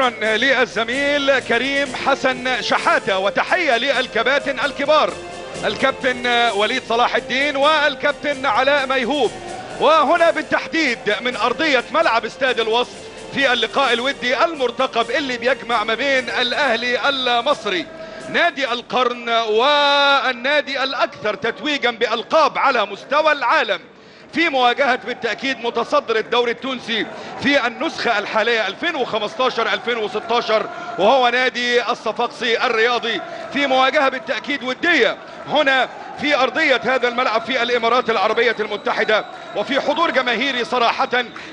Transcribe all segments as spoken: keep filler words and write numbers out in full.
شكرا للزميل كريم حسن شحاتة، وتحية للكباتن الكبار الكابتن وليد صلاح الدين والكابتن علاء ميهوب. وهنا بالتحديد من أرضية ملعب استاد الوسط في اللقاء الودي المرتقب اللي بيجمع ما بين الأهلي المصري نادي القرن والنادي الأكثر تتويجا بألقاب على مستوى العالم، في مواجهة بالتأكيد متصدر الدوري التونسي في النسخة الحالية ألفين وخمستاشر ألفين وستاشر وهو نادي الصفاقسي الرياضي، في مواجهة بالتأكيد ودية هنا في أرضية هذا الملعب في الإمارات العربية المتحدة، وفي حضور جماهيري صراحة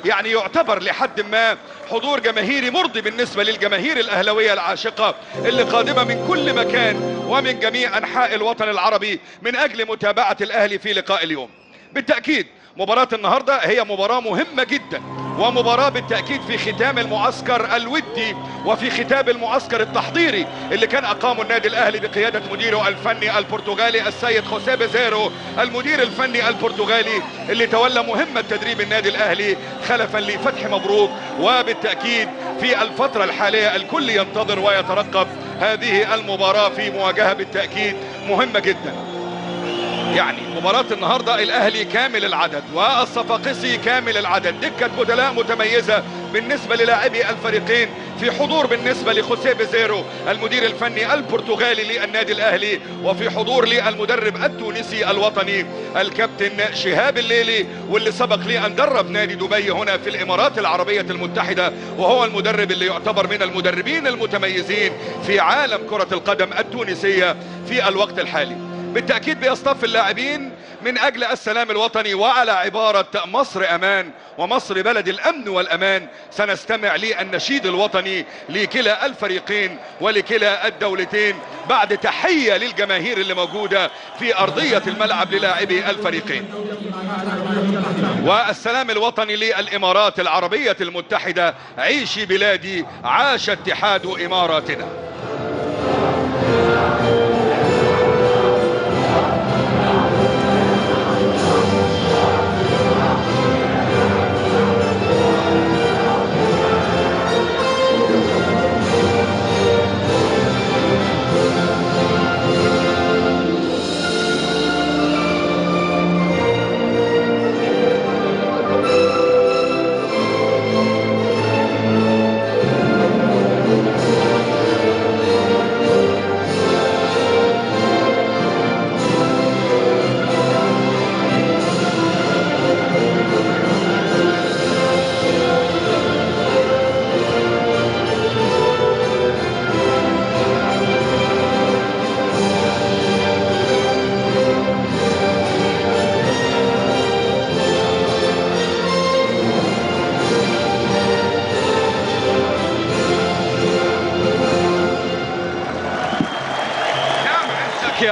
يعني يعتبر لحد ما حضور جماهيري مرضي بالنسبة للجماهير الأهلاوية العاشقة اللي قادمة من كل مكان ومن جميع أنحاء الوطن العربي من أجل متابعة الأهلي في لقاء اليوم. بالتأكيد مباراة النهاردة هي مباراة مهمة جدا، ومباراة بالتأكيد في ختام المعسكر الودي وفي ختام المعسكر التحضيري اللي كان أقامه النادي الأهلي بقيادة مديره الفني البرتغالي السيد خوسيه بيزيرو، المدير الفني البرتغالي اللي تولى مهمة تدريب النادي الأهلي خلفا لفتح مبروك. وبالتأكيد في الفترة الحالية الكل ينتظر ويترقب هذه المباراة في مواجهة بالتأكيد مهمة جدا. يعني مباراة النهاردة الأهلي كامل العدد والصفاقسي كامل العدد، دكة بدلاء متميزة بالنسبة للاعبي الفريقين، في حضور بالنسبة لخوسيه بيزيرو المدير الفني البرتغالي للنادي الأهلي، وفي حضور للمدرب التونسي الوطني الكابتن شهاب الليلي واللي سبق لي أن درب نادي دبي هنا في الإمارات العربية المتحدة، وهو المدرب اللي يعتبر من المدربين المتميزين في عالم كرة القدم التونسية في الوقت الحالي. بالتأكيد بيصطف اللاعبين من أجل السلام الوطني، وعلى عبارة مصر أمان ومصر بلد الأمن والأمان سنستمع للنشيد الوطني لكلا الفريقين ولكلا الدولتين بعد تحية للجماهير اللي موجودة في أرضية الملعب للاعبي الفريقين. والسلام الوطني للإمارات العربية المتحدة، عيشي بلادي، عاش اتحاد إماراتنا.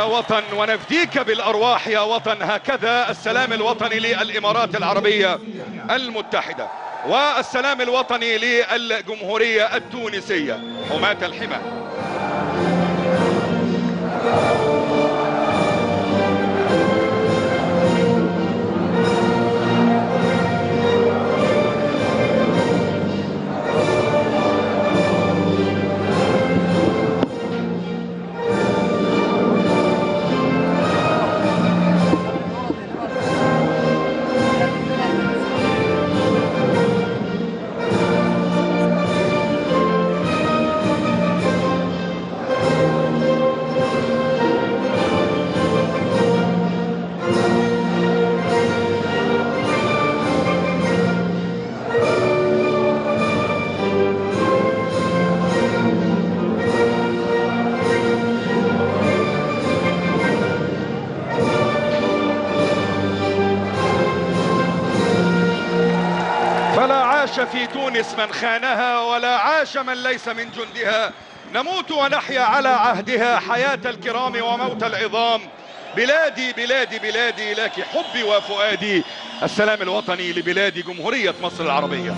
وطن ونفديك بالأرواح يا وطن، هكذا السلام الوطني للإمارات العربية المتحدة والسلام الوطني للجمهورية التونسية حماة الحمى. في تونس من خانها ولا عاش من ليس من جندها، نموت ونحيا على عهدها حياة الكرام وموت العظام. بلادي بلادي بلادي لك حبي وفؤادي، السلام الوطني لبلادي جمهورية مصر العربية.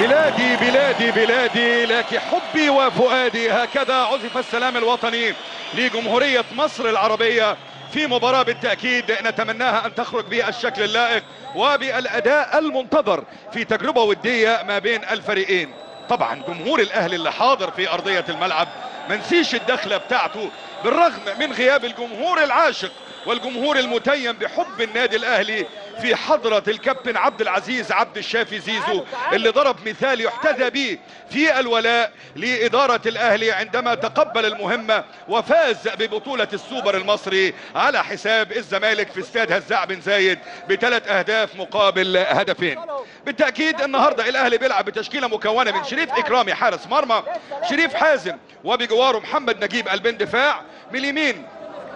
بلادي بلادي بلادي لك حبي وفؤادي، هكذا عزف السلام الوطني لجمهورية مصر العربية في مباراة بالتأكيد نتمناها أن تخرج بالشكل اللائق وبالأداء المنتظر في تجربة ودية ما بين الفريقين. طبعا جمهور الأهلي اللي حاضر في أرضية الملعب منسيش الدخلة بتاعته بالرغم من غياب الجمهور العاشق والجمهور المتيم بحب النادي الأهلي في حضرة الكابتن عبد العزيز عبد الشافي زيزو اللي ضرب مثال يحتذى به في الولاء لإدارة الأهلي عندما تقبل المهمة وفاز ببطولة السوبر المصري على حساب الزمالك في استاد هزاع بن زايد بثلاث أهداف مقابل هدفين. بالتأكيد النهاردة الأهلي بيلعب بتشكيلة مكونة من شريف اكرامي حارس مرمى، شريف حازم وبجواره محمد نجيب قلبين دفاع، من اليمين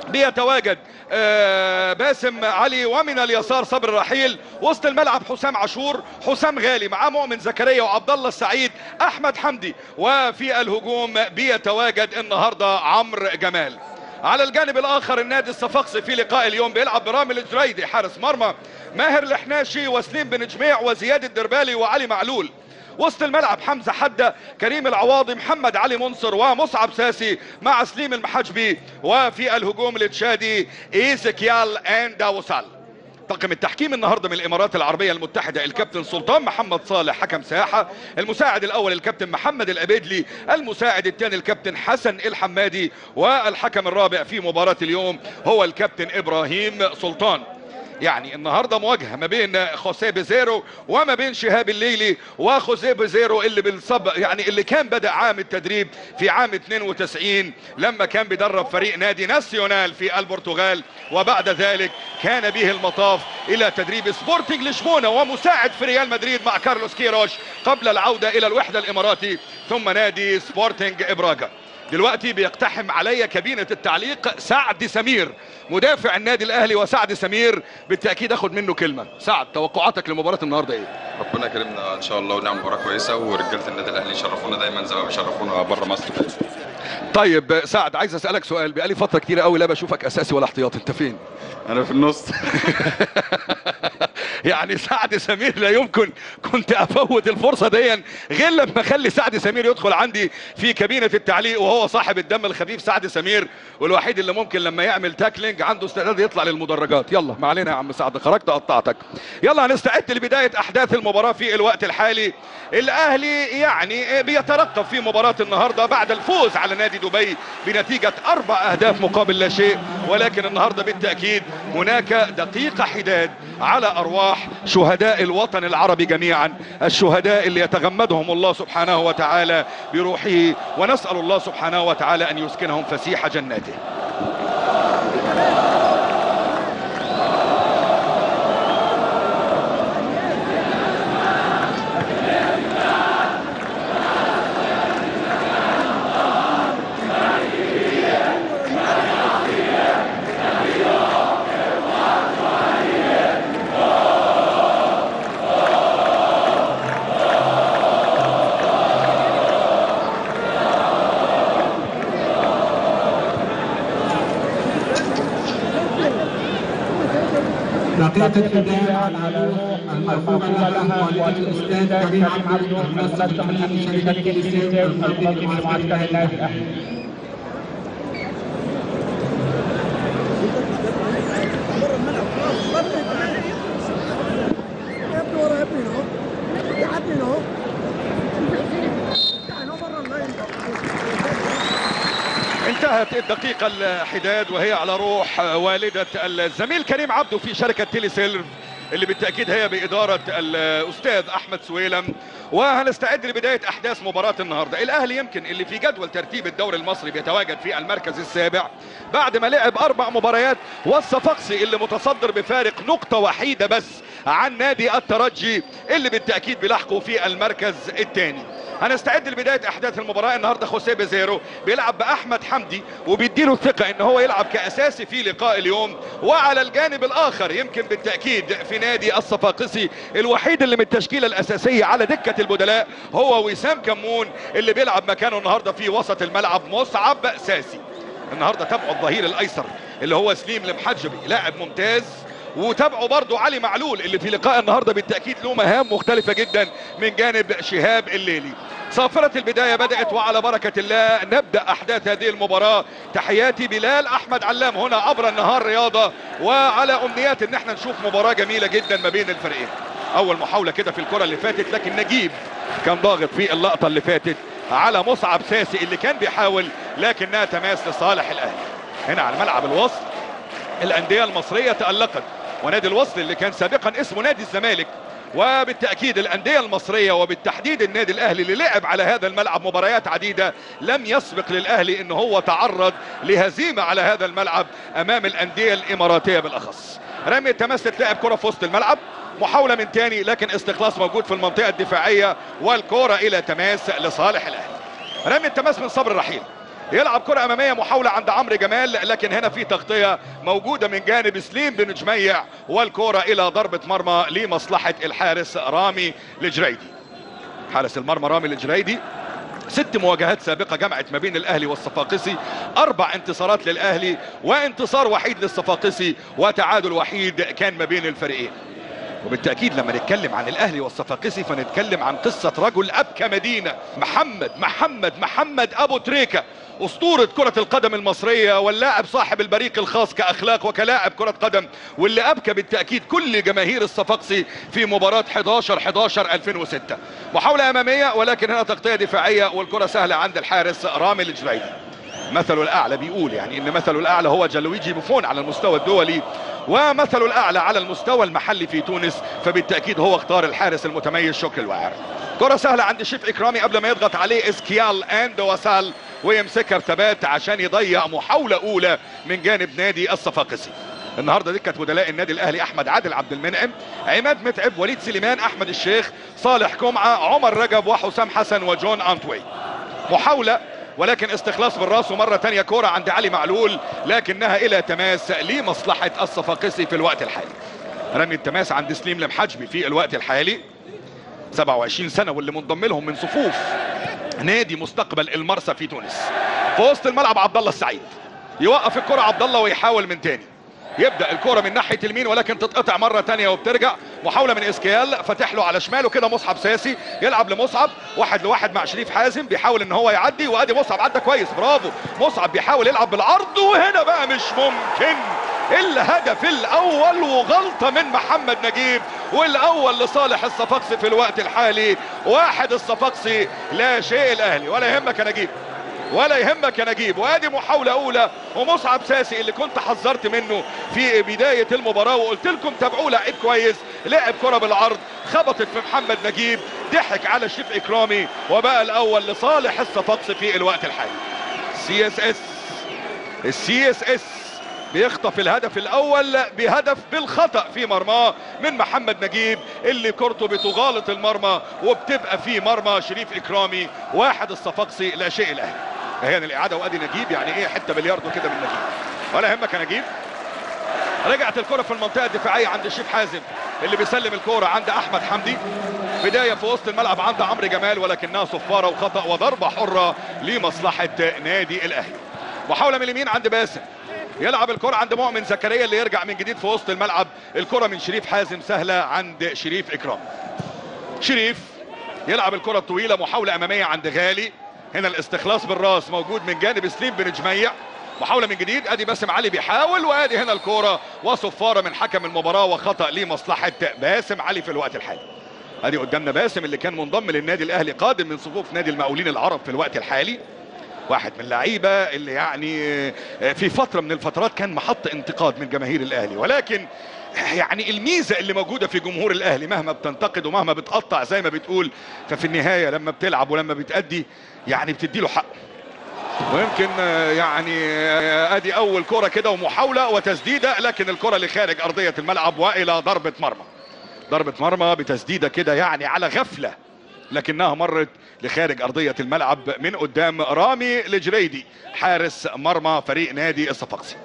بيتواجد آه باسم علي، ومن اليسار صبر الرحيل، وسط الملعب حسام عاشور، حسام غالي مع مؤمن زكريا وعبدالله السعيد، احمد حمدي، وفي الهجوم بيتواجد النهارده عمرو جمال. على الجانب الاخر النادي الصفاقسي في لقاء اليوم بيلعب برامي الجريدي حارس مرمى، ماهر الحناشي وسليم بن جميع وزياد الدربالي وعلي معلول. وسط الملعب حمزة حدة، كريم العواضي، محمد علي منصر ومصعب ساسي مع سليم المحجبي، وفي الهجوم التشادي إيزيكيال إندوسالا. طاقم التحكيم النهارده من الامارات العربيه المتحده الكابتن سلطان محمد صالح حكم ساحه، المساعد الاول الكابتن محمد الابيدلي، المساعد الثاني الكابتن حسن الحمادي، والحكم الرابع في مباراه اليوم هو الكابتن ابراهيم سلطان. يعني النهارده مواجهه ما بين خوسيه بيزيرو وما بين شهاب الليلي، وخوسيه بيزيرو اللي بالصب يعني اللي كان بدا عام التدريب في عام اثنين وتسعين لما كان بيدرب فريق نادي ناسيونال في البرتغال، وبعد ذلك كان به المطاف الى تدريب سبورتنج لشبونه ومساعد في ريال مدريد مع كارلوس كيروش قبل العوده الى الوحده الاماراتي ثم نادي سبورتنج ابراجا. دلوقتي بيقتحم عليا كابينة التعليق سعد سمير مدافع النادي الأهلي، وسعد سمير بالتأكيد أخد منه كلمة. سعد، توقعاتك لمباراة النهاردة إيه؟ ربنا كرمنا إن شاء الله ونعمل مباراة كويسة، ورجالة النادي الأهلي يشرفونا دايما زي ما بيشرفونا بره مصر. طيب سعد، عايز أسألك سؤال، بقالي فترة كتيرة قوي لا بشوفك أساسي ولا احتياطي، أنت فين؟ أنا في النص. يعني سعد سمير لا يمكن كنت افوت الفرصه دي غير لما اخلي سعد سمير يدخل عندي في كابينه التعليق، وهو صاحب الدم الخفيف سعد سمير، والوحيد اللي ممكن لما يعمل تاكلينج عنده استعداد يطلع للمدرجات. يلا ما علينا يا عم سعد، خرجت قطعتك. يلا هنستعد لبدايه احداث المباراه في الوقت الحالي. الاهلي يعني بيترقب في مباراه النهارده بعد الفوز على نادي دبي بنتيجه اربع اهداف مقابل لا شيء، ولكن النهارده بالتاكيد هناك دقيقه حداد على أرواح شهداء الوطن العربي جميعا، الشهداء اللي يتغمدهم الله سبحانه وتعالى بروحه، ونسأل الله سبحانه وتعالى أن يسكنهم فسيح جناته. دقيقة بداية على المرحومة لها والدة الأستاذ كريم عبد المنصر من شركة كنيسة القلب لجماعة النادي الأهلي. انتهت الدقيقة الحداد وهي على روح والدة الزميل كريم عبده في شركة تيلي سيلف اللي بالتأكيد هي بإدارة الأستاذ أحمد سويلم. وهنستعد لبداية أحداث مباراة النهاردة. الأهلي يمكن اللي في جدول ترتيب الدوري المصري بيتواجد في المركز السابع بعد ما لعب أربع مباريات، والصفاقسي اللي متصدر بفارق نقطة وحيدة بس عن نادي الترجي اللي بالتأكيد بيلاحقه في المركز الثاني. هنستعد لبدايه احداث المباراه النهارده. خوسيه بيزيرو بيلعب باحمد حمدي وبيديله الثقه ان هو يلعب كاساسي في لقاء اليوم، وعلى الجانب الاخر يمكن بالتاكيد في نادي الصفاقسي الوحيد اللي من التشكيله الاساسيه على دكه البدلاء هو وسام كمون اللي بيلعب مكانه النهارده في وسط الملعب مصعب ساسي. النهارده تابعه الظهير الايسر اللي هو سليم المحجبي لاعب ممتاز وتابعه برضو علي معلول اللي في لقاء النهارده بالتاكيد له مهام مختلفه جدا من جانب شهاب الليلي. صافرة البداية بدأت وعلى بركة الله نبدأ أحداث هذه المباراة. تحياتي بلال أحمد علام هنا عبر النهار رياضة، وعلى أمنيات إن احنا نشوف مباراة جميلة جدا ما بين الفريقين. أول محاولة كده في الكرة اللي فاتت، لكن نجيب كان ضاغط في اللقطة اللي فاتت على مصعب ساسي اللي كان بيحاول، لكنها تماس لصالح الأهلي. هنا على ملعب الوصل الأندية المصرية تألقت، ونادي الوصل اللي كان سابقا اسمه نادي الزمالك، وبالتأكيد الأندية المصرية وبالتحديد النادي الأهلي اللي لعب على هذا الملعب مباريات عديدة، لم يسبق للأهلي إن هو تعرض لهزيمة على هذا الملعب أمام الأندية الإماراتية بالأخص. رمي تمست لاعب كرة في وسط الملعب، محاولة من تاني لكن استخلاص موجود في المنطقة الدفاعية، والكرة إلى تماس لصالح الأهلي. رمي التماس من صبر الرحيل، يلعب كرة أمامية، محاولة عند عمرو جمال لكن هنا في تغطية موجودة من جانب سليم بن جميع، والكرة إلى ضربة مرمى لمصلحة الحارس رامي الجريدي. حارس المرمى رامي الجريدي ست مواجهات سابقة جمعت ما بين الأهلي والصفاقسي، أربع انتصارات للأهلي وانتصار وحيد للصفاقسي وتعادل وحيد كان ما بين الفريقين. وبالتأكيد لما نتكلم عن الأهلي والصفاقسي فنتكلم عن قصة رجل أبكى مدينة، محمد محمد محمد أبو تريكة، أسطورة كرة القدم المصرية واللاعب صاحب البريق الخاص كأخلاق وكلاعب كرة قدم، واللي أبكى بالتأكيد كل جماهير الصفاقسي في مباراة حداشر حداشر ألفين وستة. محاولة أمامية ولكن هنا تغطية دفاعية والكرة سهلة عند الحارس رامي الجريدي. مثله الأعلى بيقول يعني إن مثله الأعلى هو جلويجي بوفون على المستوى الدولي، ومثله الأعلى على المستوى المحلي في تونس، فبالتأكيد هو اختار الحارس المتميز شكر الوعر. كرة سهلة عند شريف اكرامي قبل ما يضغط عليه إيزيكيال إندوسالا ويمسكها بثبات عشان يضيع محاولة أولى من جانب نادي الصفاقسي. النهارده دكة بدلاء النادي الأهلي أحمد عادل عبد المنعم، عماد متعب، وليد سليمان، أحمد الشيخ، صالح جمعة، عمر رجب، وحسام حسن، وجون أنتوي. محاولة ولكن استخلاص بالراس، ومرة تانية كرة عند علي معلول لكنها إلى تماس لمصلحة الصفاقسي في الوقت الحالي. رمي التماس عند سليم المحجبي في الوقت الحالي، سبعة وعشرين سنة واللي منضم لهم من صفوف نادي مستقبل المرسى في تونس. في وسط الملعب عبدالله السعيد، يوقف الكرة عبدالله ويحاول من تاني، يبدأ الكرة من ناحية اليمين ولكن تتقطع مرة تانية وبترجع. محاولة من إيزيكيال، فتح له على شماله كده مصعب ساسي، يلعب لمصعب واحد لواحد مع شريف حازم، بيحاول ان هو يعدي، وادي مصعب عدى كويس، برافو مصعب، بيحاول يلعب بالعرض، وهنا بقى مش ممكن الهدف الأول، وغلطة من محمد نجيب، والأول لصالح الصفاقسي في الوقت الحالي. واحد الصفاقسي لا شيء الأهلي. ولا يهمك يا نجيب، ولا يهمك يا نجيب. وادي محاولة أولى، ومصعب ساسي اللي كنت حذرت منه في بداية المباراة وقلت لكم تابعوه لعيب كويس، لعب كرة بالعرض خبطت في محمد نجيب، ضحك على شريف إكرامي، وبقى الأول لصالح الصفاقسي في الوقت الحالي. السي اس اس السي اس اس بيخطف الهدف الأول بهدف بالخطأ في مرماه من محمد نجيب، اللي كورته بتغالط المرمى وبتبقى في مرمى شريف إكرامي. واحد الصفاقسي لا شيء الأهلي. هنا الاعاده وادي نجيب، يعني ايه حته بلياردو كده من نجيب. ولا يهمك يا نجيب. رجعت الكره في المنطقه الدفاعيه عند الشيف حازم اللي بيسلم الكره عند احمد حمدي، بدايه في وسط الملعب عند عمرو جمال ولكنها صفاره وخطا وضربه حره لمصلحه نادي الاهلي. محاوله من اليمين عند باسم، يلعب الكره عند مؤمن زكريا اللي يرجع من جديد في وسط الملعب، الكره من شريف حازم سهله عند شريف اكرام. شريف يلعب الكره الطويله، محاوله اماميه عند غالي، هنا الاستخلاص بالراس موجود من جانب سليم بن جميع، محاولة من جديد، ادي باسم علي بيحاول، وادي هنا الكورة وصفارة من حكم المباراة وخطأ لمصلحة باسم علي في الوقت الحالي. ادي قدامنا باسم اللي كان منضم للنادي الاهلي، قادم من صفوف نادي المقاولين العرب في الوقت الحالي، واحد من اللعيبة اللي يعني في فترة من الفترات كان محط انتقاد من جماهير الاهلي، ولكن يعني الميزة اللي موجودة في جمهور الأهلي مهما بتنتقد ومهما بتقطع زي ما بتقول، ففي النهاية لما بتلعب ولما بتأدي يعني بتدي له حق. ويمكن يعني أدي أول كرة كده ومحاولة وتسديدة، لكن الكرة اللي خارج أرضية الملعب وإلى ضربة مرمى. ضربة مرمى بتسديدة كده يعني على غفلة، لكنها مرت لخارج أرضية الملعب من قدام رامي الجريدي حارس مرمى فريق نادي الصفاقسي.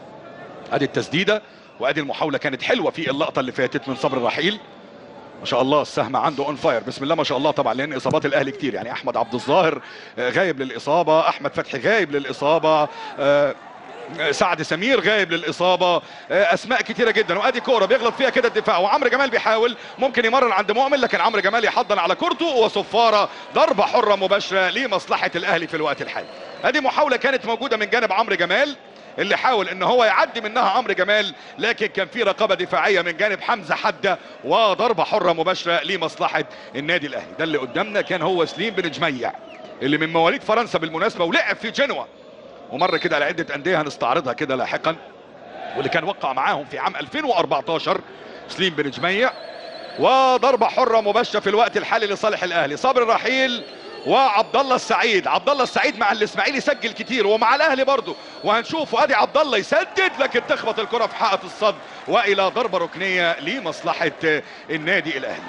أدي التسديدة، وادي المحاولة كانت حلوة في اللقطة اللي فاتت من صبر الرحيل. ما شاء الله السهم عنده اون فاير، بسم الله ما شاء الله، طبعا لان اصابات الاهلي كتير، يعني احمد عبد الظاهر غايب للاصابة، احمد فتحي غايب للاصابة، سعد سمير غايب للاصابه، اسماء كتيره جدا. وادي كوره بيغلط فيها كده الدفاع، وعمرو جمال بيحاول ممكن يمرر عند مؤمن، لكن عمرو جمال يحضن على كورته وصفاره ضربه حره مباشره لمصلحه الاهلي في الوقت الحالي. ادي محاوله كانت موجوده من جانب عمرو جمال اللي حاول ان هو يعدي منها عمرو جمال، لكن كان في رقابه دفاعيه من جانب حمزه حده وضربه حره مباشره لمصلحه النادي الاهلي. ده اللي قدامنا كان هو سليم بن جميع اللي من مواليد فرنسا بالمناسبه، ولعب في جنوة ومر كده على عده انديه هنستعرضها كده لاحقا، واللي كان وقع معاهم في عام ألفين وأربعتاشر سليم بن جميع. وضربه حره مباشره في الوقت الحالي لصالح الاهلي. صبر الرحيل وعبد الله السعيد، عبد الله السعيد مع الاسماعيلي سجل كتير ومع الاهلي برضه وهنشوفه. ادي عبد الله يسدد لكن تخبط الكره في حائط الصد والى ضربه ركنيه لمصلحه النادي الاهلي.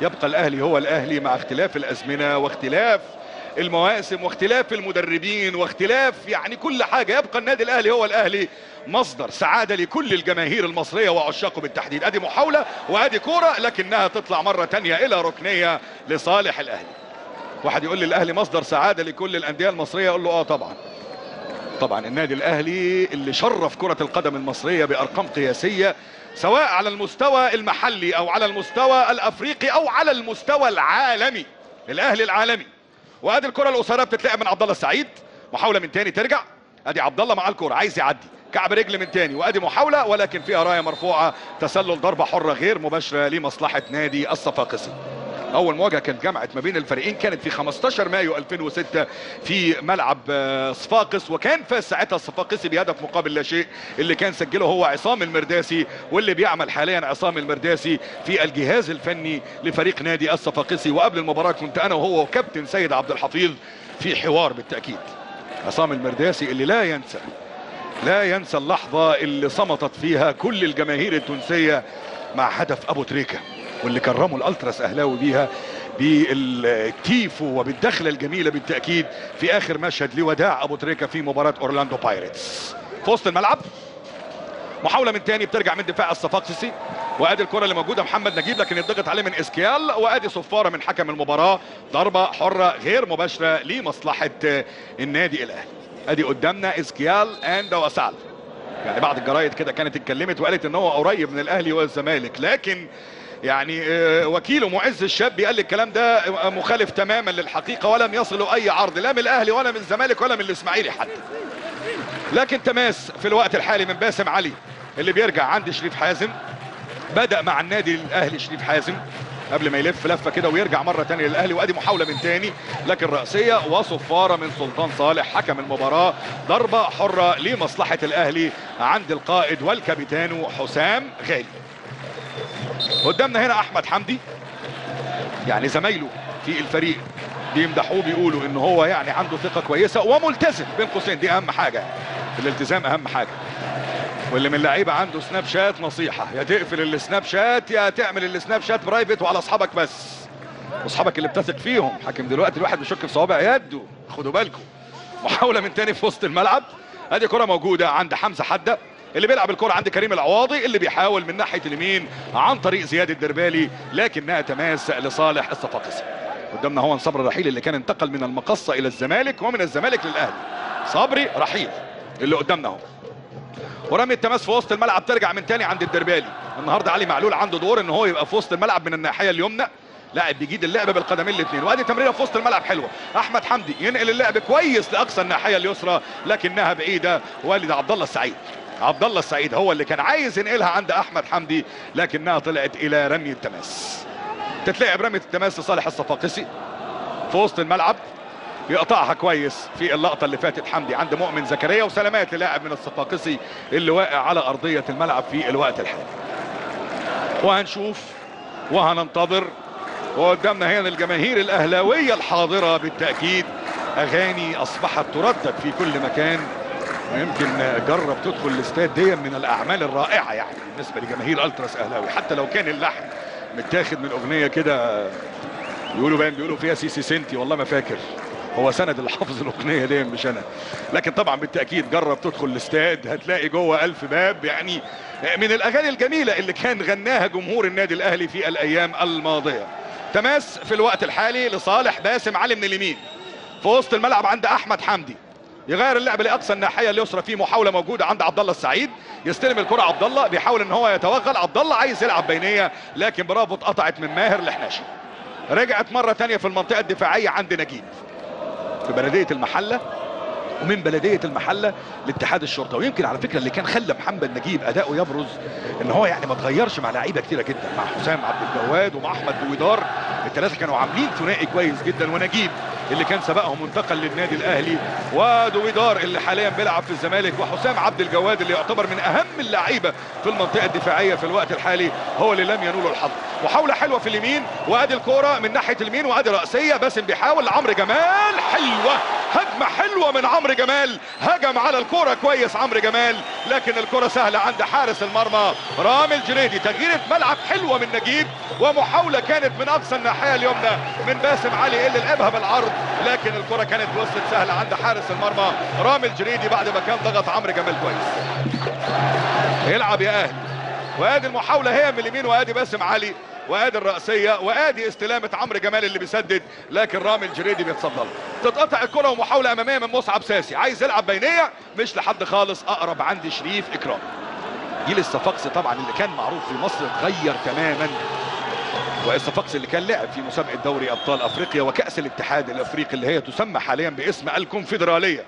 يبقى الاهلي هو الاهلي مع اختلاف الازمنه واختلاف المواسم واختلاف المدربين واختلاف يعني كل حاجه، يبقى النادي الاهلي هو الاهلي، مصدر سعاده لكل الجماهير المصريه وعشاقه بالتحديد. ادي محاوله وادي كوره لكنها تطلع مره ثانيه الى ركنيه لصالح الاهلي. واحد يقول لي الاهلي مصدر سعاده لكل الانديه المصريه، اقول له اه طبعا طبعا. النادي الاهلي اللي شرف كره القدم المصريه بارقام قياسيه سواء على المستوى المحلي او على المستوى الافريقي او على المستوى العالمي، الاهلي العالمي. وادي الكره القصيره بتتلعب من عبد الله السعيد، محاوله من تاني ترجع، ادي عبد الله مع الكره عايز يعدي كعب رجل من تاني، وادي محاوله ولكن فيها رايه مرفوعه، تسلل ضربه حره غير مباشره لمصلحه نادي الصفاقسي. اول مواجهه كانت جمعت ما بين الفريقين كانت في خمستاشر مايو ألفين وستة في ملعب صفاقس، وكان فاز ساعتها الصفاقسي بهدف مقابل لا شيء اللي كان سجله هو عصام المرداسي، واللي بيعمل حاليا عصام المرداسي في الجهاز الفني لفريق نادي الصفاقسي. وقبل المباراه كنت انا وهو وكابتن سيد عبد الحفيظ في حوار بالتاكيد. عصام المرداسي اللي لا ينسى لا ينسى اللحظه اللي صمتت فيها كل الجماهير التونسيه مع هدف ابو تريكه، واللي كرموا الالتراس اهلاوي بيها بالكيفو وبالدخله الجميله بالتاكيد في اخر مشهد لوداع ابو تريكه في مباراه اورلاندو بايرتس. في وسط الملعب محاوله من تاني بترجع من دفاع الصفاقسي، وادي الكره اللي موجوده محمد نجيب لكن يضغط عليه من إيزيكيال، وادي صفاره من حكم المباراه ضربه حره غير مباشره لمصلحه النادي الاهلي. ادي قدامنا إيزيكيال إندوسالا، يعني بعض الجرايد كده كانت اتكلمت وقالت ان هو قريب من الاهلي والزمالك، لكن يعني وكيله معز الشابي قال لي الكلام ده مخالف تماما للحقيقه، ولم يصل اي عرض لا من الاهلي ولا من الزمالك ولا من الاسماعيلي حتى. لكن تماس في الوقت الحالي من باسم علي اللي بيرجع عند شريف حازم، بدا مع النادي الاهلي شريف حازم قبل ما يلف لفه كده ويرجع مره ثانيه للاهلي. وادي محاوله من ثاني لكن راسيه وصفاره من سلطان صالح حكم المباراه، ضربه حره لمصلحه الاهلي عند القائد والكابيتانو حسام غالي. قدامنا هنا احمد حمدي، يعني زمايله في الفريق بيمدحوه بيقولوا ان هو يعني عنده ثقه كويسه وملتزم بين قوسين، دي اهم حاجه، الالتزام اهم حاجه. واللي من اللعيبه عنده سناب شات نصيحه، يا تقفل السناب شات يا تعمل السناب شات برايفت وعلى اصحابك بس، واصحابك اللي بتثق فيهم. حاكم دلوقتي الواحد بيشك في صوابع يده، خدوا بالكم. محاوله من تاني في وسط الملعب، ادي كره موجوده عند حمزه حده اللي بيلعب الكره عند كريم العواضي اللي بيحاول من ناحيه اليمين عن طريق زياد الدربالي لكنها تماس لصالح الصفاقسي. قدامنا هو صبري رحيل اللي كان انتقل من المقصه الى الزمالك ومن الزمالك للاهلي، صبري رحيل اللي قدامنا اهو. ورمي التماس في وسط الملعب ترجع من تاني عند الدربالي. النهارده علي معلول عنده دور ان هو يبقى في وسط الملعب من الناحيه اليمنى، لاعب بيجيد اللعبه بالقدمين الاثنين. وادي تمريره في وسط الملعب حلوه، احمد حمدي ينقل اللعب كويس لاقصى الناحيه اليسرى لكنها بعيده، والد عبد الله السعيد عبد الله السعيد هو اللي كان عايز ينقلها عند احمد حمدي لكنها طلعت الى رمي التماس. تتلعب رميه التماس لصالح الصفاقسي في وسط الملعب، يقطعها كويس في اللقطه اللي فاتت حمدي عند مؤمن زكريا، وسلامات للاعب من الصفاقسي اللي واقع على ارضيه الملعب في الوقت الحالي. وهنشوف وهننتظر، وقدامنا هنا الجماهير الاهلاويه الحاضره بالتاكيد. اغاني اصبحت تردد في كل مكان، ويمكن جرب تدخل الاستاد، دي من الاعمال الرائعه يعني بالنسبه لجماهير التراس اهلاوي، حتى لو كان اللحن متاخد من اغنيه كده بيقولوا باين بيقولوا فيها سيسي سنتي، والله ما فاكر هو سند اللي حافظ الاغنيه دي مش انا، لكن طبعا بالتاكيد جرب تدخل الاستاد هتلاقي جوه ألف باب. يعني من الاغاني الجميله اللي كان غناها جمهور النادي الاهلي في الايام الماضيه. تماس في الوقت الحالي لصالح باسم علي من اليمين في وسط الملعب عند احمد حمدي، يغير اللعب لاقصى الناحيه اليسرى، في محاوله موجوده عند عبد الله السعيد، يستلم الكره عبد الله، بيحاول ان هو يتوغل، عبد الله عايز يلعب بينيه لكن برافو اتقطعت من ماهر الحناشي. رجعت مره ثانيه في المنطقه الدفاعيه عند نجيب في بلديه المحله، ومن بلديه المحله لاتحاد الشرطه. ويمكن على فكره اللي كان خلى محمد نجيب اداؤه يبرز ان هو يعني ما اتغيرش مع لعيبه كتيره جدا، مع حسام عبد الجواد ومع احمد بويدار، الثلاثه كانوا عاملين ثنائي كويس جدا، ونجيب اللي كان سبقهم وانتقل للنادي الاهلي، ودويدار اللي حاليا بيلعب في الزمالك، وحسام عبد الجواد اللي يعتبر من اهم اللعيبه في المنطقه الدفاعيه في الوقت الحالي هو اللي لم ينوله الحظ. محاوله حلوه في اليمين، وادي الكوره من ناحيه اليمين، وادي راسيه باسم بيحاول، عمرو جمال حلوه، هجمه حلوه من عمرو جمال، هجم على الكوره كويس عمرو جمال لكن الكوره سهله عند حارس المرمى رامي الجريدي. تغييره ملعب حلوه من نجيب، ومحاوله كانت من اقصى الناحيه اليمنى من باسم علي اللي لعبها بالعرض لكن الكره كانت وصلت سهله عند حارس المرمى رامي الجريدي بعد ما كان ضغط عمرو جمال كويس. يلعب يا اهلي، وادي المحاوله هي من اليمين، وادي باسم علي، وادي الرأسية، وادي استلامة عمرو جمال اللي بيسدد لكن رامي الجريدي بيتصدى له. تتقطع الكرة ومحاولة أمامية من مصعب ساسي، عايز يلعب بينية مش لحد خالص، أقرب عند شريف إكرامي. جيل الصفاقسي طبعا اللي كان معروف في مصر اتغير تماما، والصفاقسي اللي كان لعب في مسابقة دوري أبطال أفريقيا وكأس الاتحاد الأفريقي اللي هي تسمى حاليا باسم الكونفدرالية.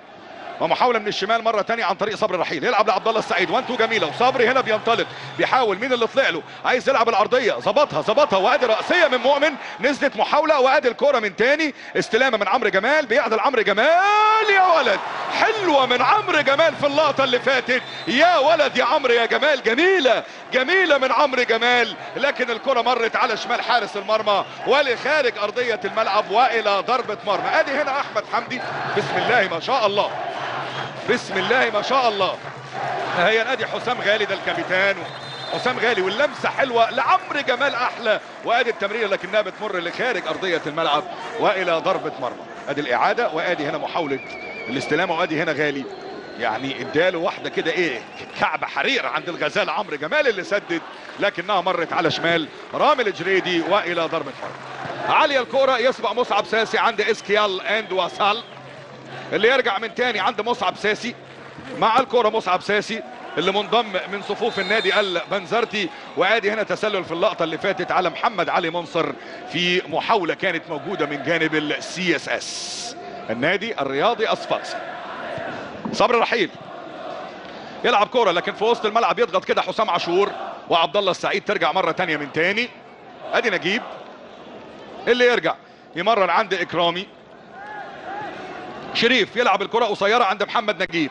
ومحاوله من الشمال مره ثانيه عن طريق صبر الرحيل، يلعب لعبد الله السعيد، وانتو جميله، وصبري هنا بينطلق، بيحاول، مين اللي طلع له؟ عايز يلعب العرضيه، ظبطها ظبطها، وادي راسيه من مؤمن، نزلت محاوله، وادي الكوره من تاني، استلامه من عمرو جمال، بيعدل عمرو جمال، يا ولد حلوه من عمرو جمال في اللقطه اللي فاتت، يا ولد يا عمرو يا جمال، جميله جميله من عمرو جمال لكن الكره مرت على شمال حارس المرمى ولخارج ارضيه الملعب والى ضربه مرمى. ادي هنا احمد حمدي، بسم الله ما شاء الله، بسم الله ما شاء الله. هي نادي حسام غالي ده الكابتن حسام غالي، واللمسه حلوه لعمرو جمال احلى، وادي التمريره لكنها بتمر لخارج ارضيه الملعب والى ضربه مرمى. ادي الاعاده، وادي هنا محاوله الاستلامه، وادي هنا غالي يعني اداله واحده كده ايه، كعب حرير عند الغزال عمرو جمال اللي سدد لكنها مرت على شمال رامي الجريدي والى ضربه مرمى. عاليه الكوره، يسبق مصعب ساسي عند إيزيكيال إندوسالا اللي يرجع من تاني عند مصعب ساسي مع الكرة، مصعب ساسي اللي منضم من صفوف النادي البنزرتي. وادي هنا تسلل في اللقطة اللي فاتت على محمد علي منصر في محاولة كانت موجودة من جانب السي اس اس النادي الرياضي الصفاقسي. صبر الرحيل يلعب كرة لكن في وسط الملعب يضغط كده حسام عاشور وعبد الله السعيد، ترجع مرة تانية من تاني، ادي نجيب اللي يرجع يمرر عند إكرامي، شريف يلعب الكرة قصيرة عند محمد نجيب،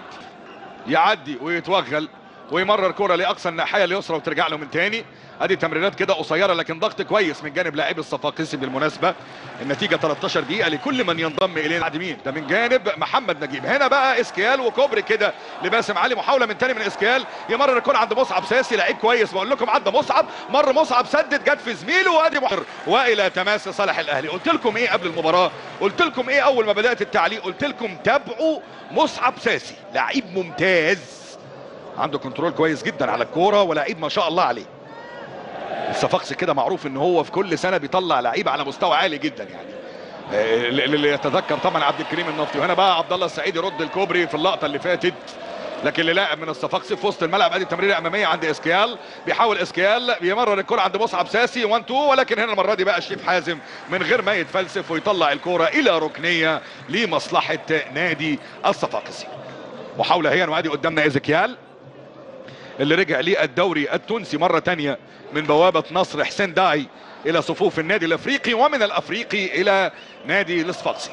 يعدي ويتوغل ويمرر كرة لأقصى الناحية اليسرى وترجع له من تاني. ادي تمريرات كده قصيرة لكن ضغط كويس من جانب لاعبي الصفاقسي. بالمناسبة النتيجة ثلاثة عشر دقيقة لكل من ينضم الينا، عند مين ده؟ من جانب محمد نجيب. هنا بقى إيزيكيال وكوبري كده لباسم علي، محاولة من تاني من إيزيكيال، يمرر الكرة عند مصعب ساسي، لعيب كويس بقول لكم، عند مصعب مر مصعب سدد جت في زميله، وادي محر والى تماس صالح الأهلي. قلت لكم ايه قبل المباراة؟ قلت لكم ايه اول ما بدأت التعليق؟ قلت لكم تابعوا مصعب ساسي، لعيب ممتاز، عنده كنترول كويس جدا على الكوره، ولاعيب ما شاء الله عليه. الصفاقسي كده معروف ان هو في كل سنه بيطلع لعيبه على مستوى عالي جدا، يعني اللي يتذكر طبعا عبد الكريم النفطي. وهنا بقى عبد الله السعيد يرد الكوبري في اللقطه اللي فاتت لكن للاعب من الصفاقسي في وسط الملعب. ادي التمريره اماميه عند إيزيكيال، بيحاول إيزيكيال بيمرر الكره عند مصعب ساسي واحد اتنين، ولكن هنا المره دي بقى شريف حازم من غير ما يتفلسف ويطلع الكوره الى ركنيه لمصلحه نادي الصفاقسي. محاوله هي، وادي قدامنا إيزيكيال اللي رجع ليه الدوري التونسي مرة تانية من بوابة نصر حسين داعي إلى صفوف النادي الأفريقي، ومن الأفريقي إلى نادي الصفاقسي.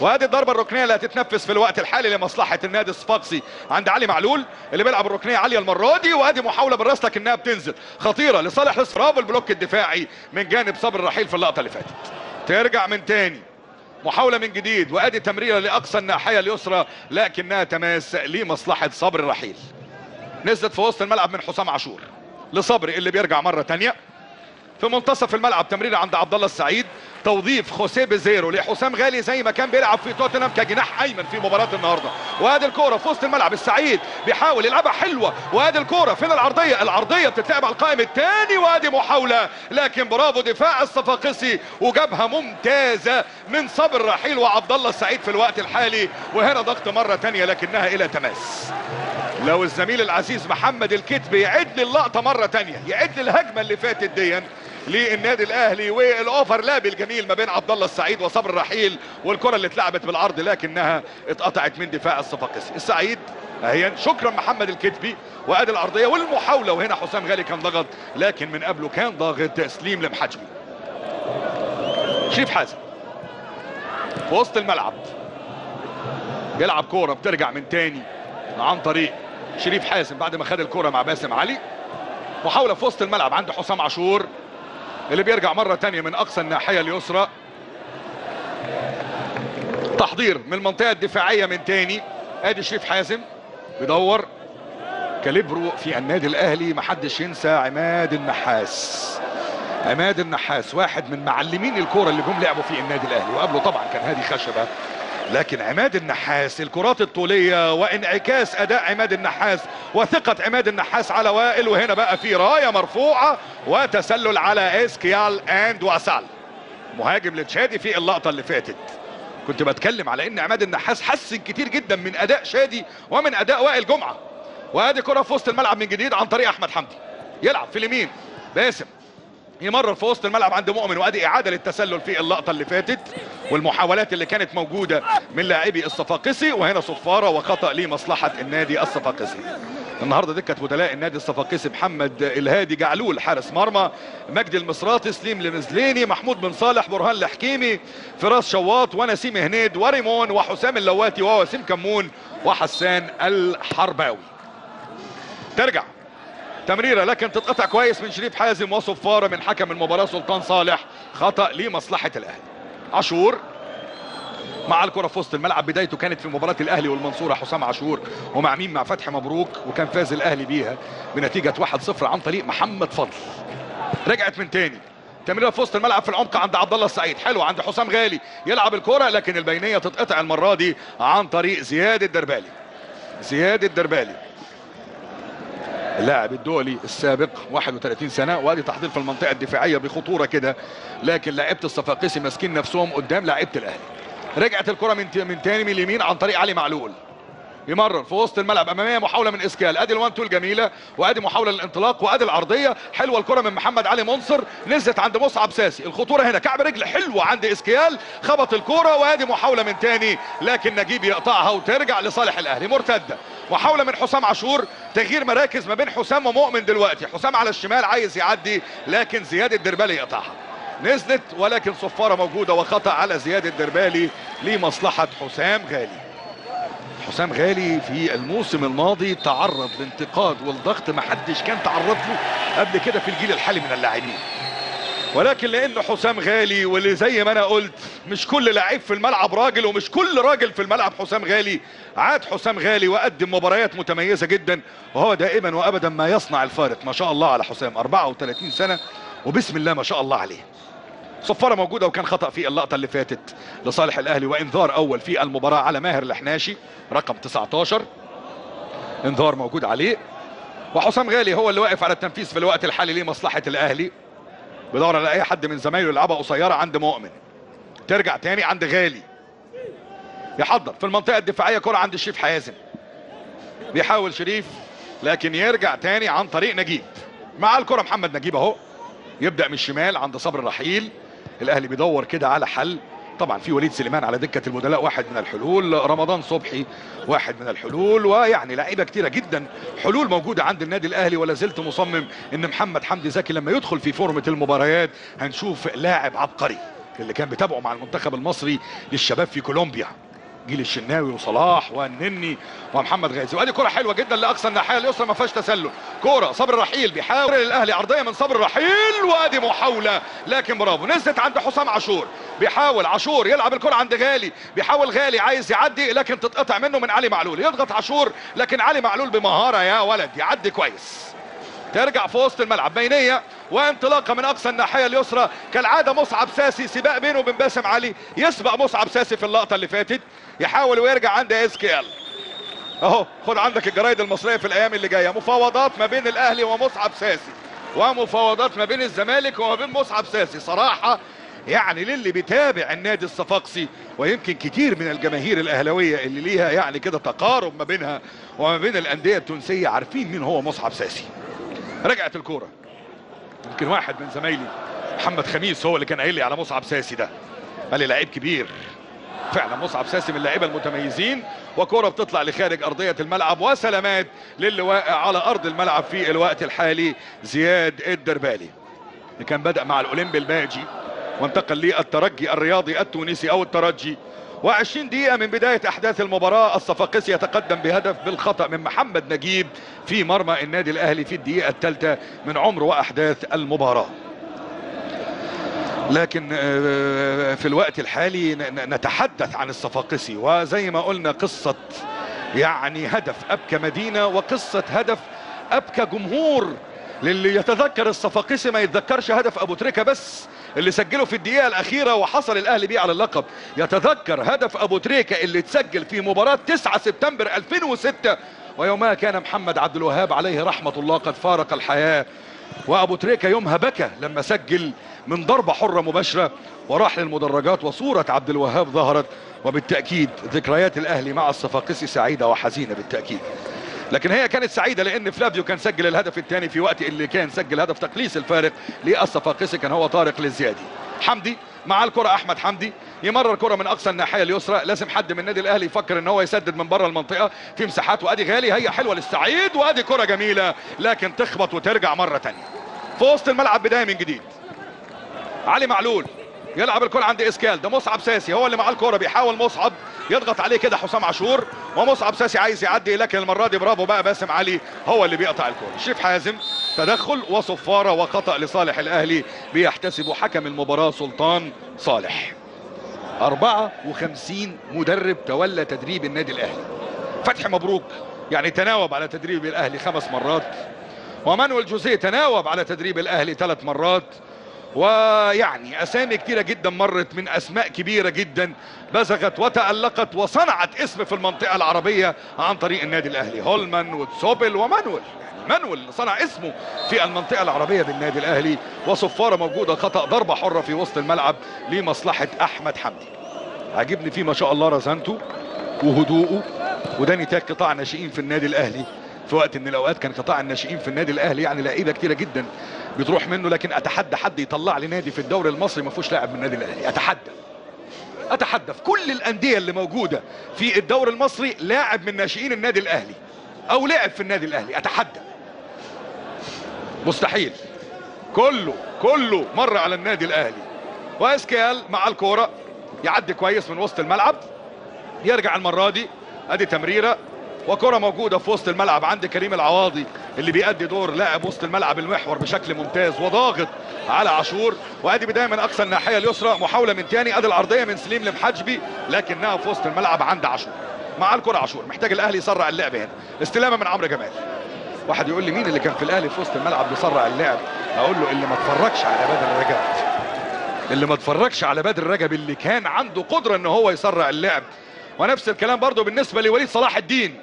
وهذه الضربة الركنية اللي هتتنفذ في الوقت الحالي لمصلحة النادي الصفاقسي عند علي معلول اللي بيلعب الركنية عالية المرة دي، وادي محاولة بالراس لكنها بتنزل خطيرة لصالح الصفراوي، البلوك الدفاعي من جانب صبر الرحيل في اللقطة اللي فاتت. ترجع من تاني محاولة من جديد، وادي تمريرة لأقصى الناحية اليسرى لكنها تماس لمصلحة صبر الرحيل. نزلت في وسط الملعب من حسام عاشور لصبري اللي بيرجع مره ثانيه في منتصف الملعب، تمريره عند عبد الله السعيد، توظيف خوسيه بيزيرو لحسام غالي زي ما كان بيلعب في توتنهام كجناح ايمن في مباراه النهارده. وادي الكوره في وسط الملعب، السعيد بيحاول يلعبها حلوه، وادي الكوره فين؟ العرضيه، العرضيه بتتلعب على القائم الثاني، وادي محاوله لكن برافو دفاع الصفاقسي وجابها ممتازه من صبر الرحيل وعبد الله السعيد في الوقت الحالي. وهنا ضغط مره ثانيه لكنها الى تماس. لو الزميل العزيز محمد الكتبي يعد لي اللقطه مره ثانيه، يعد الهجمه اللي فاتت دي للنادي الاهلي والاوفرلاب الجميل ما بين عبد الله السعيد وصبر الرحيل والكره اللي اتلعبت بالعرض لكنها اتقطعت من دفاع الصفاقسي. السعيد اهيا، شكرا محمد الكتبي، وادي العرضيه والمحاوله. وهنا حسام غالي كان ضغط لكن من قبله كان ضاغط سليم المحجبي. شريف حازم في وسط الملعب بيلعب كوره بترجع من تاني عن طريق شريف حازم بعد ما خد الكوره مع باسم علي. محاوله في وسط الملعب عند حسام عاشور اللي بيرجع مره تانية من اقصى الناحيه اليسرى، تحضير من المنطقه الدفاعيه من تاني. ادي شريف حازم بيدور، كاليبرو في النادي الاهلي ما حدش ينسى عماد النحاس. عماد النحاس واحد من معلمين الكوره اللي جم لعبوا في النادي الاهلي، وقبله طبعا كان هادي خشبه، لكن عماد النحاس الكرات الطوليه وانعكاس اداء عماد النحاس وثقه عماد النحاس على وائل. وهنا بقى في رايه مرفوعه وتسلل على إيزيكيال إندوسالا مهاجم لتشادي في اللقطه اللي فاتت. كنت بتكلم على ان عماد النحاس حسن كتير جدا من اداء شادي ومن اداء وائل جمعه. وادي كره في وسط الملعب من جديد عن طريق احمد حمدي، يلعب في اليمين، باسم يمرر في وسط الملعب عند مؤمن، وادي اعاده للتسلل في اللقطه اللي فاتت والمحاولات اللي كانت موجوده من لاعبي الصفاقسي. وهنا صفاره وخطا لمصلحه النادي الصفاقسي. النهارده دكه بدلاء النادي الصفاقسي محمد الهادي جعلول حارس مرمى، مجدي المصراتي، سليم المزليني، محمود بن صالح، برهان الحكيمي، فراس شواط، ونسيم هنيد، وريمون، وحسام اللواتي، ووسيم كمون، وحسان الحرباوي. ترجع تمريره لكن تتقطع كويس من شريف حازم وصفاره من حكم المباراه سلطان صالح، خطا لمصلحه الاهلي. عاشور مع الكره في وسط الملعب، بدايته كانت في مباراه الاهلي والمنصوره حسام عاشور، ومع مين؟ مع فتحي مبروك، وكان فاز الاهلي بيها بنتيجه واحد صفر عن طريق محمد فضل. رجعت من تاني تمريره في وسط الملعب في العمق عند عبد الله السعيد، حلو عند حسام غالي يلعب الكره لكن البينيه تتقطع المره دي عن طريق زياد الدربالي. زياد الدربالي اللاعب الدولي السابق واحد وثلاثين سنه، وادي تحضير في المنطقه الدفاعيه بخطوره كده لكن لاعيبه الصفاقسي ماسكين نفسهم قدام لاعيبه الاهلي. رجعت الكره من من تاني من اليمين عن طريق علي معلول، يمرر في وسط الملعب اماميه، محاوله من اسكال، ادي الوان تو الجميله، وادي محاوله للانطلاق، وادي العرضيه حلوه الكره من محمد علي منصر، نزلت عند مصعب ساسي، الخطوره هنا كعب رجل حلوه عند اسكال، خبط الكره، وادي محاوله من تاني لكن نجيب يقطعها وترجع لصالح الاهلي. مرتده محاوله من حسام عاشور، تغيير مراكز ما بين حسام ومؤمن دلوقتي، حسام على الشمال عايز يعدي لكن زياد الدربالي يقطعها، نزلت ولكن صفاره موجوده وخطا على زياد الدربالي لمصلحه حسام غالي. حسام غالي في الموسم الماضي تعرض لانتقاد والضغط ما حدش كان تعرض له قبل كده في الجيل الحالي من اللاعبين، ولكن لأن حسام غالي واللي زي ما أنا قلت مش كل لعيب في الملعب راجل ومش كل راجل في الملعب حسام غالي، عاد حسام غالي وقدم مباريات متميزة جدا، وهو دائما وأبدا ما يصنع الفارق. ما شاء الله على حسام، أربعة وثلاثين سنة وبسم الله ما شاء الله عليه. صفارة موجودة وكان خطأ في اللقطة اللي فاتت لصالح الأهلي، وإنذار أول في المباراة على ماهر الحناشي رقم تسعة عشر، إنذار موجود عليه، وحسام غالي هو اللي واقف على التنفيذ في الوقت الحالي لمصلحة الأهلي. بدور على اي حد من زمايله يلعبها قصيره عند مؤمن، ترجع تاني عند غالي، يحضر في المنطقه الدفاعيه كره عند شريف حازم، بيحاول شريف لكن يرجع تاني عن طريق نجيب، مع الكره محمد نجيب اهو، يبدا من الشمال عند صبر الرحيل. الاهلي بيدور كده على حل، طبعا في وليد سليمان على دكه البدلاء واحد من الحلول، رمضان صبحي واحد من الحلول، ويعني لعيبه كتيره جدا حلول موجوده عند النادي الاهلي. ولا زلت مصمم ان محمد حمدي زكي لما يدخل في فورمه المباريات هنشوف لاعب عبقري، اللي كان بيتابعه مع المنتخب المصري للشباب في كولومبيا، جيل الشناوي وصلاح والنني ومحمد غازي. وادي كره حلوه جدا لاقصى الناحيه اليسرى ما فيهاش تسلل، كره صبر الرحيل بيحاول الاهلي، عرضيه من صبر الرحيل، وادي محاوله لكن برافو، نزلت عند حسام عاشور، بيحاول عاشور يلعب الكره عند غالي، بيحاول غالي عايز يعدي لكن تتقطع منه من علي معلول، يضغط عاشور لكن علي معلول بمهاره يا ولد يعدي كويس. ترجع في وسط الملعب بينيه وانطلاقه من اقصى الناحيه اليسرى كالعاده. مصعب ساسي سباق بينه وبين باسم علي، يسبق مصعب ساسي في اللقطه اللي فاتت، يحاول ويرجع عند إيزيكيال. اهو خد عندك الجرايد المصريه في الايام اللي جايه، مفاوضات ما بين الاهلي ومصعب ساسي، ومفاوضات ما بين الزمالك وما بين مصعب ساسي. صراحه يعني للي بيتابع النادي الصفاقسي، ويمكن كتير من الجماهير الاهلاويه اللي ليها يعني كده تقارب ما بينها وما بين الانديه التونسيه، عارفين مين هو مصعب ساسي. رجعت الكوره، يمكن واحد من زمايلي محمد خميس هو اللي كان قايل لي على مصعب ساسي ده، قال لي لعيب كبير. فعلا مصعب ساسي من اللعيبه المتميزين، وكوره بتطلع لخارج ارضيه الملعب، وسلامات للي واقع على ارض الملعب في الوقت الحالي زياد الدربالي، اللي كان بدا مع الاولمبي الباجي وانتقل للترجي الرياضي التونسي او الترجي. وعشرين دقيقة من بداية أحداث المباراة، الصفاقسي يتقدم بهدف بالخطأ من محمد نجيب في مرمى النادي الأهلي في الدقيقة الثالثة من عمر وأحداث المباراة. لكن في الوقت الحالي نتحدث عن الصفاقسي، وزي ما قلنا قصة يعني هدف أبكى مدينة، وقصة هدف أبكى جمهور. للي يتذكر الصفاقسي ما يتذكرش هدف أبو تريكة بس اللي سجله في الدقيقة الأخيرة وحصل الأهلي بيه على اللقب، يتذكر هدف أبو تريكة اللي اتسجل في مباراة تسعة سبتمبر ألفين وستة، ويومها كان محمد عبد الوهاب عليه رحمة الله قد فارق الحياة. وأبو تريكة يومها بكى لما سجل من ضربة حرة مباشرة وراح للمدرجات، وصورة عبد الوهاب ظهرت. وبالتأكيد ذكريات الأهلي مع الصفاقسي سعيدة وحزينة بالتأكيد، لكن هي كانت سعيده لان فلافيو كان سجل الهدف الثاني في وقت اللي كان سجل هدف تقليص الفارق للصفاقسي، كان هو طارق للزيادي. حمدي مع الكره، احمد حمدي يمرر كره من اقصى الناحيه اليسرى، لازم حد من النادي الاهلي يفكر ان هو يسدد من بره المنطقه في مساحات. وادي غالي، هي حلوه للسعيد، وادي كره جميله لكن تخبط وترجع مره ثانيه في وسط الملعب. بدايه من جديد، علي معلول يلعب الكره عند إيزيكيال، ده مصعب ساسي هو اللي معاه الكره، بيحاول مصعب يضغط عليه كده حسام عاشور، ومصعب ساسي عايز يعدي، لكن المره دي برافو بقى باسم علي هو اللي بيقطع الكره. شريف حازم تدخل وصفاره وخطا لصالح الاهلي بيحتسبه حكم المباراه سلطان صالح. أربعة وخمسين مدرب تولى تدريب النادي الاهلي. فتحي مبروك يعني تناوب على تدريب الاهلي خمس مرات، ومانويل جوزيه تناوب على تدريب الاهلي ثلاث مرات، ويعني اسامي كتيره جدا مرت من اسماء كبيره جدا بزغت وتالقت وصنعت اسم في المنطقه العربيه عن طريق النادي الاهلي. هولمان وتسوبل ومانويل، يعني مانويل صنع اسمه في المنطقه العربيه بالنادي الاهلي. وصفاره موجوده خطا، ضربه حره في وسط الملعب لمصلحه احمد حمدي. عجبني فيه ما شاء الله رزانته وهدوءه، وده نتاج قطاع ناشئين في النادي الاهلي، في وقت ان الاوقات كان قطاع الناشئين في النادي الاهلي يعني لعيبه كتيره جدا بتروح منه. لكن اتحدى حد يطلع لي نادي في الدوري المصري ما فيهوش لاعب من النادي الاهلي، اتحدى اتحدى في كل الانديه اللي موجوده في الدوري المصري لاعب من ناشئين النادي الاهلي او لعب في النادي الاهلي، اتحدى مستحيل. كله كله مر على النادي الاهلي. وإيزيكيال مع الكوره يعدي كويس من وسط الملعب، يرجع المره دي ادي تمريره وكرة موجودة في وسط الملعب عند كريم العواضي اللي بيأدي دور لاعب وسط الملعب المحور بشكل ممتاز، وضاغط على عاشور. وادي بداية من اقصى الناحية اليسرى، محاولة من تاني، ادي العرضية من سليم المحجبي لكنها في وسط الملعب عند عاشور. مع الكرة عاشور، محتاج الاهلي يسرع اللعب هنا، استلامة من عمرو جمال. واحد يقول لي مين اللي كان في الاهلي في وسط الملعب بيسرع اللعب؟ اقول له اللي ما اتفرجش على بدر رجب، اللي ما اتفرجش على بدر رجب اللي كان عنده قدرة ان هو يسرع اللعب. ونفس الكلام برضه بالنسبة لوليد صلاح الدين،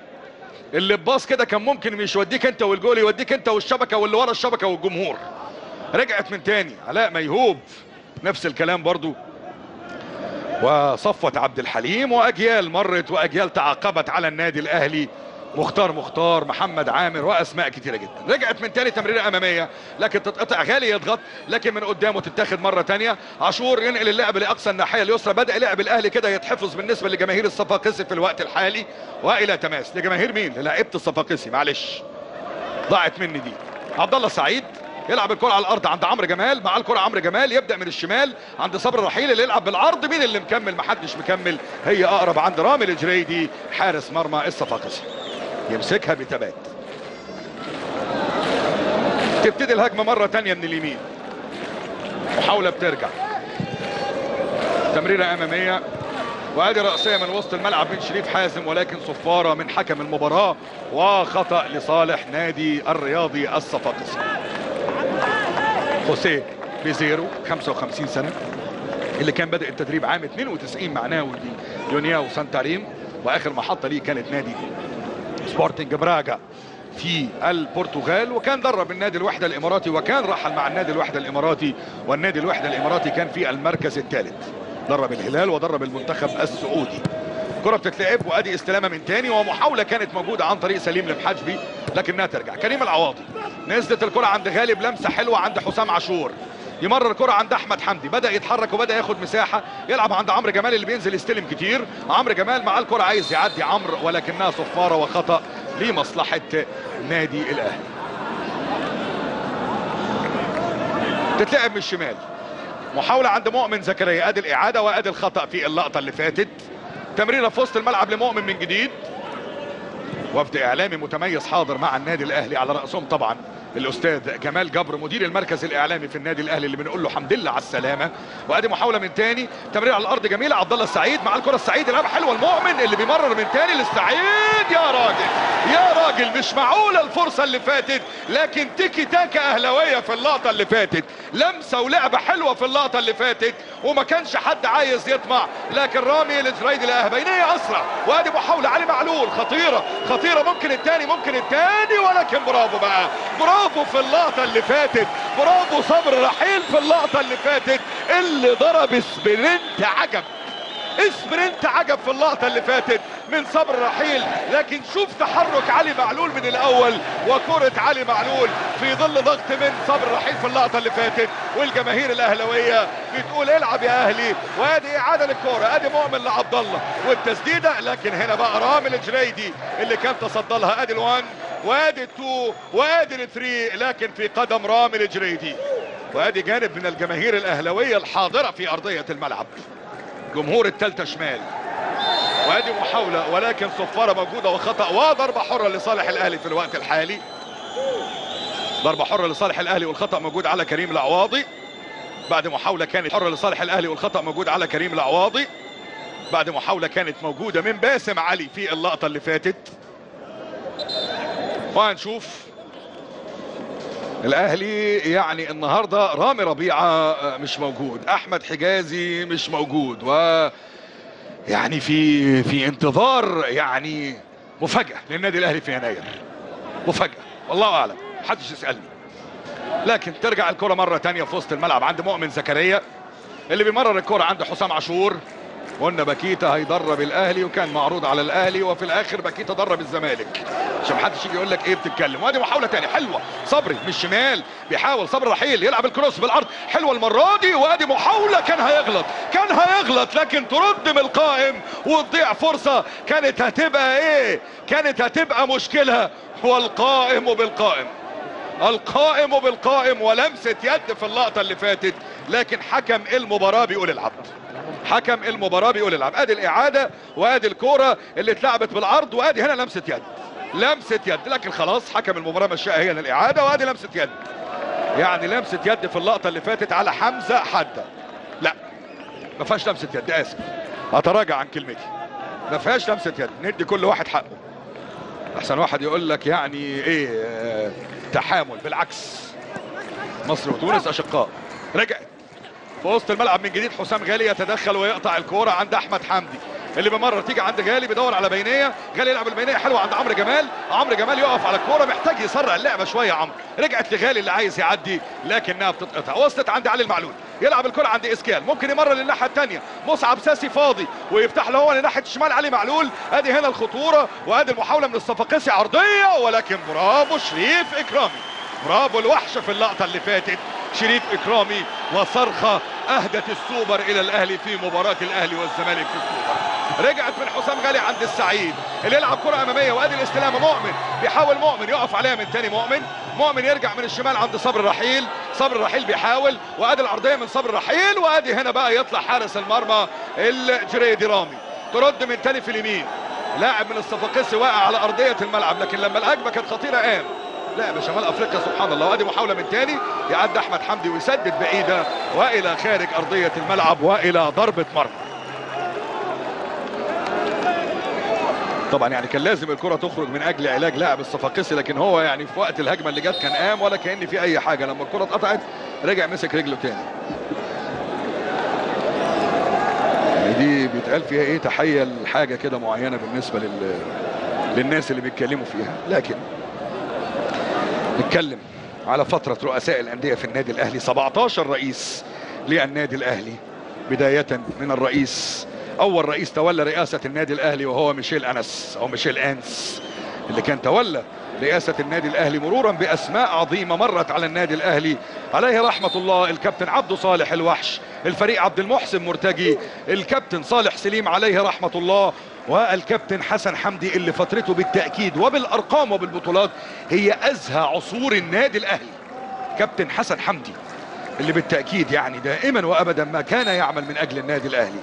اللي بباص كده كان ممكن مش يوديك انت والجول، يوديك انت والشبكه واللي ورا الشبكه والجمهور. رجعت من تاني علاء ميهوب، نفس الكلام برضو. وصفوة عبد الحليم، واجيال مرت واجيال تعاقبت على النادي الاهلي، مختار مختار، محمد عامر، واسماء كتيره جدا. رجعت من تاني تمريره اماميه لكن تتقطع، غالي يضغط لكن من قدامه تتاخد مره تانيه. عاشور ينقل اللعب لاقصى الناحيه اليسرى، بدا لعب الاهلي كده يتحفظ بالنسبه لجماهير الصفاقسي في الوقت الحالي. والى تماس لجماهير مين؟ للاعيبه الصفاقسي، معلش ضاعت مني دي. عبد الله السعيد يلعب الكره على الارض عند عمرو جمال، مع الكره عمرو جمال يبدا من الشمال عند صبر الرحيل اللي يلعب بالعرض. مين اللي مكمل؟ محدش مكمل، هي اقرب عند رامي الجريدي حارس مرمى الصفاقسي، يمسكها بثبات. تبتدي الهجمه مره ثانيه من اليمين، محاوله بترجع تمريره اماميه، وادي راسيه من وسط الملعب من شريف حازم ولكن صفاره من حكم المباراه وخطا لصالح نادي الرياضي الصفاقسي. خوسيه بيزيرو خمسة وخمسين سنه، اللي كان بدأ التدريب عام اثنين وتسعين مع ناوي يونياو سانتاريم، واخر محطه ليه كانت نادي سبورتنج براجا في البرتغال، وكان درب النادي الوحده الاماراتي، وكان رحل مع النادي الوحده الاماراتي، والنادي الوحده الاماراتي كان في المركز الثالث. درب الهلال ودرب المنتخب السعودي. كره بتتلعب وادي استلامه من تاني، ومحاوله كانت موجوده عن طريق سليم المحجبي لكنها ترجع. كريم العواضي، نزلت الكره عند غالب، لمسه حلوه عند حسام عاشور، يمرر الكره عند احمد حمدي، بدا يتحرك وبدا ياخد مساحه، يلعب عند عمرو جمال اللي بينزل يستلم كتير. عمرو جمال مع الكره عايز يعدي عمرو، ولكنها صفاره وخطا لمصلحه نادي الاهلي. تتلعب من الشمال، محاوله عند مؤمن زكريا، ادي الاعاده وادي الخطا في اللقطه اللي فاتت. تمريره في وسط الملعب لمؤمن من جديد. وفد اعلامي متميز حاضر مع النادي الاهلي، على راسهم طبعا الاستاذ جمال جبر مدير المركز الاعلامي في النادي الاهلي، اللي بنقول له حمد لله على السلامه. وادي محاوله من تاني، تمرير على الارض جميله، عبدالله السعيد مع الكره، السعيد يلعب حلوه المؤمن اللي بيمرر من تاني للسعيد. يا راجل يا راجل، مش معقوله الفرصه اللي فاتت، لكن تيكي تاكا اهلاويه في اللقطه اللي فاتت، لمسه ولعبه حلوه في اللقطه اللي فاتت، وما كانش حد عايز يطمع، لكن رامي الجريدي لقاها بينيه اسرع. وادي محاوله علي معلول خطيره خطيره، ممكن الثاني ممكن الثاني، ولكن برافو بقى، برافو في اللقطه اللي فاتت، برافو صبر الرحيل في اللقطه اللي فاتت، اللي ضرب سبرنت عجب، سبرنت عجب في اللقطه اللي فاتت من صبر الرحيل. لكن شوف تحرك علي معلول من الاول، وكره علي معلول في ظل ضغط من صبر الرحيل في اللقطه اللي فاتت، والجماهير الاهلاويه بتقول العب يا اهلي. وادي اعاده للكوره، ادي مؤمن لعبد الله والتسديده، لكن هنا بقى رامي الجريدي اللي كان تصدى لها. ادي الوان وادي التو وادي الثري، لكن في قدم رامي الجريدي. وادي جانب من الجماهير الاهلاويه الحاضره في ارضيه الملعب، جمهور الثالثه شمال. وادي محاوله ولكن صفاره موجوده وخطا، وضربه حره لصالح الاهلي في الوقت الحالي، ضربه حره لصالح الاهلي، والخطا موجود على كريم العواضي. بعد محاوله كانت حره لصالح الاهلي، والخطا موجود على كريم العواضي، بعد محاوله كانت موجوده من باسم علي في اللقطه اللي فاتت. وهنشوف الاهلي يعني النهارده رامي ربيعه مش موجود، احمد حجازي مش موجود، و يعني في في انتظار يعني مفاجاه للنادي الاهلي في يناير، مفاجاه والله اعلم، محدش يسالني. لكن ترجع الكره مره ثانيه في وسط الملعب عند مؤمن زكريا اللي بيمرر الكره عند حسام عاشور. قلنا باكيتا هيدرب الاهلي وكان معروض على الاهلي، وفي الاخر باكيتا درب الزمالك، عشان محدش يجي يقول لك ايه بتتكلم. وادي محاوله ثانيه حلوه، صبري من الشمال بيحاول صبري رحيل يلعب الكروس بالعرض، حلوه المره دي. وادي محاوله كان هيغلط كان هيغلط لكن ترد من القائم وتضيع فرصه كانت هتبقى ايه، كانت هتبقى مشكله. والقائم بالقائم، القائم بالقائم، ولمسه يد في اللقطه اللي فاتت، لكن حكم المباراه بيقول العب، حكم المباراه بيقول العب. ادي الاعاده وادي الكوره اللي اتلعبت بالعرض، وادي هنا لمسه يد، لمسه يد، لكن خلاص حكم المباراه مشاها هي الاعاده. وادي لمسه يد، يعني لمسه يد في اللقطه اللي فاتت على حمزه حده. لا ما فيهاش لمسه يد، اسف اتراجع عن كلمتي، ما فيهاش لمسه يد، ندي كل واحد حقه. احسن واحد يقول لك يعني ايه اه تحامل، بالعكس مصر وتونس اشقاء. رجعت في وسط الملعب من جديد، حسام غالي يتدخل ويقطع الكوره عند احمد حمدي اللي بمرر، تيجي عند غالي بيدور على بينيه، غالي يلعب البينيه حلوه عند عمرو جمال، عمرو جمال يقف على الكوره، محتاج يسرع اللعبه شويه عمرو، رجعت لغالي اللي عايز يعدي لكنها بتتقطع. وصلت عند علي المعلول يلعب الكره عند اسكال، ممكن يمرر للناحيه الثانيه، مصعب ساسي فاضي ويفتح له هو لناحيه الشمال علي معلول. ادي هنا الخطوره، وادي المحاوله من الصفاقسي عرضيه، ولكن برافو شريف اكرامي، برافو الوحش في اللقطه اللي فاتت، شريف اكرامي وصرخه اهدت السوبر الى الاهلي في مباراه الاهلي والزمالك في السوبر. رجعت من حسام غالي عند السعيد اللي يلعب كره اماميه، وادي الاستلامه مؤمن بيحاول، مؤمن يقف عليها من تاني، مؤمن مؤمن يرجع من الشمال عند صبر الرحيل، صبر الرحيل بيحاول، وادي العرضيه من صبر الرحيل، وادي هنا بقى يطلع حارس المرمى الجريدي رامي، ترد من تاني في اليمين، لاعب من الصفاقسي واقع على ارضيه الملعب، لكن لما الهجمه كانت خطيره قام لا بشمال افريقيا سبحان الله. وادي محاوله من تاني، يعدي احمد حمدي ويسدد بعيده والى خارج ارضيه الملعب والى ضربه مرمى. طبعا يعني كان لازم الكره تخرج من اجل علاج لاعب الصفاقسي، لكن هو يعني في وقت الهجمه اللي جت كان قام ولا كان في اي حاجه، لما الكره اتقطعت رجع مسك رجله تاني. يعني دي بيتقال فيها ايه، تحيه لحاجه كده معينه بالنسبه لل... للناس اللي بيتكلموا فيها. لكن نتكلم على فتره رؤساء الانديه في النادي الاهلي، سبعتاشر رئيس للنادي الاهلي، بدايه من الرئيس اول رئيس تولى رئاسه النادي الاهلي وهو ميشيل انس او ميشيل انس اللي كان تولى رئاسه النادي الاهلي، مرورا باسماء عظيمه مرت على النادي الاهلي عليه رحمه الله، الكابتن عبده صالح الوحش، الفريق عبد المحسن مرتجي، الكابتن صالح سليم عليه رحمه الله، والكابتن حسن حمدي، اللي فترته بالتاكيد وبالارقام وبالبطولات هي ازهى عصور النادي الاهلي. كابتن حسن حمدي اللي بالتاكيد يعني دائما وابدا ما كان يعمل من اجل النادي الاهلي،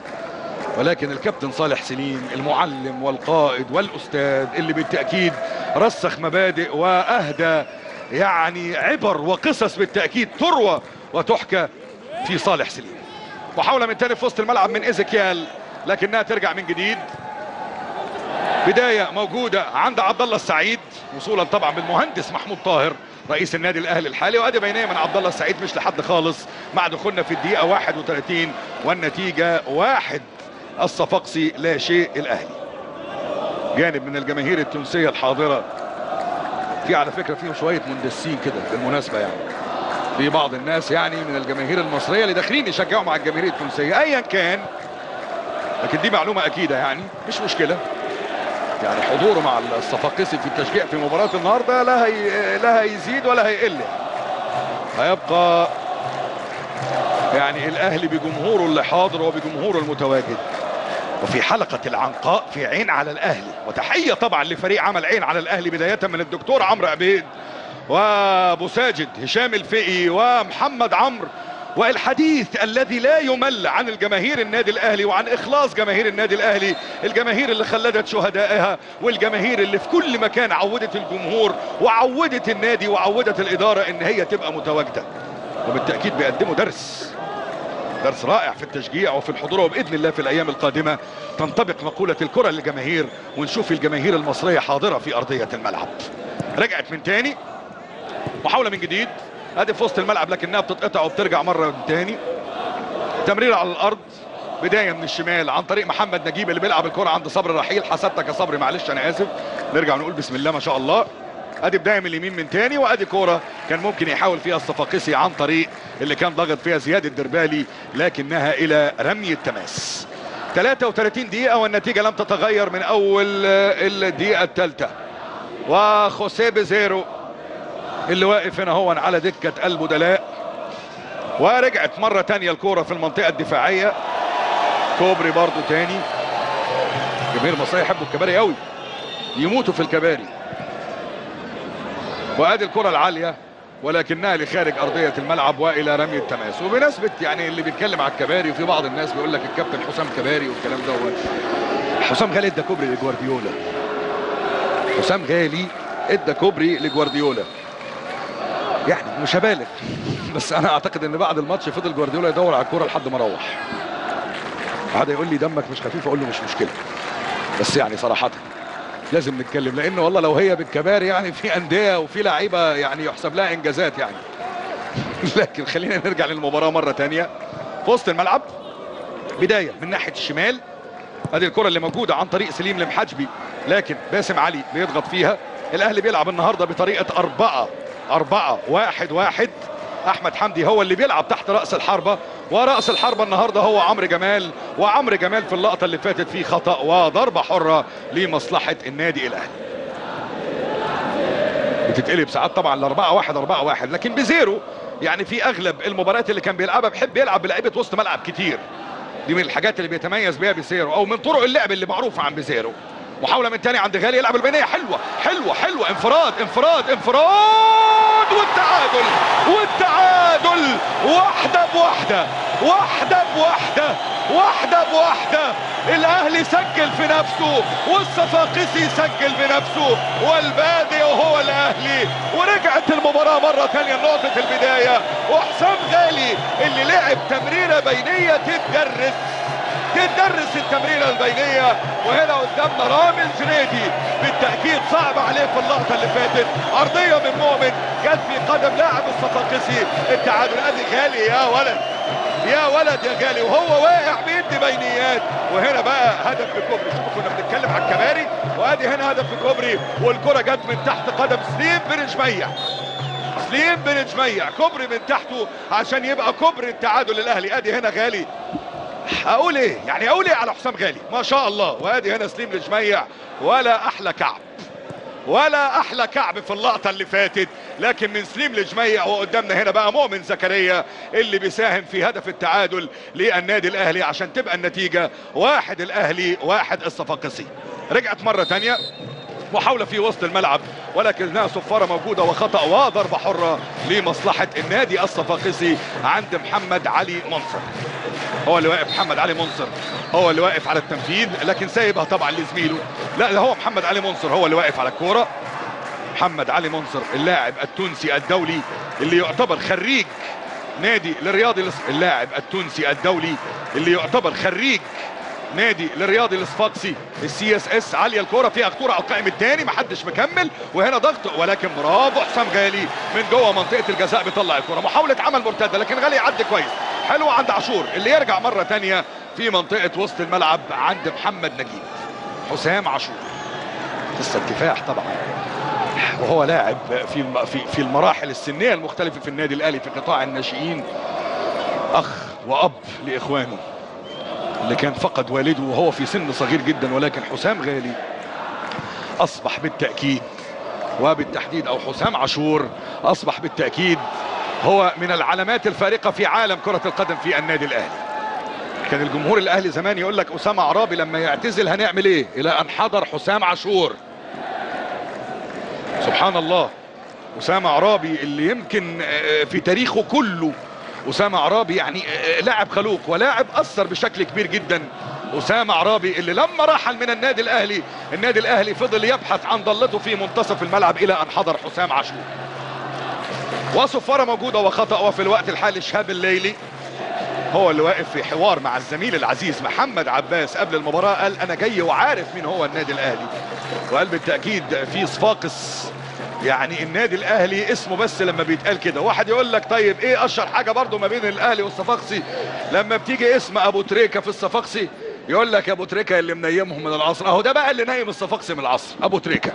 ولكن الكابتن صالح سليم المعلم والقائد والاستاذ اللي بالتاكيد رسخ مبادئ واهدى يعني عبر وقصص بالتاكيد تروى وتحكى في صالح سليم. محاوله من تاني في وسط الملعب من إيزيكيال، لكنها ترجع من جديد. بدايه موجوده عند عبد الله السعيد، وصولا طبعا بالمهندس محمود طاهر رئيس النادي الاهلي الحالي، وادي بينيه من عبد الله السعيد مش لحد خالص مع دخولنا في الدقيقه واحد وثلاثين والنتيجه واحد، الصفاقسي لا شيء الاهلي. جانب من الجماهير التونسيه الحاضره، في على فكره فيهم شويه مندسين كده بالمناسبه، يعني في بعض الناس يعني من الجماهير المصريه اللي داخلين يشجعوا مع الجماهير التونسيه ايا كان، لكن دي معلومه اكيده يعني مش مشكله، يعني حضوره مع الصفاقسي في التشجيع في مباراه النهارده لا هي لا هيزيد ولا هيقل، هيبقى يعني الاهلي بجمهوره اللي حاضر وبجمهوره المتواجد. وفي حلقه العنقاء في عين على الاهلي، وتحيه طبعا لفريق عمل عين على الاهلي بدايه من الدكتور عمرو عبيد وابو ساجد هشام الفقي ومحمد عمرو، والحديث الذي لا يمل عن الجماهير النادي الاهلي وعن اخلاص جماهير النادي الاهلي، الجماهير اللي خلدت شهدائها، والجماهير اللي في كل مكان عودت الجمهور وعودت النادي وعودت الاداره ان هي تبقى متواجده، وبالتاكيد بيقدموا درس درس رائع في التشجيع وفي الحضور، وباذن الله في الايام القادمه تنطبق مقوله الكره للجماهير ونشوف الجماهير المصريه حاضره في ارضيه الملعب. رجعت من تاني، محاوله من جديد، ادي في وسط الملعب لكنها بتتقطع وبترجع مره من تاني. تمرير على الارض، بدايه من الشمال عن طريق محمد نجيب اللي بيلعب الكره عند صبر الرحيل، حسبتك يا صبري معلش انا اسف، نرجع نقول بسم الله ما شاء الله. ادي بدايه من اليمين من تاني، وادي كوره كان ممكن يحاول فيها الصفاقسي عن طريق اللي كان ضاغط فيها زياد الدربالي، لكنها الى رمي التماس. ثلاثة وثلاثين دقيقه والنتيجه لم تتغير من اول الدقيقه الثالثه، وخوسيه بيزيرو اللي واقف هنا هو على دكه البدلاء، ورجعت مره تانيه الكوره في المنطقه الدفاعيه، كوبري برضو تاني. الجماهير المصريه يحبوا الكباري قوي، يموتوا في الكباري. وادي الكره العاليه ولكنها لخارج ارضيه الملعب والى رمي التماس. وبمناسبه يعني اللي بيتكلم على الكباري، وفي بعض الناس بيقول لك الكابتن حسام كباري والكلام دوت، حسام غالي ادى كوبري لجوارديولا، حسام غالي ادى كوبري لجوارديولا، يعني مش هبالغ بس انا اعتقد ان بعد الماتش فضل جوارديولا يدور على الكوره لحد ما روح. قعد يقول لي دمك مش خفيف، اقول له مش مشكله، بس يعني صراحه لازم نتكلم، لان والله لو هي بالكباري يعني في انديه وفي لعيبه يعني يحسب لها انجازات يعني. لكن خلينا نرجع للمباراه مره ثانيه. في وسط الملعب، بدايه من ناحيه الشمال، ادي الكره اللي موجوده عن طريق سليم المحجبي، لكن باسم علي بيضغط فيها. الاهلي بيلعب النهارده بطريقه أربعة أربعة واحد واحد، احمد حمدي هو اللي بيلعب تحت راس الحربه، وراس الحربه النهارده هو عمرو جمال، وعمرو جمال في اللقطه اللي فاتت فيه خطا وضربه حره لمصلحه النادي الاهلي. بتتقلب ساعات طبعا ل أربعة واحد أربعة واحد، لكن بزيرو يعني في اغلب المباريات اللي كان بيلعبها بيحب يلعب بلعيبه وسط ملعب كتير، دي من الحاجات اللي بيتميز بيها بزيرو او من طرق اللعب اللي معروفه عن بزيرو. محاوله من تاني عند غالي، يلعب البينيه حلوه حلوه حلوه، انفراد انفراد انفراد، والتعادل والتعادل واحده بواحده واحده بواحده واحده بواحده. الاهلي سجل في نفسه والصفاقسي سجل بنفسه، والبادئ هو الاهلي، ورجعت المباراه مره ثانيه لنقطه البدايه، وحسام غالي اللي لعب تمريره بينيه تتجرس تدرس التمريره البينيه، وهنا قدامنا رامي الجريدي بالتاكيد صعب عليه في اللقطه اللي فاتت، ارضيه من مؤمن جت في قدم لاعب الصفاقسي التعادل. ادي غالي يا ولد يا ولد يا غالي وهو واقع بيدي بينيات، وهنا بقى هدف في كوبري. شوفوا كنا بنتكلم على الكباري، وادي هنا هدف في كوبري والكره جت من تحت قدم سليم بن جميع. سليم بن جميع كوبري من تحته عشان يبقى كوبري التعادل للاهلي. ادي هنا غالي، اقول ايه يعني اقول ايه على حسام غالي ما شاء الله. وادي هنا سليم بن جميع، ولا احلى كعب ولا احلى كعب في اللقطه اللي فاتت، لكن من سليم لجميع. وقدامنا هنا بقى مؤمن زكريا اللي بيساهم في هدف التعادل للنادي الاهلي عشان تبقى النتيجه واحد الاهلي واحد الصفاقسي. رجعت مره ثانيه محاوله في وسط الملعب ولكنها صفاره موجوده وخطا وضربه حره لمصلحه النادي الصفاقسي عند محمد علي منصر. هو اللي واقف محمد علي منصر هو اللي واقف على التنفيذ، لكن سايبها طبعا لزميله. لا ده هو محمد علي منصر هو اللي واقف على الكوره. محمد علي منصر اللاعب التونسي الدولي اللي يعتبر خريج نادي الرياضي اللاعب التونسي الدولي اللي يعتبر خريج نادي الرياضي الصفاقسي السي اس اس. عاليه الكوره فيها خطوره على القائم الثاني، محدش مكمل، وهنا ضغط، ولكن برافو حسام غالي من جوه منطقه الجزاء بيطلع الكوره. محاوله عمل مرتده لكن غالي عدى كويس، حلوه عند عاشور اللي يرجع مره ثانيه في منطقه وسط الملعب عند محمد نجيب. حسام عاشور قصه كفاح طبعا، وهو لاعب في في المراحل السنيه المختلفه في النادي الاهلي في قطاع الناشئين، اخ واب لاخوانه اللي كان فقد والده وهو في سن صغير جدا. ولكن حسام غالي اصبح بالتاكيد وبالتحديد او حسام عاشور اصبح بالتاكيد هو من العلامات الفارقه في عالم كره القدم في النادي الاهلي. كان الجمهور الاهلي زمان يقول لك اسامه عرابي لما يعتزل هنعمل ايه، الى ان حضر حسام عاشور. سبحان الله، اسامه عرابي اللي يمكن في تاريخه كله أسامة عرابي يعني لاعب خلوق ولاعب أثر بشكل كبير جدا. أسامة عرابي اللي لما رحل من النادي الأهلي النادي الأهلي فضل يبحث عن ضلته في منتصف الملعب إلى أن حضر حسام عاشور. وصفارة موجودة وخطأ، وفي الوقت الحالي شهاب الليلي هو اللي واقف في حوار مع الزميل العزيز محمد عباس قبل المباراة، قال أنا جاي وعارف مين هو النادي الأهلي، وقال بالتأكيد في صفاقس يعني النادي الاهلي اسمه بس لما بيتقال كده. واحد يقول لك طيب ايه اشهر حاجه برضو ما بين الاهلي والصفاقسي لما بتيجي اسم ابو تريكه في الصفاقسي يقول لك ابو تريكه اللي منيمهم من العصر. اهو ده بقى اللي نايم الصفاقسي من العصر، ابو تريكه.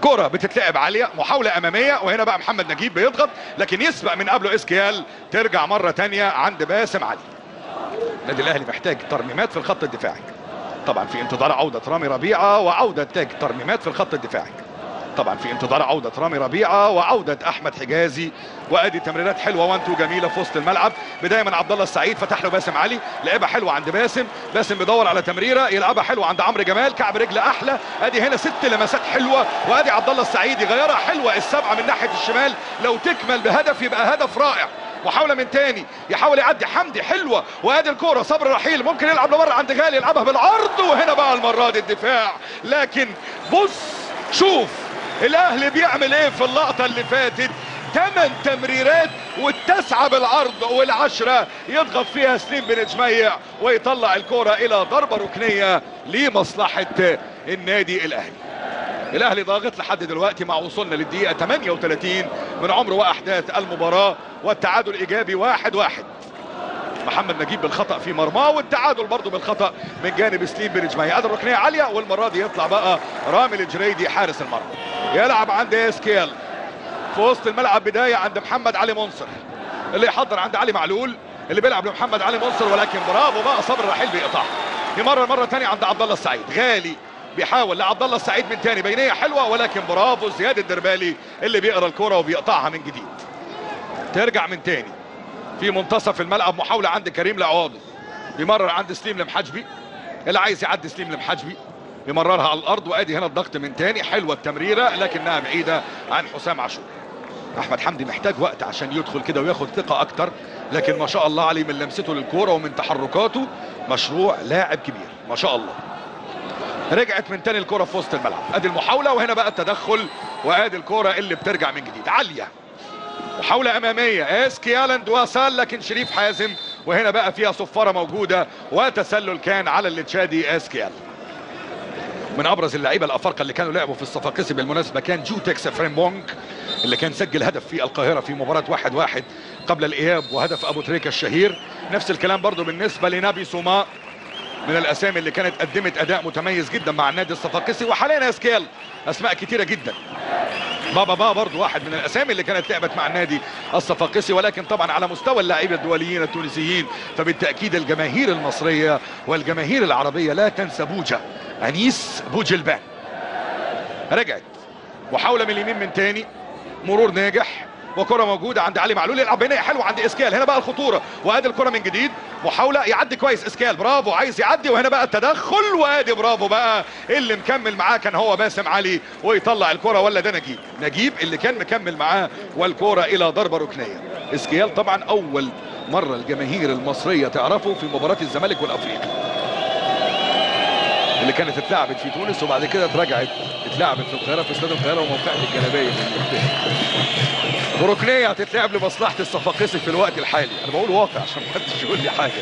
كره بتتلعب عاليه، محاوله اماميه، وهنا بقى محمد نجيب بيضغط لكن يسبق من قبله إيزيكيال. ترجع مره ثانيه عند باسم علي. النادي الاهلي محتاج ترميمات في الخط الدفاعي طبعا في انتظار عوده رامي ربيعه وعوده تاج. ترميمات في الخط الدفاعي طبعا في انتظار عوده رامي ربيعه وعوده احمد حجازي. وادي تمريرات حلوه وانتو جميله في وسط الملعب، بدايه من عبدالله السعيد فتح له باسم علي، لعبها حلوه عند باسم، باسم بيدور على تمريره يلعبها حلوه عند عمرو جمال، كعب رجل احلى. ادي هنا ست لمسات حلوه، وادي عبدالله السعيد يغيرها حلوه السبعه من ناحيه الشمال، لو تكمل بهدف يبقى هدف رائع. محاوله من تاني يحاول يعدي حمدي حلوه، وادي الكوره صبر الرحيل ممكن يلعب لبره عند غالي يلعبها بالعرض، وهنا بقى المره دي الدفاع. لكن بص شوف الاهلي بيعمل ايه في اللقطه اللي فاتت، ثمان تمريرات والتسعه بالعرض والعشره يضغط فيها سليم بن جميع ويطلع الكوره الى ضربه ركنيه لمصلحه النادي الاهلي. الاهلي ضاغط لحد دلوقتي مع وصولنا للدقيقه ثمانية وثلاثين من عمر واحداث المباراه، والتعادل ايجابي واحد واحد. محمد نجيب بالخطأ في مرماه، والتعادل برضه بالخطأ من جانب سليم بن جميع. ادي الركنيه عاليه، والمره دي يطلع بقى رامي الجريدي حارس المرمى يلعب عند إيزيكيال في وسط الملعب، بدايه عند محمد علي منصر اللي يحضر عند علي معلول اللي بيلعب لمحمد علي منصر، ولكن برافو بقى صبر الرحيل بيقطعها. يمرر مره ثانيه عند عبد الله السعيد، غالي بيحاول لعبد الله السعيد من ثاني بينيه حلوه، ولكن برافو زياد الدربالي اللي بيقرا الكوره وبيقطعها من جديد. ترجع من ثاني في منتصف الملعب، محاولة عند كريم العواضي يمرر عند سليم المحجبي اللي عايز يعدي سليم المحجبي يمررها على الأرض، وأدي هنا الضغط من تاني حلوة التمريرة لكنها بعيدة عن حسام عاشور. أحمد حمدي محتاج وقت عشان يدخل كده وياخد ثقة أكتر، لكن ما شاء الله عليه من لمسته للكورة ومن تحركاته مشروع لاعب كبير ما شاء الله. رجعت من تاني الكورة في وسط الملعب، أدي المحاولة وهنا بقى التدخل، وأدي الكورة اللي بترجع من جديد عالية. محاولة أمامية إيزيكيال إندوسالا لكن شريف حازم وهنا بقى فيها صفاره موجوده، وتسلل كان على التشادي إيزيكيال. من ابرز اللعيبه الافارقه اللي كانوا لعبوا في الصفاقسي بالمناسبه كان جوتكس فريمبونج اللي كان سجل هدف في القاهره في مباراه واحد واحد قبل الاياب، وهدف ابو تريكه الشهير. نفس الكلام برضو بالنسبه لنبي سوماء، من الاسامي اللي كانت قدمت اداء متميز جدا مع النادي الصفاقسي. وحاليا إيزيكيال اسماء كتيره جدا، بابا با برضو واحد من الاسامي اللي كانت لعبت مع النادي الصفاقسي، ولكن طبعا على مستوى اللعيبه الدوليين التونسيين فبالتاكيد الجماهير المصريه والجماهير العربيه لا تنسى بوجه انيس بوجلبان. رجعت محاوله من اليمين من تاني، مرور ناجح وكره موجوده عند علي معلول، يلعب هنا حلو عند إيزيكيال، هنا بقى الخطوره وادي الكره من جديد، محاوله يعدي كويس إيزيكيال، برافو عايز يعدي، وهنا بقى التدخل وادي برافو بقى اللي مكمل معاه كان هو باسم علي ويطلع الكره، ولا ده نجيب نجيب اللي كان مكمل معاه، والكره الى ضربه ركنيه. إيزيكيال طبعا اول مره الجماهير المصريه تعرفه في مباراه الزمالك والافريقي اللي كانت اتلعبت في تونس، وبعد كده اترجعت اتلعبت في القاهره في استاد القاهره ومنطقه الجلابيه. بركنيه هتتلعب لمصلحه الصفاقسي في الوقت الحالي، انا بقول واقع عشان ما حدش يقول لي حاجه.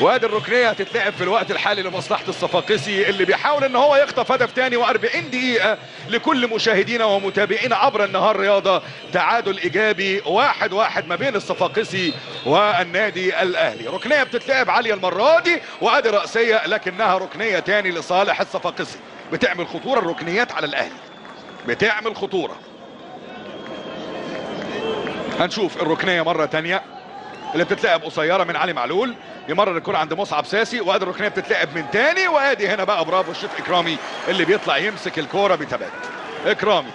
وادي الركنيه هتتلعب في الوقت الحالي لمصلحه الصفاقسي اللي بيحاول ان هو يخطف هدف ثاني، وأربعين دقيقه لكل مشاهدينا ومتابعينا عبر النهار رياضه، تعادل ايجابي واحد واحد ما بين الصفاقسي والنادي الاهلي. ركنيه بتتلعب عاليه المره دي، وادي راسيه لكنها ركنيه ثاني لصالح الصفاقسي. بتعمل خطوره الركنيات على الاهلي، بتعمل خطوره. هنشوف الركنيه مره ثانيه اللي بتتلعب قصيره من علي معلول، يمرر الكره عند مصعب ساسي، وادي الركنيه بتتلعب من ثاني، وادي هنا بقى برافو شريف اكرامي اللي بيطلع يمسك الكوره بثبات. اكرامي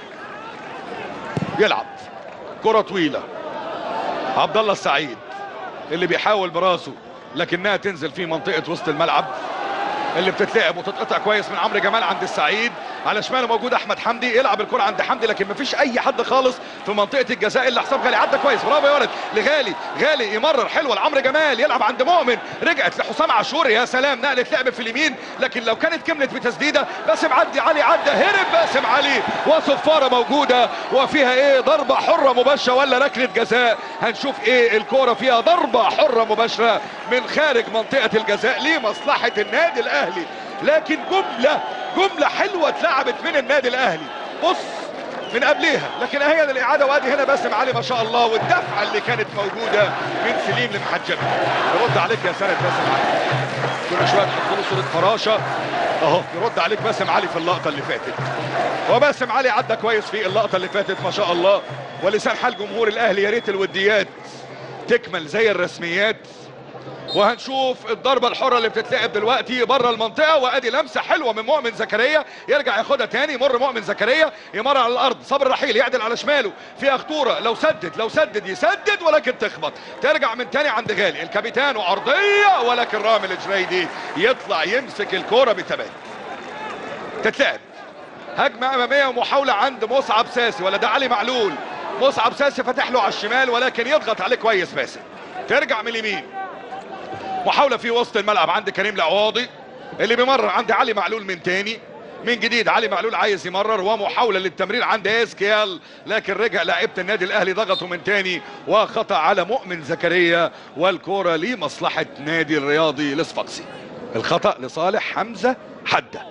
يلعب كره طويله، عبد الله السعيد اللي بيحاول براسه لكنها تنزل في منطقه وسط الملعب، اللي بتتلعب وتتقطع كويس من عمرو جمال عند السعيد، على شماله موجود احمد حمدي، يلعب الكره عند حمدي لكن مفيش اي حد خالص في منطقه الجزاء الا حسام غالي، عدى كويس برافو يا ولد لغالي، غالي يمرر حلوه لعمرو جمال، يلعب عند مؤمن، رجعت لحسام عاشور، يا سلام نقلت لعب في اليمين لكن لو كانت كملت بتسديده، باسم عدي علي عدى هرب باسم علي، وصفاره موجوده وفيها ايه ضربه حره مباشره ولا ركله جزاء؟ هنشوف ايه الكره فيها ضربه حره مباشره من خارج منطقه الجزاء لمصلحه النادي الاهلي، لكن جمله جمله حلوه اتلعبت من النادي الاهلي، بص من قبليها لكن اهي للاعاده، وادي هنا باسم علي ما شاء الله، والدفعه اللي كانت موجوده من سليم المحجبي. يرد عليك يا سند باسم علي، كل شويه تحط له صوره فراشه اهو، يرد عليك باسم علي في اللقطه اللي فاتت، وباسم علي عدى كويس في اللقطه اللي فاتت ما شاء الله. ولسان حال جمهور الاهلي، يا ريت الوديات تكمل زي الرسميات. وهنشوف الضربه الحره اللي بتتلعب دلوقتي بره المنطقه، وادي لمسه حلوه من مؤمن زكريا، يرجع ياخدها تاني، يمر مؤمن زكريا يمر على الارض، صبر الرحيل يعدل على شماله، فيها خطوره لو سدد لو سدد يسدد ولكن تخبط، ترجع من تاني عند غالي الكابيتان وعرضيه، ولكن رامي الجريدي يطلع يمسك الكوره بثبات. تتلعب هجمه اماميه ومحاوله عند مصعب ساسي، ولا ده علي معلول، مصعب ساسي فتح له على الشمال ولكن يضغط عليه كويس باسم، ترجع من اليمين محاولة في وسط الملعب عند كريم العواضي اللي بيمرر عند علي معلول من تاني من جديد، علي معلول عايز يمرر ومحاولة للتمرير عند إيزيكيال لكن رجع لاعيبة النادي الأهلي ضغطوا من تاني وخطأ على مؤمن زكريا، والكرة لمصلحة نادي الرياضي الصفاقسي. الخطأ لصالح حمزة حدة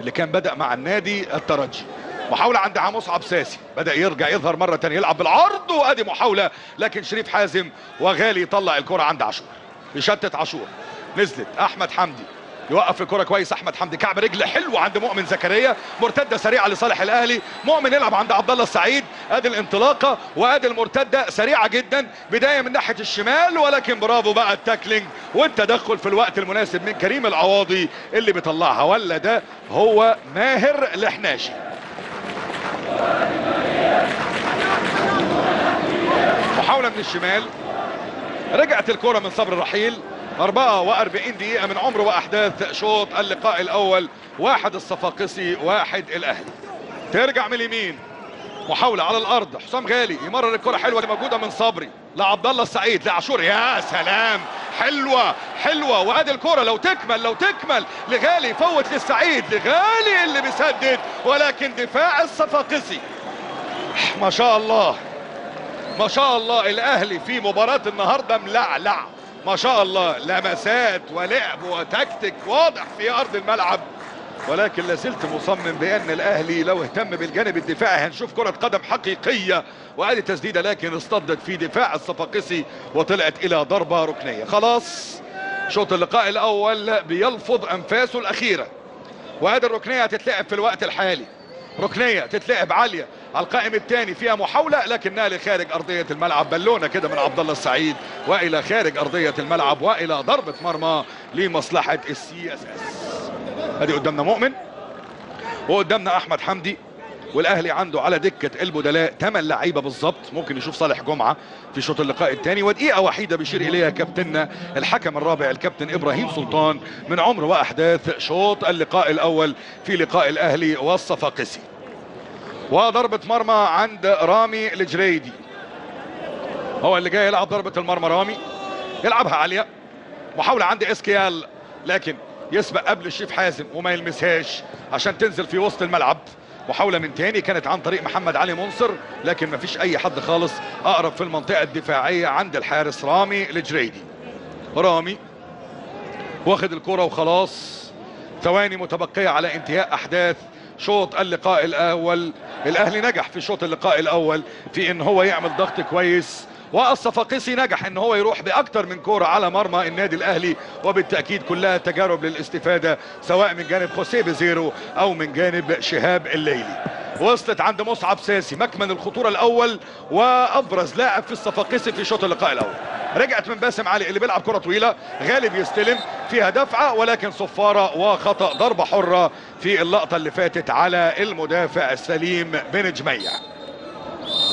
اللي كان بدأ مع النادي الترجي. محاولة عند مصعب ساسي، بدأ يرجع يظهر مرة تانية، يلعب بالعرض وأدي محاولة لكن شريف حازم وغالي يطلع الكرة عند عاشور، يشتت عاشور، نزلت احمد حمدي يوقف الكره كويس، احمد حمدي كعب رجل حلو عند مؤمن زكريا، مرتده سريعه لصالح الاهلي، مؤمن يلعب عند عبد الله السعيد، ادي الانطلاقه وادي المرتده سريعه جدا بدايه من ناحيه الشمال، ولكن برافو بقى التاكلينج والتدخل في الوقت المناسب من كريم العواضي اللي بيطلعها، ولا ده هو ماهر الحناشي. محاوله من الشمال، رجعت الكرة من صبر الرحيل. أربعة وأربعين دقيقة من عمر وأحداث شوط اللقاء الأول، واحد الصفاقسي واحد الأهلي. ترجع من اليمين محاولة على الأرض، حسام غالي يمرر الكرة حلوة موجودة من صبري لعبد الله السعيد لعاشور، يا سلام حلوة حلوة، وأدي الكرة لو تكمل لو تكمل لغالي، فوت للسعيد لغالي اللي بيسدد، ولكن دفاع الصفاقسي ما شاء الله ما شاء الله. الاهلي في مباراه النهارده ملعلع ما شاء الله لمسات ولعب وتكتيك واضح في أرض الملعب، ولكن لازلت مصمم بأن الأهلي لو اهتم بالجانب الدفاعي هنشوف كرة قدم حقيقية. وعادي تسديدة لكن اصطدت في دفاع الصفاقسي وطلعت إلى ضربة ركنية. خلاص شوط اللقاء الأول بيلفظ أنفاسه الأخيرة، وهذه الركنية هتتلعب في الوقت الحالي، ركنية تتلعب عالية على القائم الثاني، فيها محاولة لكنها لخارج أرضية الملعب، بالونة كده من عبدالله السعيد وإلى خارج أرضية الملعب وإلى ضربة مرمى لمصلحة السي اس اس. ادي قدامنا مؤمن وقدامنا احمد حمدي، والاهلي عنده على دكه البدلاء ثمان لعيبه بالظبط. ممكن نشوف صالح جمعه في شوط اللقاء الثاني، ودقيقه وحيده بيشير اليها كابتننا الحكم الرابع الكابتن ابراهيم سلطان من عمر واحداث شوط اللقاء الاول في لقاء الاهلي والصفاقسي. وضربه مرمى عند رامي الجريدي، هو اللي جاي يلعب ضربه المرمى. رامي يلعبها عاليه، محاوله عند إيزيكيال لكن يسبق قبل الشريف حازم وما يلمسهاش عشان تنزل في وسط الملعب. محاولة من تاني كانت عن طريق محمد علي منصر لكن ما فيش اي حد خالص اقرب في المنطقة الدفاعية عند الحارس رامي الجريدي. رامي واخد الكرة وخلاص، ثواني متبقية على انتهاء احداث شوط اللقاء الاول. الاهلي نجح في شوط اللقاء الاول في ان هو يعمل ضغط كويس، والصفاقسي نجح ان هو يروح باكتر من كوره على مرمى النادي الاهلي، وبالتاكيد كلها تجارب للاستفاده سواء من جانب خوسيه بيزيرو او من جانب شهاب الليلي. وصلت عند مصعب ساسي مكمن الخطوره الاول وابرز لاعب في الصفاقسي في شوط اللقاء الاول. رجعت من باسم علي اللي بيلعب كره طويله، غالب يستلم فيها دفعه ولكن صفاره وخطا ضربه حره في اللقطه اللي فاتت على المدافع سليم بن جميع.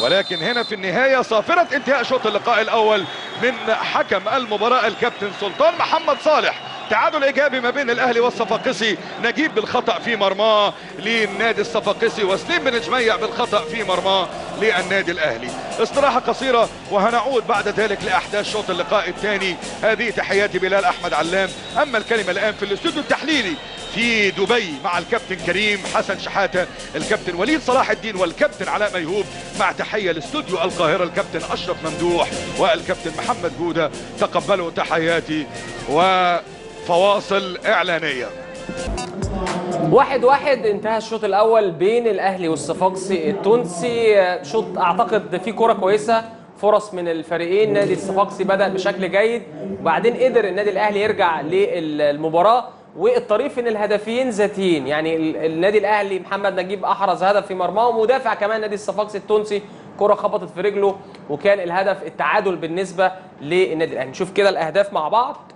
ولكن هنا في النهاية صافرة انتهاء شوط اللقاء الأول من حكم المباراة الكابتن سلطان محمد صالح. تعادل إيجابي ما بين الأهلي والصفاقسي، نجيب بالخطأ في مرماه للنادي الصفاقسي وسليم بن جميع بالخطأ في مرماه للنادي الأهلي. استراحة قصيرة وهنعود بعد ذلك لأحداث شوط اللقاء الثاني. هذه تحياتي بلال أحمد علام، أما الكلمة الآن في الاستوديو التحليلي في دبي مع الكابتن كريم حسن شحاتة، الكابتن وليد صلاح الدين والكابتن علاء ميهوب، مع تحية لاستوديو القاهرة الكابتن أشرف ممدوح والكابتن محمد جودة. تقبلوا تحياتي وفواصل إعلانية. واحد واحد انتهى الشوط الأول بين الأهلي والصفاقسي التونسي. شوط أعتقد فيه كرة كويسة، فرص من الفريقين. نادي الصفاقسي بدأ بشكل جيد وبعدين قدر النادي الأهلي يرجع للمباراة، والطريف ان الهدفين ذاتيين، يعني النادي الاهلي محمد نجيب احرز هدف في مرماه، ومدافع كمان نادي الصفاقسي التونسي كره خبطت في رجله وكان الهدف التعادل بالنسبه للنادي الاهلي. نشوف كده الاهداف مع بعض.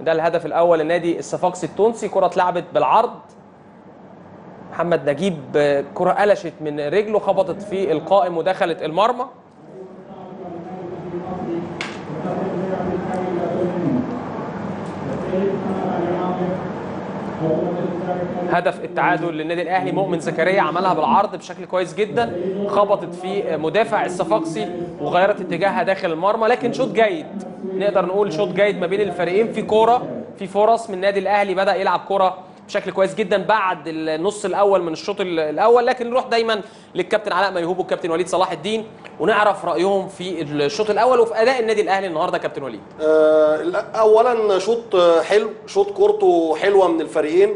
ده الهدف الاول لنادي الصفاقسي التونسي، كره اتلعبت بالعرض، محمد نجيب كره قلشت من رجله خبطت في القائم ودخلت المرمى. هدف التعادل للنادي الاهلي مؤمن زكريا عملها بالعرض بشكل كويس جدا، خبطت في مدافع الصفاقسي وغيرت اتجاهها داخل المرمى. لكن شوط جيد، نقدر نقول شوط جيد ما بين الفريقين، في كوره في فرص من النادي الاهلي، بدا يلعب كوره بشكل كويس جدا بعد النص الاول من الشوط الاول. لكن نروح دايما للكابتن علاء ميهوب والكابتن وليد صلاح الدين ونعرف رايهم في الشوط الاول وفي اداء النادي الاهلي النهارده. كابتن وليد، اولا شوط حلو، شوط كورته حلوه من الفريقين،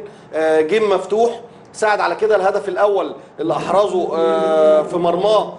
جيم مفتوح، ساعد على كده الهدف الاول اللي احرزه في مرماه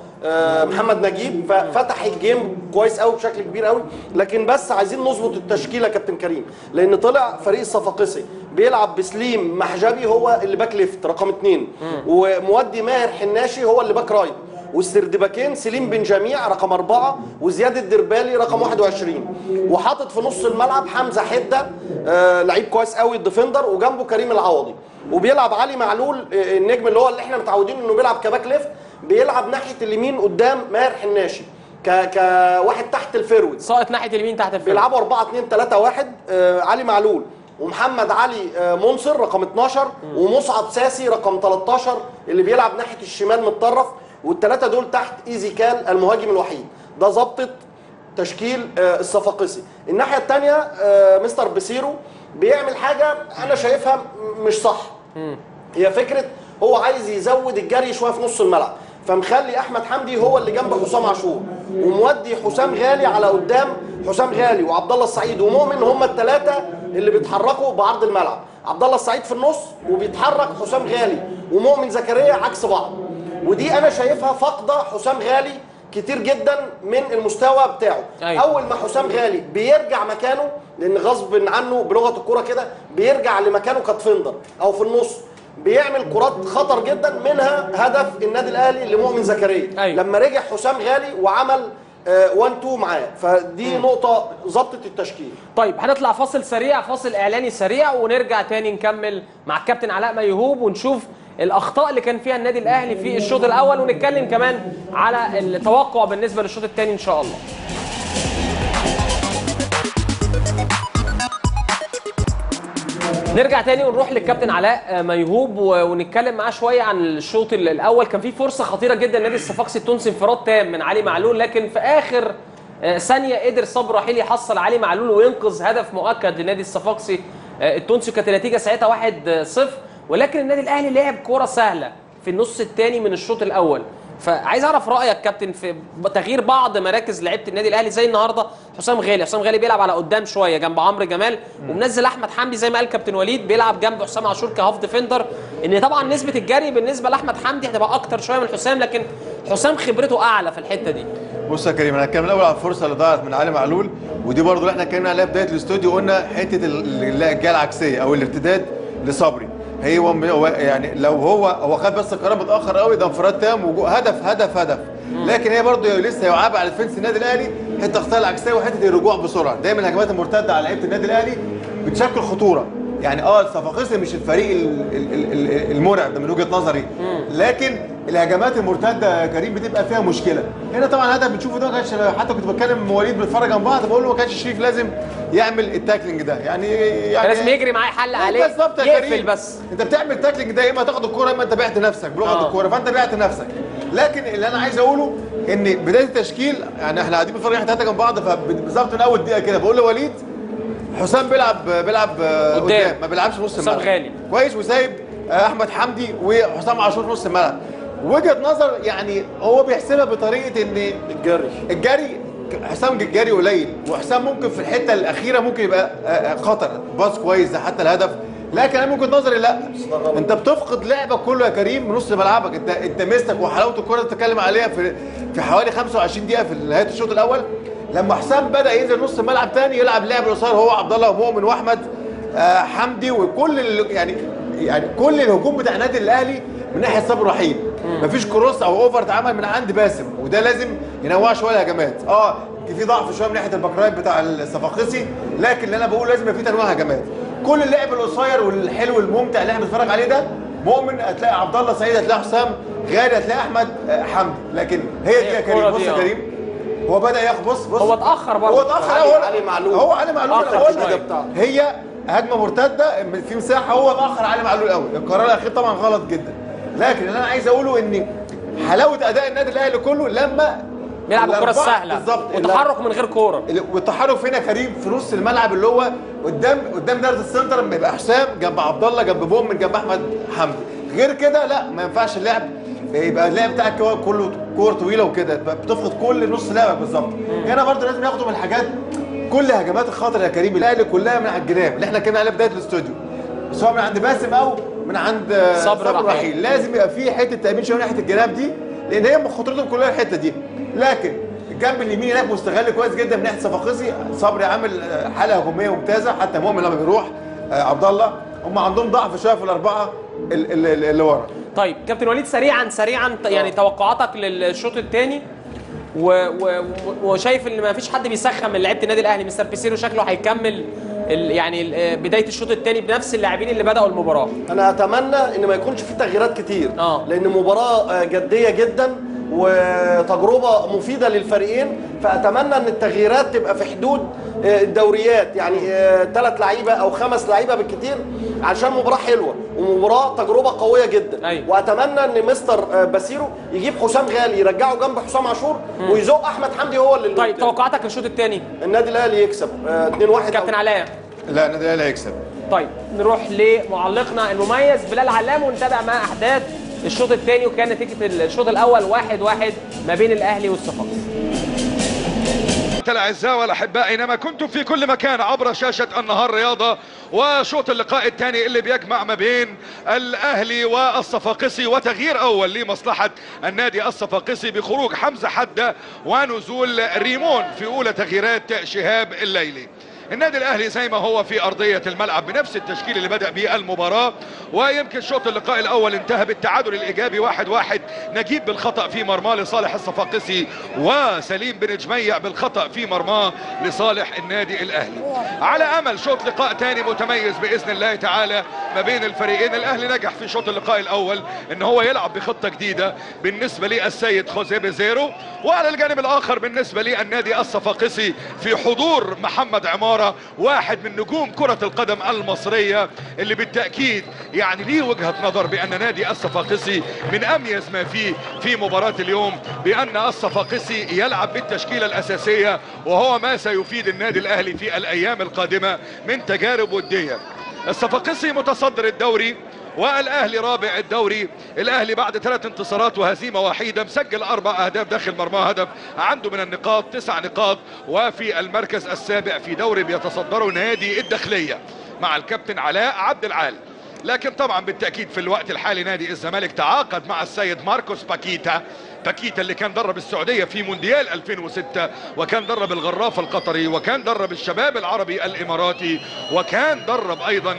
محمد نجيب، ففتح الجيم كويس قوي بشكل كبير قوي. لكن بس عايزين نظبط التشكيله كابتن كريم، لان طلع فريق الصفاقسي بيلعب بسليم محجبي هو اللي باك ليفت رقم اثنين، ومودي ماهر حناشي هو اللي باك رايت، والسردباكين سليم بن جميع رقم أربعة وزياد الدربالي رقم واحد وعشرين، وحاطط في نص الملعب حمزه حده آه لعيب كويس قوي الديفندر، وجنبه كريم العواضي، وبيلعب علي معلول آه النجم اللي هو اللي احنا متعودين انه بيلعب كباك ليفت، بيلعب ناحيه اليمين قدام ماهر حناشي ك كواحد تحت الفيرويد، ساقط ناحيه اليمين تحت الفيرويد. بيلعبوا أربعة اثنين ثلاثة واحد آه علي معلول ومحمد علي منصر رقم اثناشر ومصعب ساسي رقم ثلاثتاشر اللي بيلعب ناحيه الشمال متطرف، والثلاثه دول تحت إيزيكيال المهاجم الوحيد. ده ظبطت تشكيل الصفاقسي. الناحيه الثانيه مستر بيسيرو بيعمل حاجه انا شايفها مش صح، هي فكره هو عايز يزود الجري شويه في نص الملعب، فمخلي احمد حمدي هو اللي جنب حسام عاشور، ومودي حسام غالي على قدام. حسام غالي وعبد الله السعيد ومؤمن هم الثلاثه اللي بيتحركوا بعرض الملعب. عبد الله السعيد في النص وبيتحرك حسام غالي ومؤمن زكريا عكس بعض، ودي انا شايفها فاقده حسام غالي كتير جدا من المستوى بتاعه. أيوة. اول ما حسام غالي بيرجع مكانه، لان غصب عنه بلغه الكوره كده بيرجع لمكانه كديفندر او في النص، بيعمل كرات خطر جدا منها هدف النادي الاهلي لمؤمن زكريا. أيوة. لما رجع حسام غالي وعمل واحد اتنين معاه، فدي م. نقطه ظبطت التشكيل. طيب هنطلع فاصل سريع، فاصل اعلاني سريع، ونرجع تاني نكمل مع الكابتن علاء ميهوب ونشوف الاخطاء اللي كان فيها النادي الاهلي في الشوط الاول، ونتكلم كمان على التوقع بالنسبه للشوط الثاني ان شاء الله. نرجع تاني ونروح للكابتن علاء ميهوب ونتكلم معاه شويه عن الشوط الاول. كان في فرصه خطيره جدا نادي الصفاقسي التونسي، انفراد تام من علي معلول، لكن في اخر ثانيه قدر صبر الرحيل يحصل علي معلول وينقذ هدف مؤكد لنادي الصفاقسي التونسي. كانت النتيجه ساعتها واحد صفر، ولكن النادي الاهلي لعب كوره سهله في النص الثاني من الشوط الاول. فعايز اعرف رايك كابتن في تغيير بعض مراكز لعيبه النادي الاهلي، زي النهارده حسام غالي، حسام غالي بيلعب على قدام شويه جنب عمرو جمال، ومنزل احمد حمدي زي ما قال كابتن وليد بيلعب جنب حسام عاشور كهاف ديفندر، ان طبعا نسبه الجري بالنسبه لاحمد حمدي هتبقى اكتر شويه من حسام، لكن حسام خبرته اعلى في الحته دي. بص يا كريم، انا هتكلم الاول على الفرصه اللي ضاعت من علي معلول، ودي برضو اللي احنا اتكلمنا عليها بدايه الاستوديو، قلنا حته الجهه العكسيه او الارتداد لصبري. هو يعني لو هو هو خد بس القرار متاخر قوي، ده انفراد تام وهدف هدف هدف، لكن هي برضه لسه يعاب على ديفنس النادي الاهلي حته الاخطاء العكسيه وحته الرجوع بسرعه. دايما الهجمات المرتده على لعيبه النادي الاهلي بتشكل خطوره، يعني اه الصفاقسي مش الفريق المرعب ده من وجهه نظري، لكن الهجمات المرتده يا كريم بتبقى فيها مشكله. هنا طبعا الهدف بتشوفه ده ما كانش، حتى كنت بتكلم وليد بنتفرج عن بعض بقول له ما كانش شريف لازم يعمل التاكلينج ده، يعني يعني لازم يجري معاه يحلق عليه بالظبط يا كريم. بس انت بتعمل التاكلينج ده يا اما تاخد الكوره يا اما انت بعت نفسك بلغه الكوره، فانت بعت نفسك. لكن اللي انا عايز اقوله ان بدايه التشكيل، يعني احنا قاعدين بنتفرج احنا جنب بعض، فبالظبط من اول دقيقه كده بقول لوليد حسام بيلعب بيلعب قدام، ما بيلعبش نص الملعب، حسام غالي كويس، وسايب احمد حمدي وحسام عاشور نص الملعب. وجهه نظر يعني هو بيحسبها بطريقه ان الجري الجري حسام الجري قليل، وحسام ممكن في الحته الاخيره ممكن يبقى خطر باص كويس حتى الهدف، لكن انا من وجهه نظري لا، انت بتفقد لعبك كله يا كريم من نص ملعبك. انت انت مسك وحلاوه الكره اللي بتتكلم عليها في في حوالي خمسة وعشرين دقيقه في نهايه الشوط الاول، لما حسام بدا ينزل نص الملعب تاني يلعب لعب اليسار هو عبد الله ومؤمن واحمد حمدي، وكل يعني يعني كل الهجوم بتاع النادي الاهلي من ناحيه صبر الرحيل، مفيش كروس او اوفر اتعمل من عند باسم، وده لازم ينوع شويه الهجمات. اه في ضعف شويه من ناحيه الباكرايت بتاع الصفاقسي، لكن اللي انا بقول لازم يبقى في تنويع هجمات. كل اللعب القصير والحلو الممتع اللي احنا بنتفرج عليه ده، مؤمن هتلاقي عبد الله سعيد، هتلاقي حسام غالي، هتلاقي احمد حمدي، لكن هي دي يا كريم. بص يا كريم هو بدا ياخد، بص بص هو اتاخر برضه، هو اتاخر هو علي معلول، هو علي معلول الاول، هي هجمه مرتده في مساحه، هو اتاخر علي معلول قوي، القرار الاخير طبعا غلط جدا. لكن اللي انا عايز اقوله ان حلاوه اداء النادي الاهلي كله لما بيلعب الكره السهله وتحرك من غير كوره، والتحرك فين يا كريم؟ في نص الملعب اللي هو قدام قدام دايره السنتر، لما يبقى حسام جنب عبد الله جنب مؤمن جنب احمد حمدي. غير كده لا، ما ينفعش اللعب يبقى اللعب بتاعك كله كور طويله وكده، بتفقد كل نص لعبك بالظبط. هنا برضه لازم ناخده من الحاجات، كل هجمات الخطر يا كريم الاهلي كلها من على الجناب اللي احنا اتكلمنا عليها بدايه الاستوديو، سواء من عند باسم او من عند صبر الرحيل، لازم يبقى في حته تامين شويه من ناحيه الجناب دي، لان هي خطورتهم كلها الحته دي. لكن الجنب اليمين هناك مستغل كويس جدا من ناحيه الصفاقسي، صبري عامل حاله هجوميه ممتازه، حتى مؤمن لما بيروح عبد الله، هم عندهم ضعف شويه في الاربعه اللي ورا. طيب كابتن وليد سريعا سريعا يعني توقعاتك للشوط الثاني، وشايف ان ما فيش حد بيسخن من لعيبه النادي الاهلي، مستر بيسيرو شكله هيكمل يعني بدايه الشوط الثاني بنفس اللاعبين اللي بداوا المباراه. انا اتمنى ان ما يكونش في تغييرات كتير، آه. لان مباراه جديه جدا وتجربه مفيده للفريقين، فاتمنى ان التغييرات تبقى في حدود الدوريات، يعني ثلاث لعيبه او خمس لعيبه بالكتير، عشان مباراه حلوه ومباراه تجربه قويه جدا. أيوة. واتمنى ان مستر باسيرو يجيب حسام غالي يرجعه جنب حسام عاشور ويزق احمد حمدي هو اللي. طيب توقعاتك للشوط الثاني؟ النادي الاهلي يكسب اتنين واحد. كابتن علاء؟ لا، النادي الاهلي هيكسب. طيب نروح لمعلقنا المميز بلال علام ونتابع معاه احداث الشوط الثاني، وكان نتيجه الشوط الاول واحد واحد ما بين الاهلي والصفاقس. الأعزاء والأحباء أينما كنتم في كل مكان عبر شاشة النهار رياضة، وشوط اللقاء الثاني اللي بيجمع ما بين الأهلي والصفاقسي، وتغيير أول لمصلحة النادي الصفاقسي بخروج حمزة حدة ونزول ريمون في أولى تغييرات شهاب الليلي. النادي الاهلي زي ما هو في ارضيه الملعب بنفس التشكيل اللي بدا بيه المباراه، ويمكن شوط اللقاء الاول انتهى بالتعادل الايجابي واحد واحد، نجيب بالخطا في مرماه لصالح الصفاقسي، وسليم بن جميع بالخطا في مرماه لصالح النادي الاهلي. على امل شوط لقاء ثاني متميز باذن الله تعالى ما بين الفريقين. الاهلي نجح في شوط اللقاء الاول ان هو يلعب بخطه جديده بالنسبه للسيد خوسيه بيزيرو، وعلى الجانب الاخر بالنسبه للنادي الصفاقسي في حضور محمد عمار، واحد من نجوم كرة القدم المصرية اللي بالتأكيد يعني ليه وجهة نظر بأن نادي الصفاقسي من أميز ما فيه في مباراة اليوم، بأن الصفاقسي يلعب بالتشكيلة الأساسية، وهو ما سيفيد النادي الأهلي في الأيام القادمة من تجارب ودية. الصفاقسي متصدر الدوري والاهلي رابع الدوري. الاهلي بعد ثلاث انتصارات وهزيمه وحيده مسجل اربع اهداف داخل مرماه هدف، عنده من النقاط تسع نقاط، وفي المركز السابع في دوري بيتصدره نادي الداخليه مع الكابتن علاء عبدالعال. لكن طبعا بالتاكيد في الوقت الحالي نادي الزمالك تعاقد مع السيد ماركوس باكيتا، باكيتا اللي كان درب السعوديه في مونديال ألفين وستة، وكان درب الغراف القطري، وكان درب الشباب العربي الاماراتي، وكان درب ايضا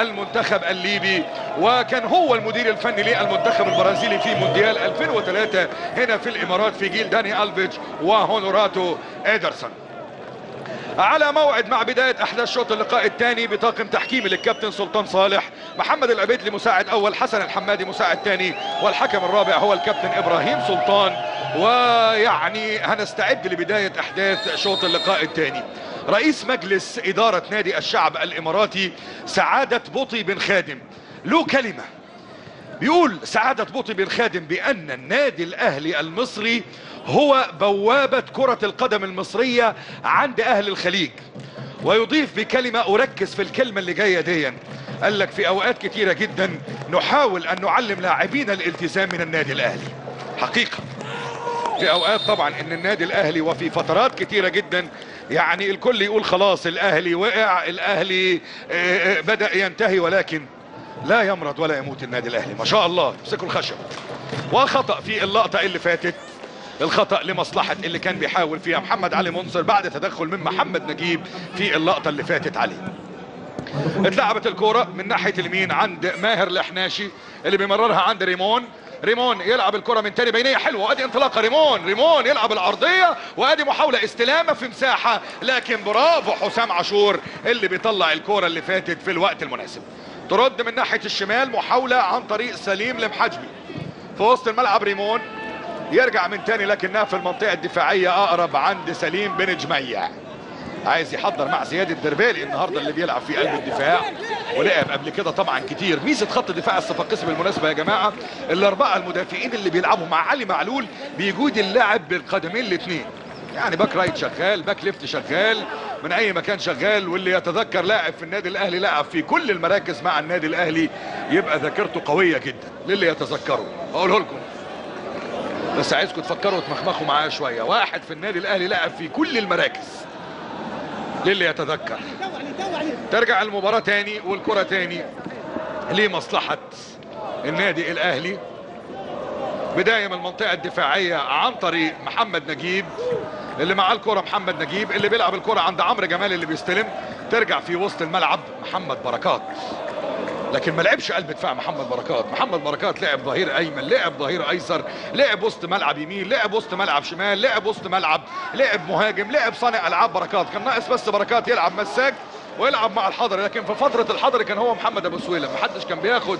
المنتخب الليبي، وكان هو المدير الفني للمنتخب البرازيلي في مونديال ألفين وثلاثة هنا في الامارات في جيل داني ألفيج وهونوراتو إيدرسون. على موعد مع بداية أحداث شوط اللقاء الثاني بطاقم تحكيمي للكابتن سلطان صالح، محمد العبيدلي مساعد أول، حسن الحمادي مساعد ثاني، والحكم الرابع هو الكابتن إبراهيم سلطان. ويعني هنستعد لبداية أحداث شوط اللقاء الثاني. رئيس مجلس إدارة نادي الشعب الإماراتي سعادة بطي بن خادم له كلمة، بيقول سعادة بطي بن خادم بأن النادي الأهلي المصري هو بوابة كرة القدم المصرية عند أهل الخليج، ويضيف بكلمة أركز في الكلمة اللي جاية دي، قال لك في أوقات كتيرة جدا نحاول أن نعلم لاعبين الالتزام من النادي الأهلي. حقيقة في أوقات طبعا أن النادي الأهلي وفي فترات كتيرة جدا يعني الكل يقول خلاص الأهلي وقع، الأهلي بدأ ينتهي، ولكن لا يمرض ولا يموت النادي الأهلي ما شاء الله، امسكوا الخشب. وخطأ في اللقطة اللي فاتت، الخطأ لمصلحة اللي كان بيحاول فيها محمد علي منصر بعد تدخل من محمد نجيب في اللقطة اللي فاتت عليه. اتلعبت الكرة من ناحية اليمين عند ماهر الحناشي اللي بيمررها عند ريمون، ريمون يلعب الكرة من تاني بينية حلوة، وادي انطلاقة ريمون، ريمون يلعب العرضية، وادي محاولة استلامة في مساحة، لكن برافو حسام عاشور اللي بيطلع الكرة اللي فاتت في الوقت المناسب. ترد من ناحية الشمال محاولة عن طريق سليم المحجبي في وسط الملعب، ريمون يرجع من تاني لكنها في المنطقة الدفاعية أقرب عند سليم بن جميع. عايز يحضر مع زياد الدربالي النهاردة اللي بيلعب في قلب الدفاع، ولعب قبل كده طبعا كتير. ميزة خط دفاع الصفاقسي بالمناسبة يا جماعة، الأربعة المدافعين اللي بيلعبوا مع علي معلول بيجود اللاعب بالقدمين الاثنين، يعني باك رايت شغال، باك ليفت شغال، من أي مكان شغال، واللي يتذكر لاعب في النادي الأهلي لعب في كل المراكز مع النادي الأهلي، يبقى ذاكرته قوية جدا للي يتذكره. أقوله لكم بس عايزكم تفكروا وتمخمخوا معايا شويه، واحد في النادي الاهلي لعب في كل المراكز للي يتذكر. ترجع المباراه تاني والكره تاني لمصلحه النادي الاهلي، بدايه من المنطقه الدفاعيه عن طريق محمد نجيب اللي معاه الكره، محمد نجيب اللي بيلعب الكره عند عمرو جمال اللي بيستلم، ترجع في وسط الملعب محمد بركات، لكن ما لعبش قلب دفاع محمد بركات، محمد بركات لعب ظهير ايمن، لعب ظهير ايسر، لعب وسط ملعب يمين، لعب وسط ملعب شمال، لعب وسط ملعب، لعب مهاجم، لعب صانع العاب بركات، كان ناقص بس بركات يلعب مساك ويلعب مع الحضري، لكن في فتره الحضري كان هو محمد ابو سويلم، محدش كان بياخد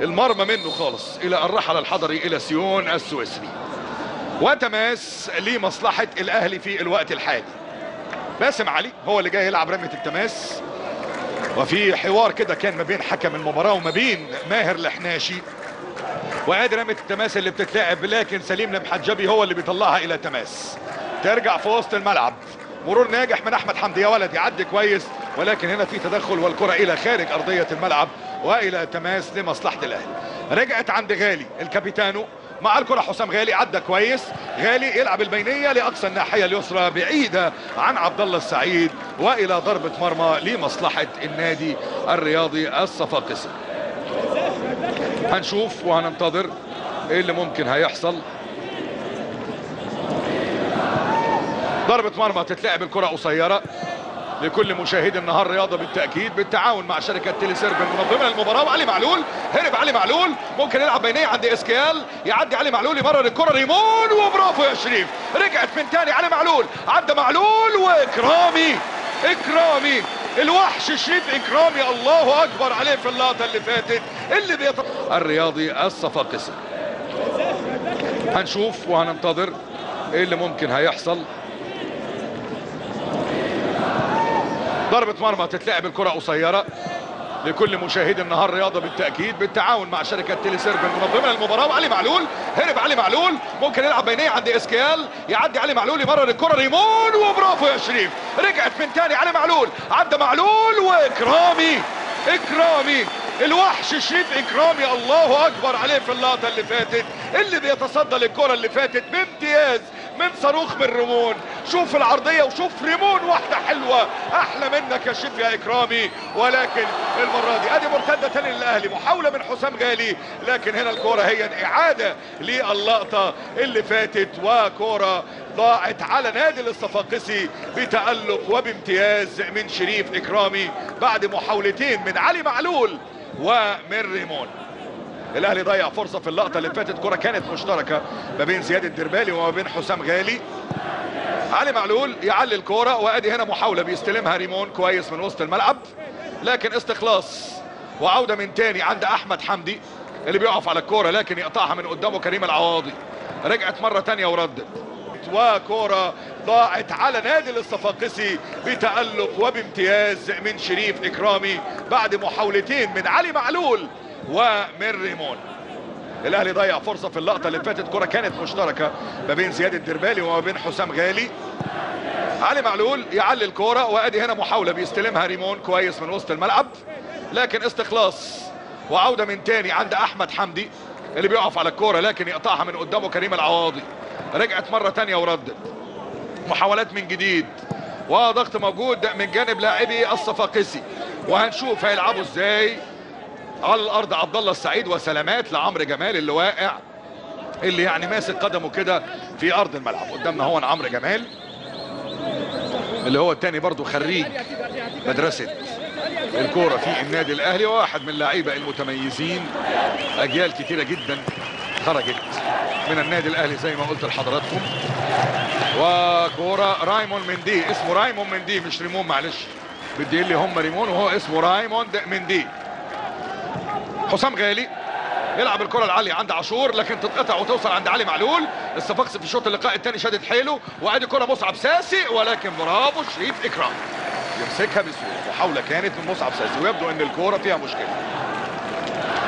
المرمى منه خالص، الى ان رحل الحضري الى سيون السويسري. وتماس لمصلحه الاهلي في الوقت الحالي. باسم علي هو اللي جاي يلعب رميه التماس، وفي حوار كده كان ما بين حكم المباراه وما بين ماهر الحناشي، وادي رميه التماس اللي بتتلعب، لكن سليم المحجبي هو اللي بيطلعها الى تماس، ترجع في وسط الملعب، مرور ناجح من احمد حمدي، يا ولد يعدي كويس، ولكن هنا في تدخل والكره الى خارج ارضيه الملعب والى تماس لمصلحه الاهلي. رجعت عند غالي الكابيتانو مع الكره. حسام غالي عدى كويس، غالي يلعب البينيه لاقصى الناحيه اليسرى بعيده عن عبد الله السعيد والى ضربه مرمى لمصلحه النادي الرياضي الصفاقسي. هنشوف وهننتظر ايه اللي ممكن هيحصل. ضربه مرمى تتلعب الكره قصيره لكل مشاهدي النهار رياضه بالتاكيد بالتعاون مع شركه تيليسيرف المنظمه للمباراه. وعلي معلول هرب، علي معلول ممكن يلعب بينيه عند اسكيال، يعدي علي معلول يمرر الكره ريمون، وبرافو يا شريف، رجعت من تاني علي معلول، عدى معلول واكرامي، اكرامي الوحش شريف اكرامي، الله اكبر عليه في اللقطه اللي فاتت اللي بيط... الرياضي الصفاقسي. هنشوف وهننتظر ايه اللي ممكن هيحصل. ضربة مرمى تتلعب الكرة قصيرة لكل مشاهدي النهار رياضة بالتأكيد بالتعاون مع شركة تيليسيرف المنظمة للمباراة. وعلي معلول هرب، علي معلول ممكن يلعب بينية عند اسكيال، يعدي علي معلول يمرر الكرة ريمون، وبرافو يا شريف، رجعت من تاني علي معلول، عدى معلول واكرامي، اكرامي الوحش شريف اكرامي، الله اكبر عليه في اللقطة اللي فاتت اللي بيتصدى للكرة اللي فاتت بامتياز من صاروخ من ريمون. شوف العرضيه وشوف ريمون واحده حلوه احلى منك يا شريف يا اكرامي، ولكن المره دي ادي مرتده تاني للاهلي، محاوله من حسام غالي لكن هنا الكوره هي اعاده للقطه اللي فاتت، وكوره ضاعت على نادي الصفاقسي بتالق وبامتياز من شريف اكرامي بعد محاولتين من علي معلول ومن ريمون. الاهلي ضيع فرصه في اللقطه اللي فاتت، كره كانت مشتركه ما بين زياد الدربالي وما بين حسام غالي. علي معلول يعلي الكوره، وادي هنا محاوله بيستلمها ريمون كويس من وسط الملعب، لكن استخلاص وعوده من تاني عند احمد حمدي اللي بيقف على الكوره لكن يقطعها من قدامه كريم العواضي، رجعت مره تانيه وردت، وكوره ضاعت على نادي الصفاقسي بتالق وبامتياز من شريف اكرامي بعد محاولتين من علي معلول ومن ريمون. الاهلي ضيع فرصه في اللقطه اللي فاتت، كره كانت مشتركه ما بين زياد الدربالي وما بين حسام غالي. علي معلول يعلي الكوره، وادي هنا محاوله بيستلمها ريمون كويس من وسط الملعب، لكن استخلاص وعوده من تاني عند احمد حمدي اللي بيقف على الكوره لكن يقطعها من قدامه كريم العواضي، رجعت مره تانيه وردت. محاولات من جديد وضغط موجود من جانب لاعبي الصفاقسي، وهنشوف هيلعبوا ازاي. على الارض عبد الله السعيد، وسلامات لعمرو جمال اللي واقع، اللي يعني ماسك قدمه كده في ارض الملعب. قدامنا هو عمرو جمال اللي هو الثاني برضو خريج مدرسه الكوره في النادي الاهلي، وواحد من اللعيبه المتميزين، اجيال كتيره جدا خرجت من النادي الاهلي زي ما قلت لحضراتكم. وكوره رايمون مندي، اسمه رايمون مندي مش ريمون، معلش بدي اللي هم ريمون وهو اسمه رايمون مندي. حسام غالي يلعب الكره العاليه عند عاشور لكن تتقطع وتوصل عند علي معلول. الصفاقسي في الشوط اللقاء الثاني شادد حيله، وادي كره مصعب ساسي، ولكن برافو شريف اكرامي يمسكها بسهوله. محاوله كانت من مصعب ساسي، ويبدو ان الكره فيها مشكله،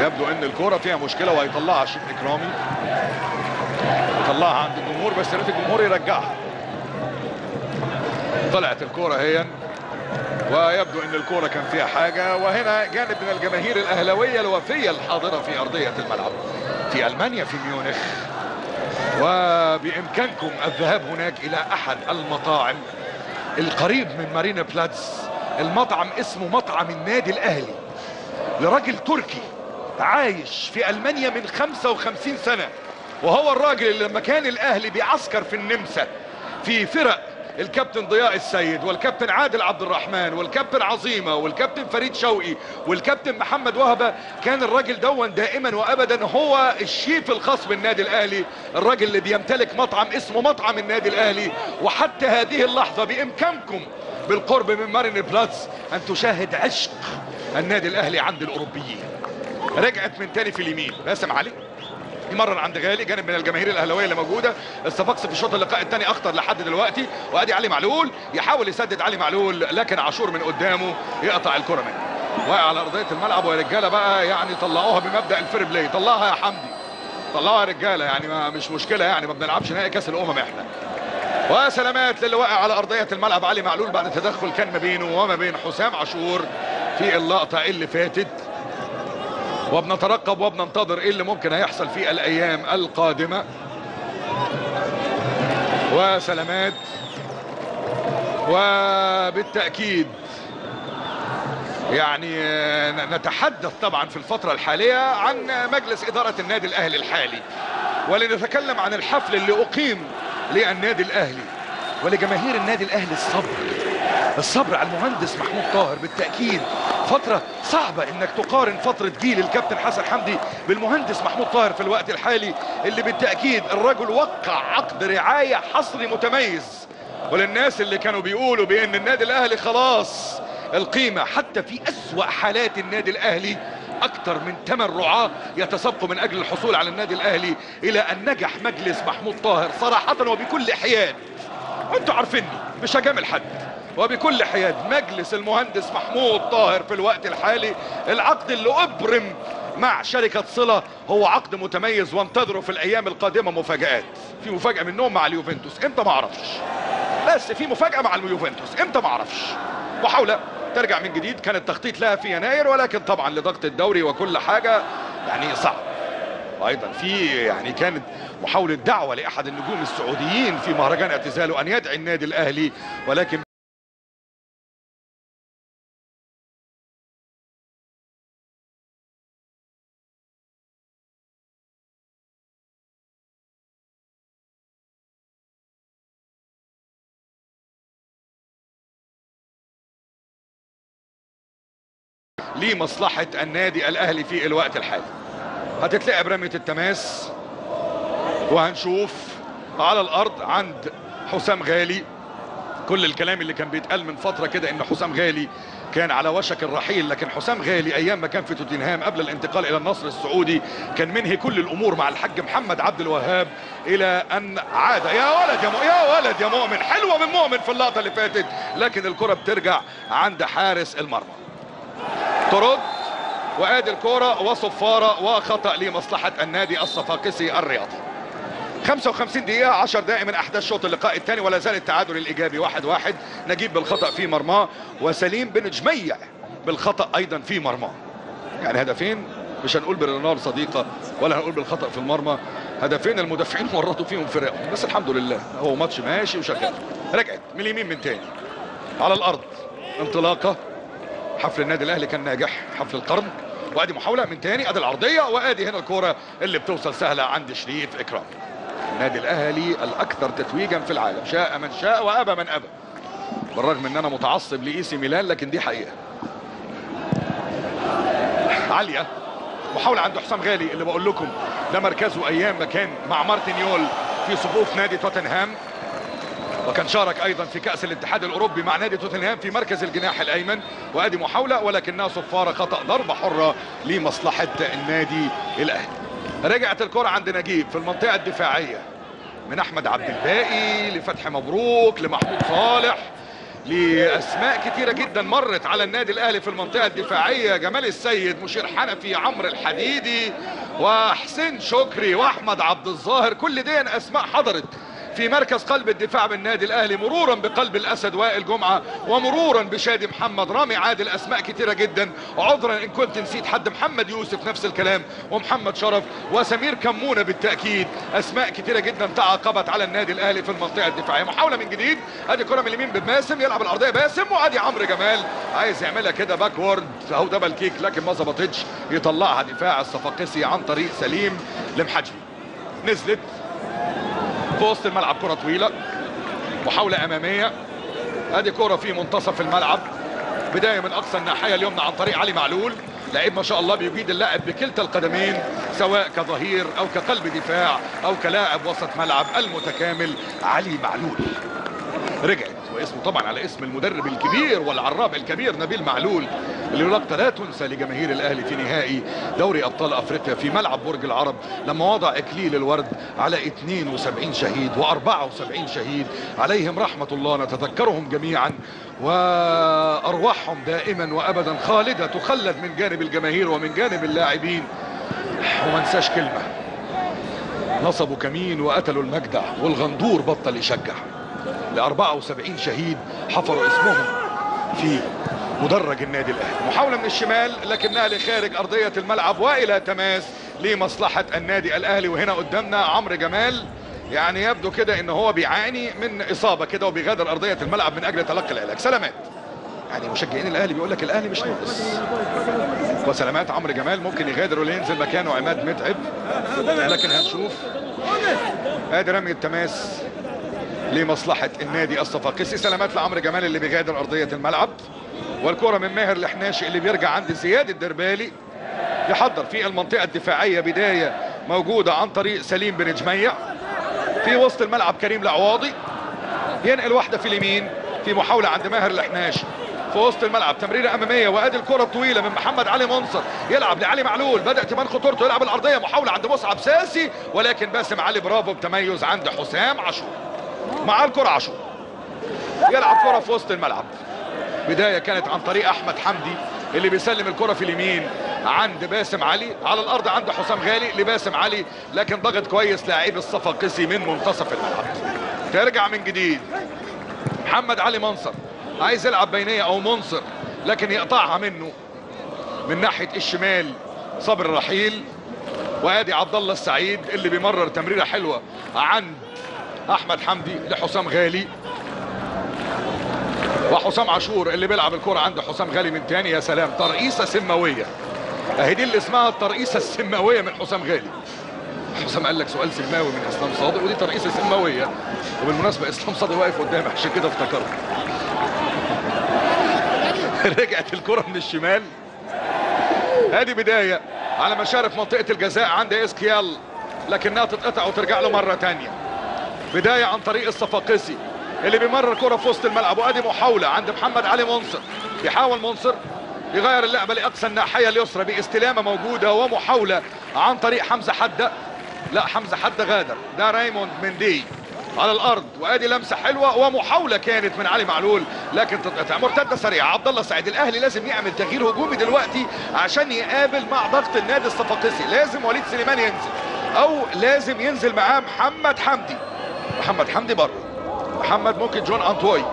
يبدو ان الكره فيها مشكله وهيطلعها شريف اكرامي، يطلعها عند الجمهور بس يا ريت الجمهور يرجعها. طلعت الكره هي، ويبدو ان الكوره كان فيها حاجه. وهنا جانب من الجماهير الاهلاويه الوفيه الحاضره في ارضيه الملعب في المانيا في ميونخ، وبامكانكم الذهاب هناك الى احد المطاعم القريب من مارينا بلاتس. المطعم اسمه مطعم النادي الاهلي لراجل تركي عايش في المانيا من خمسة وخمسين سنه، وهو الراجل اللي لما كان الاهلي بيعسكر في النمسا في فرق الكابتن ضياء السيد والكابتن عادل عبد الرحمن والكابتن عظيمه والكابتن فريد شوقي والكابتن محمد وهبه، كان الراجل دون دائما وابدا هو الشيف الخاص بالنادي الاهلي، الراجل اللي بيمتلك مطعم اسمه مطعم النادي الاهلي. وحتى هذه اللحظه بامكانكم بالقرب من مارين بلاتس ان تشاهد عشق النادي الاهلي عند الاوروبيين. رجعت من تاني في اليمين باسم علي يمرر عند غالي، جانب من الجماهير الاهلاويه اللي موجوده. الصفاقسي في الشوط اللقاء الثاني اخطر لحد دلوقتي، وادي علي معلول يحاول يسدد علي معلول لكن عاشور من قدامه يقطع الكره منه، واقع على ارضيه الملعب. ويا رجاله بقى يعني طلعوها بمبدا الفير بلاي، طلعها يا حمدي، طلعها يا رجاله، يعني ما مش مشكله، يعني ما بنلعبش نهائي كاس الامم احنا. وسلامات للي واقع على ارضيه الملعب علي معلول بعد تدخل كان ما بينه وما بين حسام عاشور في اللقطه اللي فاتت. وبنترقب وبننتظر ايه اللي ممكن هيحصل في الايام القادمه. وسلامات، وبالتاكيد يعني نتحدث طبعا في الفتره الحاليه عن مجلس اداره النادي الاهلي الحالي، ولنتكلم عن الحفل اللي اقيم للنادي الاهلي ولجماهير النادي الاهلي. الصبر الصبر على المهندس محمود طاهر بالتاكيد. فتره صعبه انك تقارن فتره جيل الكابتن حسن حمدي بالمهندس محمود طاهر في الوقت الحالي، اللي بالتاكيد الرجل وقع عقد رعايه حصري متميز. وللناس اللي كانوا بيقولوا بان النادي الاهلي خلاص القيمه حتى في اسوأ حالات النادي الاهلي، اكثر من ثمان رعاه يتسابقوا من اجل الحصول على النادي الاهلي، الى ان نجح مجلس محمود طاهر صراحه وبكل حياد. انتوا عارفيني مش هجامل حد، وبكل حياد مجلس المهندس محمود طاهر في الوقت الحالي، العقد اللي ابرم مع شركه صله هو عقد متميز، وانتظروا في الايام القادمه مفاجات. في مفاجاه منهم مع اليوفنتوس امتى ما اعرفش، بس في مفاجاه مع اليوفنتوس امتى ما اعرفش. محاوله ترجع من جديد كان التخطيط لها في يناير، ولكن طبعا لضغط الدوري وكل حاجه يعني صعب. وايضا في يعني كانت محاوله دعوه لاحد النجوم السعوديين في مهرجان اعتزاله ان يدعي النادي الاهلي، ولكن لمصلحة النادي الأهلي في الوقت الحالي. هتتلعب رمية التماس، وهنشوف على الأرض عند حسام غالي. كل الكلام اللي كان بيتقال من فترة كده إن حسام غالي كان على وشك الرحيل، لكن حسام غالي أيام ما كان في توتنهام قبل الانتقال إلى النصر السعودي كان منهي كل الأمور مع الحاج محمد عبد الوهاب، إلى أن عاد. يا ولد يا مؤمن، يا ولد يا مؤمن، حلوة من مؤمن في اللقطة اللي فاتت، لكن الكرة بترجع عند حارس المرمى. ترد، وادي الكوره وصفاره وخطا لمصلحه النادي الصفاقسي الرياضي. خمسة وخمسين دقيقه عشر دقائق من احداث شوط اللقاء الثاني، ولا زال التعادل الايجابي واحد واحد. نجيب بالخطا في مرماه، وسليم بن جميع بالخطا ايضا في مرماه. يعني هدفين، مش هنقول بالنار صديقه ولا هنقول بالخطا في المرمى، هدفين المدافعين ورطوا فيهم فرقهم، بس الحمد لله هو ماتش ماشي وشغال. رجعت من اليمين من تاني على الارض، انطلاقه. حفل النادي الاهلي كان ناجح، حفل القرن. وادي محاوله من تاني، ادي العرضيه، وادي هنا الكوره اللي بتوصل سهله عند شريف اكرامي. النادي الاهلي الاكثر تتويجا في العالم، شاء من شاء وابى من ابى، بالرغم ان انا متعصب لاي سي ميلان لكن دي حقيقه. عاليه، محاوله عند حسام غالي اللي بقول لكم ده مركزه ايام ما كان مع مارتينيول في صفوف نادي توتنهام، وكان شارك ايضا في كاس الاتحاد الاوروبي مع نادي توتنهام في مركز الجناح الايمن. وادي محاوله ولكنها صفاره خطا، ضربه حره لمصلحه النادي الاهلي. رجعت الكره عند نجيب في المنطقه الدفاعيه، من احمد عبد الباقي لفتحي مبروك لمحمود صالح، لاسماء كثيره جدا مرت على النادي الاهلي في المنطقه الدفاعيه. جمال السيد، مشير حنفي، عمرو الحديدي، وحسين شكري، واحمد عبد الظاهر، كل دي اسماء حضرت في مركز قلب الدفاع بالنادي الاهلي، مرورا بقلب الاسد وائل جمعه، ومرورا بشادي محمد، رامي عادل، اسماء كثيره جدا. عذرا ان كنت نسيت حد، محمد يوسف نفس الكلام، ومحمد شرف، وسمير كمونه بالتاكيد. اسماء كثيره جدا تعاقبت على النادي الاهلي في المنطقه الدفاعيه. محاوله من جديد، ادي كره من اليمين بباسم، يلعب الارضيه باسم، وادي عمرو جمال عايز يعملها كده باكورد او دبل كيك، لكن ما ظبطتش، يطلعها دفاع الصفاقسي عن طريق سليم المحجبي. نزلت في وسط الملعب، كرة طويلة، محاولة أمامية، أدي كرة في منتصف الملعب، بداية من أقصى الناحية اليمنى عن طريق علي معلول، لعيب ما شاء الله بيجيد اللاعب بكلتا القدمين، سواء كظهير أو كقلب دفاع أو كلاعب وسط ملعب المتكامل علي معلول. رجعت، واسمه طبعا على اسم المدرب الكبير والعراب الكبير نبيل معلول، اللي لقطه لا تنسى لجماهير الاهلي في نهائي دوري ابطال افريقيا في ملعب برج العرب، لما وضع اكليل الورد على اثنين وسبعين شهيد وأربعة وسبعين شهيد عليهم رحمه الله، نتذكرهم جميعا وارواحهم دائما وابدا خالده تخلد من جانب الجماهير ومن جانب اللاعبين. وما انساش كلمه، نصبوا كمين وقتلوا المجدع والغندور بطل يشجع. لأربعة وسبعين شهيد حفروا اسمهم في مدرج النادي الاهلي. محاولة من الشمال لكنها لخارج ارضية الملعب والى تماس لمصلحة النادي الاهلي. وهنا قدامنا عمرو جمال، يعني يبدو كده ان هو بيعاني من اصابة كده وبيغادر ارضية الملعب من اجل تلقي العلاج. سلامات، يعني مشجعين الاهلي بيقول لك الاهلي مش ناقص. وسلامات عمرو جمال، ممكن يغادر وينزل مكانه عماد متعب، لكن هنشوف. ادي رمي التماس لمصلحة النادي الصفاقسي. سلامات لعمرو جمال اللي بيغادر ارضية الملعب، والكرة من ماهر الحناشي اللي بيرجع عند زياد الدربالي يحضر في المنطقة الدفاعية. بداية موجودة عن طريق سليم بن جميع في وسط الملعب. كريم العواضي ينقل واحدة في اليمين في محاولة عند ماهر الحناشي في وسط الملعب، تمريرة أمامية. وأدي الكرة الطويلة من محمد علي منصر، يلعب لعلي معلول، بدأ تبان خطورته، يلعب العرضية، محاولة عند مصعب ساسي، ولكن باسم علي برافو بتميز عند حسام عاشور. مع الكرة عاشور يلعب كرة في وسط الملعب. بداية كانت عن طريق أحمد حمدي اللي بيسلم الكرة في اليمين عند باسم علي، على الأرض عند حسام غالي لباسم علي، لكن ضغط كويس لاعب الصفاقسي من منتصف الملعب. ترجع من جديد محمد علي منصر، عايز يلعب بينية أو منصر، لكن يقطعها منه من ناحية الشمال صبر الرحيل. وأدي عبدالله السعيد اللي بيمرر تمريرة حلوة عند أحمد حمدي لحسام غالي، وحسام عاشور اللي بيلعب الكرة عند حسام غالي من تاني. يا سلام، ترقيصة سماوية، اهي دي اللي اسمها الترقيصة السماوية من حسام غالي. حسام قال لك سؤال سماوي من اسلام صادق، ودي ترقيصة سماوية. وبالمناسبة اسلام صادق واقف قدامي عشان كده افتكرت. رجعت الكرة من الشمال، ادي بداية على مشارف منطقة الجزاء عند إيزيكيال، لكنها تتقطع وترجع له مرة تانية. بداية عن طريق الصفاقسي اللي بيمرر كرة في وسط الملعب، وادي محاولة عند محمد علي منصر. بيحاول منصر يغير اللعبة لأقصى الناحية اليسرى باستلامة موجودة، ومحاولة عن طريق حمزة حدة، لا حمزة حدة غادر، ده ريمون ماندي على الأرض. وادي لمسة حلوة، ومحاولة كانت من علي معلول لكن تتقطع. مرتدة سريعة عبد الله سعيد. الأهلي لازم يعمل تغيير هجومي دلوقتي عشان يقابل مع ضغط النادي الصفاقسي. لازم وليد سليمان ينزل، أو لازم ينزل معاه محمد حمدي. محمد حمدي بره، محمد ممكن جون أنتوي،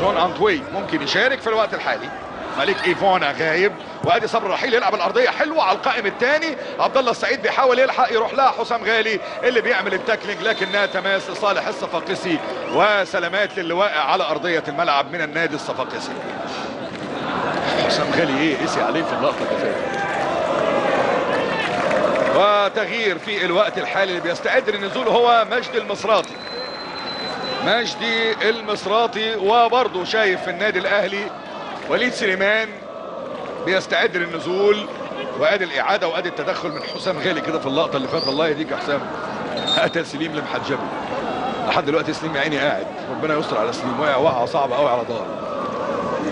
جون أنتوي ممكن يشارك في الوقت الحالي. ملك ايفونا غايب. وادي صبر الرحيل يلعب الارضيه حلوه على القائم الثاني. عبد الله السعيد بيحاول يلحق، يروح لها حسام غالي اللي بيعمل التاكلينج، لكنها تماس لصالح الصفاقسي. وسلامات للي واقع على ارضيه الملعب من النادي الصفاقسي. حسام غالي ايه قسي عليه في اللقطه اللي فاتت. وتغيير في الوقت الحالي اللي بيستعد للنزول هو مجدي المصراتي. مجدي المصراتي، وبرضه شايف في النادي الاهلي وليد سليمان بيستعد للنزول. وادي الاعاده وادي التدخل من حسام غالي كده في اللقطه اللي فاتت. الله يهديك يا حسام، قتل سليم المحجبي. لحد دلوقتي سليم يا عيني قاعد، ربنا يستر على سليم. وقع وقعه صعبه قوي على ظهره،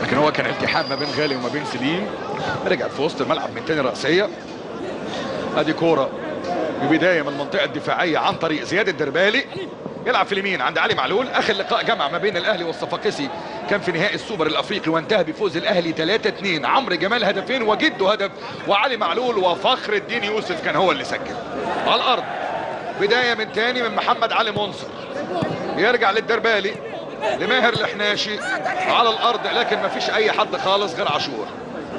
لكن هو كان التحام ما بين غالي وما بين سليم. رجعت في وسط الملعب من تاني راسيه. ادي كوره ببدايه من المنطقه الدفاعيه عن طريق زياد الدربالي، يلعب في اليمين عند علي معلول. اخر لقاء جمع ما بين الاهلي والصفاقسي كان في نهائي السوبر الافريقي، وانتهى بفوز الاهلي ثلاثة اثنين. عمرو جمال هدفين وجده هدف، وعلي معلول وفخر الدين يوسف كان هو اللي سجل. على الارض بدايه من تاني من محمد علي منصر، يرجع للدربالي لماهر الحناشي على الارض، لكن ما فيش اي حد خالص غير عاشور.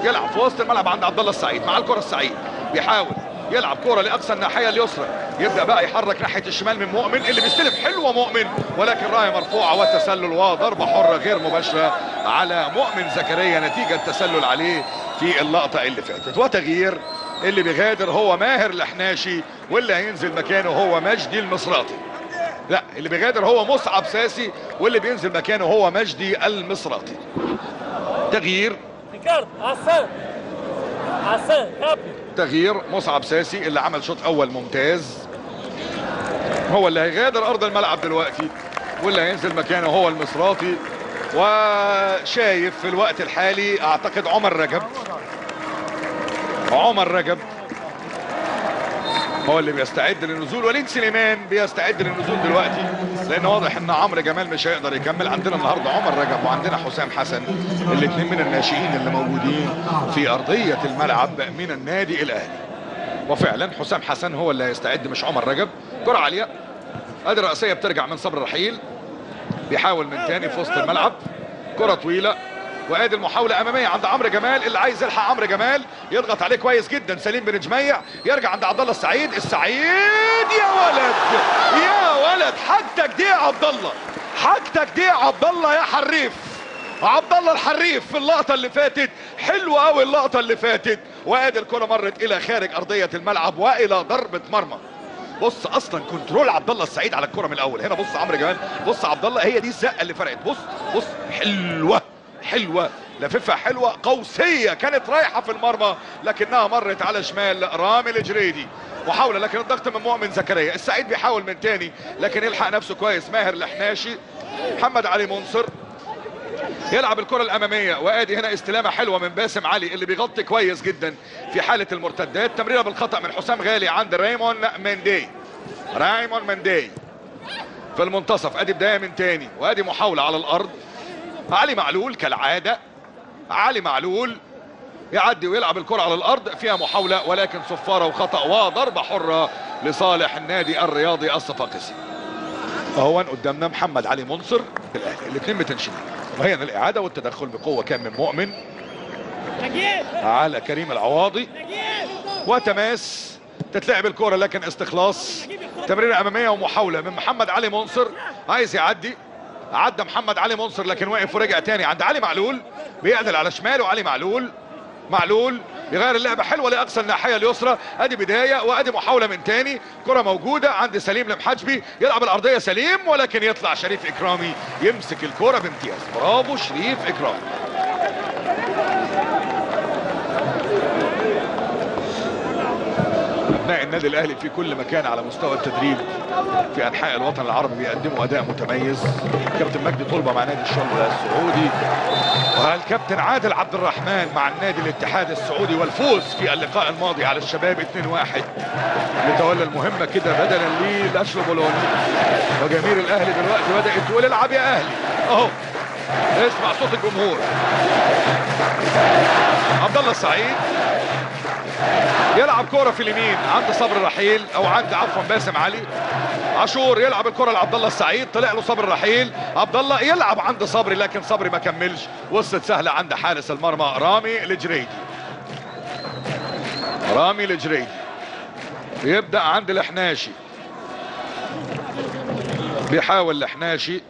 يلعب في وسط الملعب عند عبد الله السعيد. مع الكره السعيد بيحاول يلعب كرة لأقصى الناحية اليسرى، يبدأ بقى يحرك ناحية الشمال من مؤمن اللي بيستلم حلوة مؤمن، ولكن راية مرفوعة وتسلل وضربة حرة غير مباشرة على مؤمن زكريا نتيجة التسلل عليه في اللقطة اللي فاتت. وتغيير اللي بيغادر هو ماهر الحناشي، واللي هينزل مكانه هو مجدي المصراتي. لا، اللي بيغادر هو مصعب ساسي، واللي بينزل مكانه هو مجدي المصراتي. تغيير تغيير مصعب ساسي اللي عمل شوط اول ممتاز، هو اللي هيغادر ارض الملعب دلوقتي، واللي هينزل مكانه هو المصراتي. وشايف في الوقت الحالي اعتقد عمر رجب، عمر رجب هو اللي بيستعد للنزول. وليد سليمان بيستعد للنزول دلوقتي، لان واضح ان عمرو جمال مش هيقدر يكمل. عندنا النهارده عمر رجب وعندنا حسام حسن، الاثنين من الناشئين اللي موجودين في ارضيه الملعب من النادي الاهلي. وفعلا حسام حسن هو اللي هيستعد مش عمر رجب. كره عاليه، ادي راسيه بترجع من صبر الرحيل، بيحاول من تاني في وسط الملعب. كره طويله وادي المحاوله اماميه عند عمرو جمال اللي عايز يلحق عمرو جمال يضغط عليه كويس جدا سليم بن جميع يرجع عند عبد الله السعيد. السعيد يا ولد يا ولد حاجتك دي يا عبد الله، حاجتك دي يا عبد الله يا حريف، عبد الله الحريف في اللقطه اللي فاتت حلوه قوي اللقطه اللي فاتت. وادي الكره مرت الى خارج ارضيه الملعب والى ضربه مرمى. بص اصلا كنترول عبد الله السعيد على الكره من الاول. هنا بص عمرو جمال، بص عبد الله، هي دي الزقه اللي فرقت. بص بص حلوه حلوه لففها حلوه قوسيه، كانت رايحه في المرمى لكنها مرت على شمال رامي الجريدي. محاوله لكن الضغط من مؤمن زكريا. السعيد بيحاول من تاني لكن يلحق نفسه كويس ماهر الحناشي. محمد علي منصر يلعب الكره الاماميه وادي هنا استلامه حلوه من باسم علي اللي بيغطي كويس جدا في حاله المرتدات. تمريره بالخطا من حسام غالي عند ريمون ماندي. ريمون ماندي في المنتصف. ادي بدايه من تاني وادي محاوله على الارض. علي معلول كالعاده، علي معلول يعدي ويلعب الكره على الارض، فيها محاوله ولكن صفاره وخطا وضربه حره لصالح النادي الرياضي الصفاقسي. اهو قدامنا محمد علي منصر الاهلي، الاثنين متنشنين. وهنا الاعاده والتدخل بقوه كان من مؤمن على كريم العواضي وتماس تتلعب الكره لكن استخلاص. تمريره اماميه ومحاوله من محمد علي منصر، عايز يعدي، عدى محمد علي منصر لكن وقف ورجع تاني عند علي معلول بيعدل على شماله. علي معلول معلول بيغير اللعبه حلوه لاقصى الناحيه اليسرى. ادي بدايه وادي محاوله من تاني. كره موجوده عند سليم المحجبي يلعب الارضيه سليم ولكن يطلع شريف اكرامي يمسك الكره بامتياز. برافو شريف اكرامي. ابناء النادي الاهلي في كل مكان على مستوى التدريب في انحاء الوطن العربي بيقدموا اداء متميز. كابتن مجدي طلبه مع نادي الشرق السعودي، والكابتن عادل عبد الرحمن مع النادي الاتحاد السعودي، والفوز في اللقاء الماضي على الشباب اتنين واحد لتولى المهمه كده بدلا للاشرو بولون. وجماهير الاهلي دلوقتي بدات تقول العب يا اهلي اهو، اسمع صوت الجمهور. عبد الله السعيد يلعب كرة في اليمين عند صبر الرحيل او عند عفوا باسم علي. عاشور يلعب الكرة لعبد الله السعيد، طلع له صبر الرحيل، عبد الله يلعب عند صبري لكن صبري ما كملش، وصلت سهلة عند حارس المرمى رامي الجريدي. رامي الجريدي يبدأ عند الحناشي، بيحاول الحناشي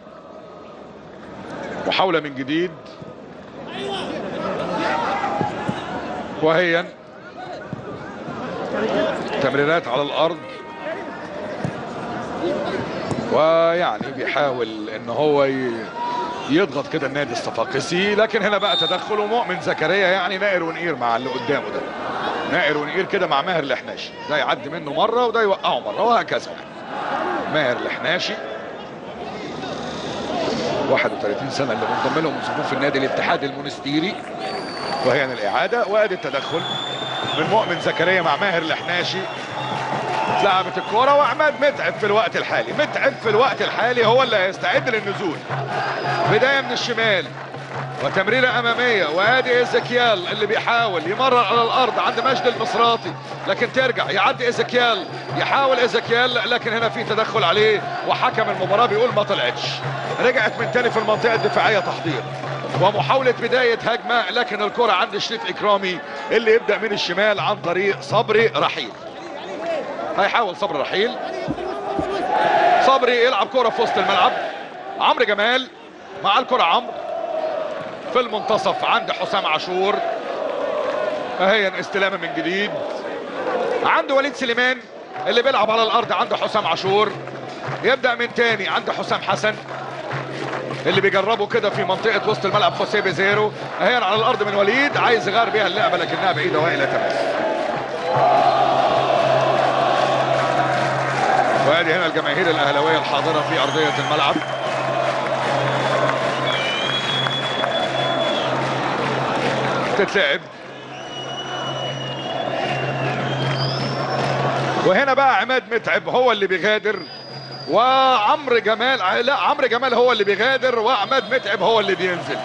محاولة من جديد وهي تمريرات على الارض، ويعني بيحاول ان هو يضغط كده النادي الصفاقسي. لكن هنا بقى تدخل ومؤمن زكريا يعني نائر ونقير مع اللي قدامه ده، نائر ونقير كده مع ماهر الحناشي، ده يعدي منه مره وده يوقعه مره وهكذا. ماهر الحناشي واحد وتلاتين سنه اللي منضم لهم من صفوف النادي الاتحاد المونستيري. وهنا الاعاده وادي التدخل من مؤمن زكريا مع ماهر الحناشي. اتلعبت الكوره وعماد متعب في الوقت الحالي، متعب في الوقت الحالي هو اللي هيستعد للنزول. بدايه من الشمال وتمريره اماميه وادي إيزيكيال اللي بيحاول يمرر على الارض عند مجدي المصراتي لكن ترجع. يعدي إيزيكيال، يحاول إيزيكيال لكن هنا في تدخل عليه وحكم المباراه بيقول ما طلعتش. رجعت من تاني في المنطقه الدفاعيه تحضير ومحاولة بداية هجمة لكن الكرة عند شريف إكرامي اللي يبدأ من الشمال عن طريق صبري رحيل. هيحاول صبري رحيل، صبري يلعب كرة في وسط الملعب. عمرو جمال مع الكرة، عمرو في المنتصف عند حسام عاشور. اهي استلامة من جديد عند وليد سليمان اللي بيلعب على الأرض عند حسام عاشور. يبدأ من تاني عند حسام حسن اللي بيجربوا كده في منطقه وسط الملعب خوسيه بيزيرو. اهي على الارض من وليد، عايز يغير بيها اللعبه لكنها بعيده والى تماس. وادي هنا الجماهير الاهلاويه الحاضره في ارضيه الملعب. تتلعب وهنا بقى عماد متعب هو اللي بيغادر وعمرو جمال، لا عمرو جمال هو اللي بيغادر وعماد متعب هو اللي بينزل.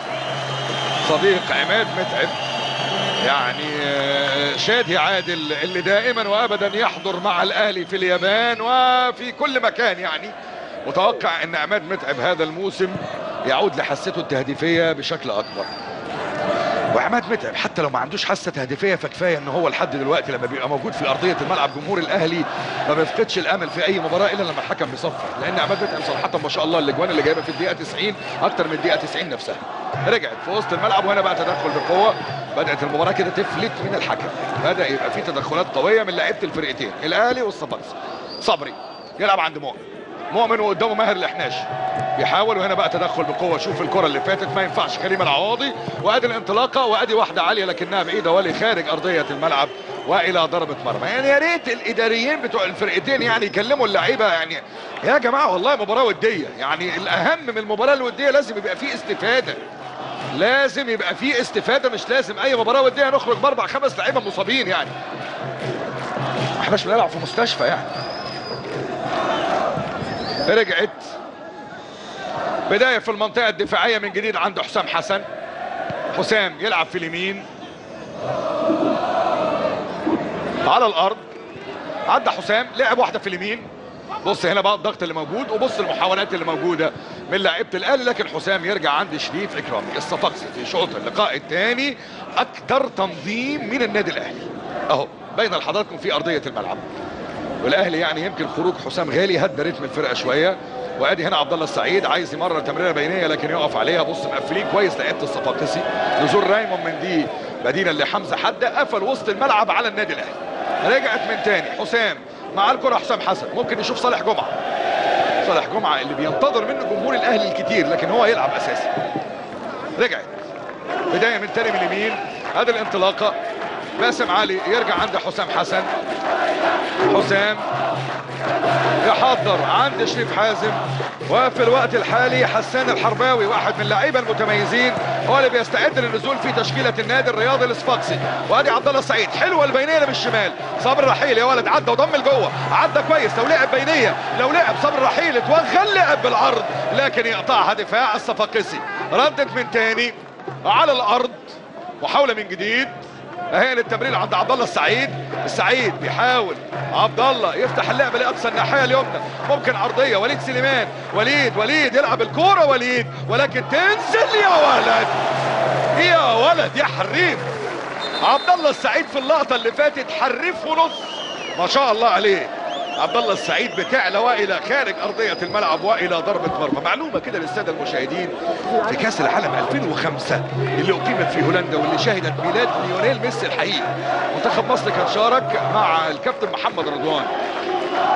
صديق عماد متعب يعني شادي عادل اللي دائما وابدا يحضر مع الاهلي في اليابان وفي كل مكان. يعني متوقع ان عماد متعب هذا الموسم يعود لحسته التهديفيه بشكل اكبر. وعماد متعب حتى لو ما عندوش حاسه تهديفيه فكفايه ان هو لحد دلوقتي لما بيبقى موجود في ارضيه الملعب جمهور الاهلي ما بيفقدش الامل في اي مباراه الا لما الحكم بيصفر، لان عماد متعب صراحه ما شاء الله الاجوان اللي جايبها في الدقيقه تسعين اكتر من الدقيقه تسعين نفسها. رجعت في وسط الملعب وهنا بقى تدخل بقوه، بدات المباراه كده تفلت من الحكم، بدا يبقى في تدخلات قويه من لعيبه الفرقتين الاهلي والصفاقسي. صبري يلعب عند مؤمن، مؤمن وقدامه ماهر الحناشي بيحاول، وهنا بقى تدخل بقوه. شوف الكره اللي فاتت ما ينفعش كريم العواضي، وادي الانطلاقه وادي واحده عاليه لكنها بعيده ولي خارج ارضيه الملعب والى ضربه مرمى. يعني يا ريت الاداريين بتوع الفرقتين يعني يكلموا اللعيبه، يعني يا جماعه والله مباراه وديه، يعني الاهم من المباراه الوديه لازم يبقى فيه استفاده، لازم يبقى فيه استفاده، مش لازم اي مباراه وديه نخرج باربع خمس لعيبه مصابين، يعني ما احناش بنلعب في مستشفى يعني. رجعت بداية في المنطقة الدفاعية من جديد عند حسام حسن، حسام يلعب في اليمين على الأرض، عدى حسام لعب واحدة في اليمين. بص هنا بقى الضغط اللي موجود، وبص المحاولات اللي موجودة من لعيبة الأهلي، لكن حسام يرجع عند شريف إكرامي. الصفاقسي في شوط اللقاء الثاني أكثر تنظيم من النادي الأهلي، أهو بين لحضراتكم في أرضية الملعب. والاهلي يعني يمكن خروج حسام غالي هدى رتم الفرقه شويه، وادي هنا عبدالله السعيد عايز يمرر تمريره بينيه لكن يقف عليها. بص مقفلين كويس لعيبه الصفاقسي، نزول ريمون ماندي بديلا لحمزه حده، قفل وسط الملعب على النادي الاهلي. رجعت من تاني حسام مع الكره، حسام حسن ممكن نشوف صالح جمعه، صالح جمعه اللي بينتظر منه جمهور الاهلي الكتير لكن هو يلعب اساسي. رجعت بدايه من تاني من اليمين، ادي الانطلاقه باسم علي يرجع عند حسام حسن، حسام يحضر عند شريف حازم، وفي الوقت الحالي حسان الحرباوي واحد من اللعيبه المتميزين هو اللي بيستعد للنزول في تشكيله النادي الرياضي الصفاقسي. وادي عبد الله السعيد حلوه البينيه بالشمال، صبر الرحيل يا ولد عدى وضم لجوه، عدى كويس لو لعب بينيه، لو لعب صبر الرحيل اتوغل لعب بالعرض لكن يقطعها دفاع الصفاقسي. ردت من تاني على الارض، محاوله من جديد اهي للتمرير عند عبد الله السعيد، السعيد بيحاول عبد الله يفتح اللعبه لاقصى الناحيه اليمنى، ممكن عرضيه وليد سليمان، وليد وليد يلعب الكوره وليد ولكن تنزل يا ولد يا ولد يا حريف. عبد الله السعيد في اللقطه اللي فاتت حريف ونص ما شاء الله عليه، عبد الله السعيد بتعلى والى خارج ارضيه الملعب والى ضربه مرمى. معلومه كده للساده المشاهدين، في كاس العالم ألفين وخمسة اللي اقيمت في هولندا واللي شهدت ميلاد ليونيل ميسي الحقيقي، منتخب مصر كان شارك مع الكابتن محمد رضوان،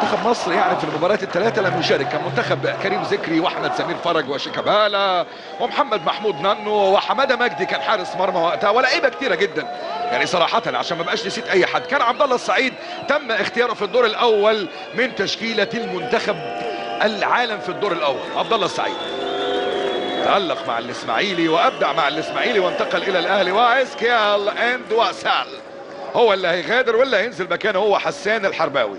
منتخب مصر يعني في المباريات الثلاثه لم يشارك، كان منتخب كريم ذكري واحمد سمير فرج وشيكابالا ومحمد محمود نانو وحماده مجدي كان حارس مرمى وقتها، ولاعيبه كتيره جدا يعني صراحه عشان ما بقاش نسيت اي حد. كان عبد الله السعيد تم اختياره في الدور الاول من تشكيله المنتخب العالم في الدور الاول. عبد الله السعيد تألق مع الاسماعيلي وابدع مع الاسماعيلي وانتقل الى الاهلي، وإيزيكيال إندوسالا هو اللي هيغادر واللي هينزل مكانه هو حسان الحرباوي.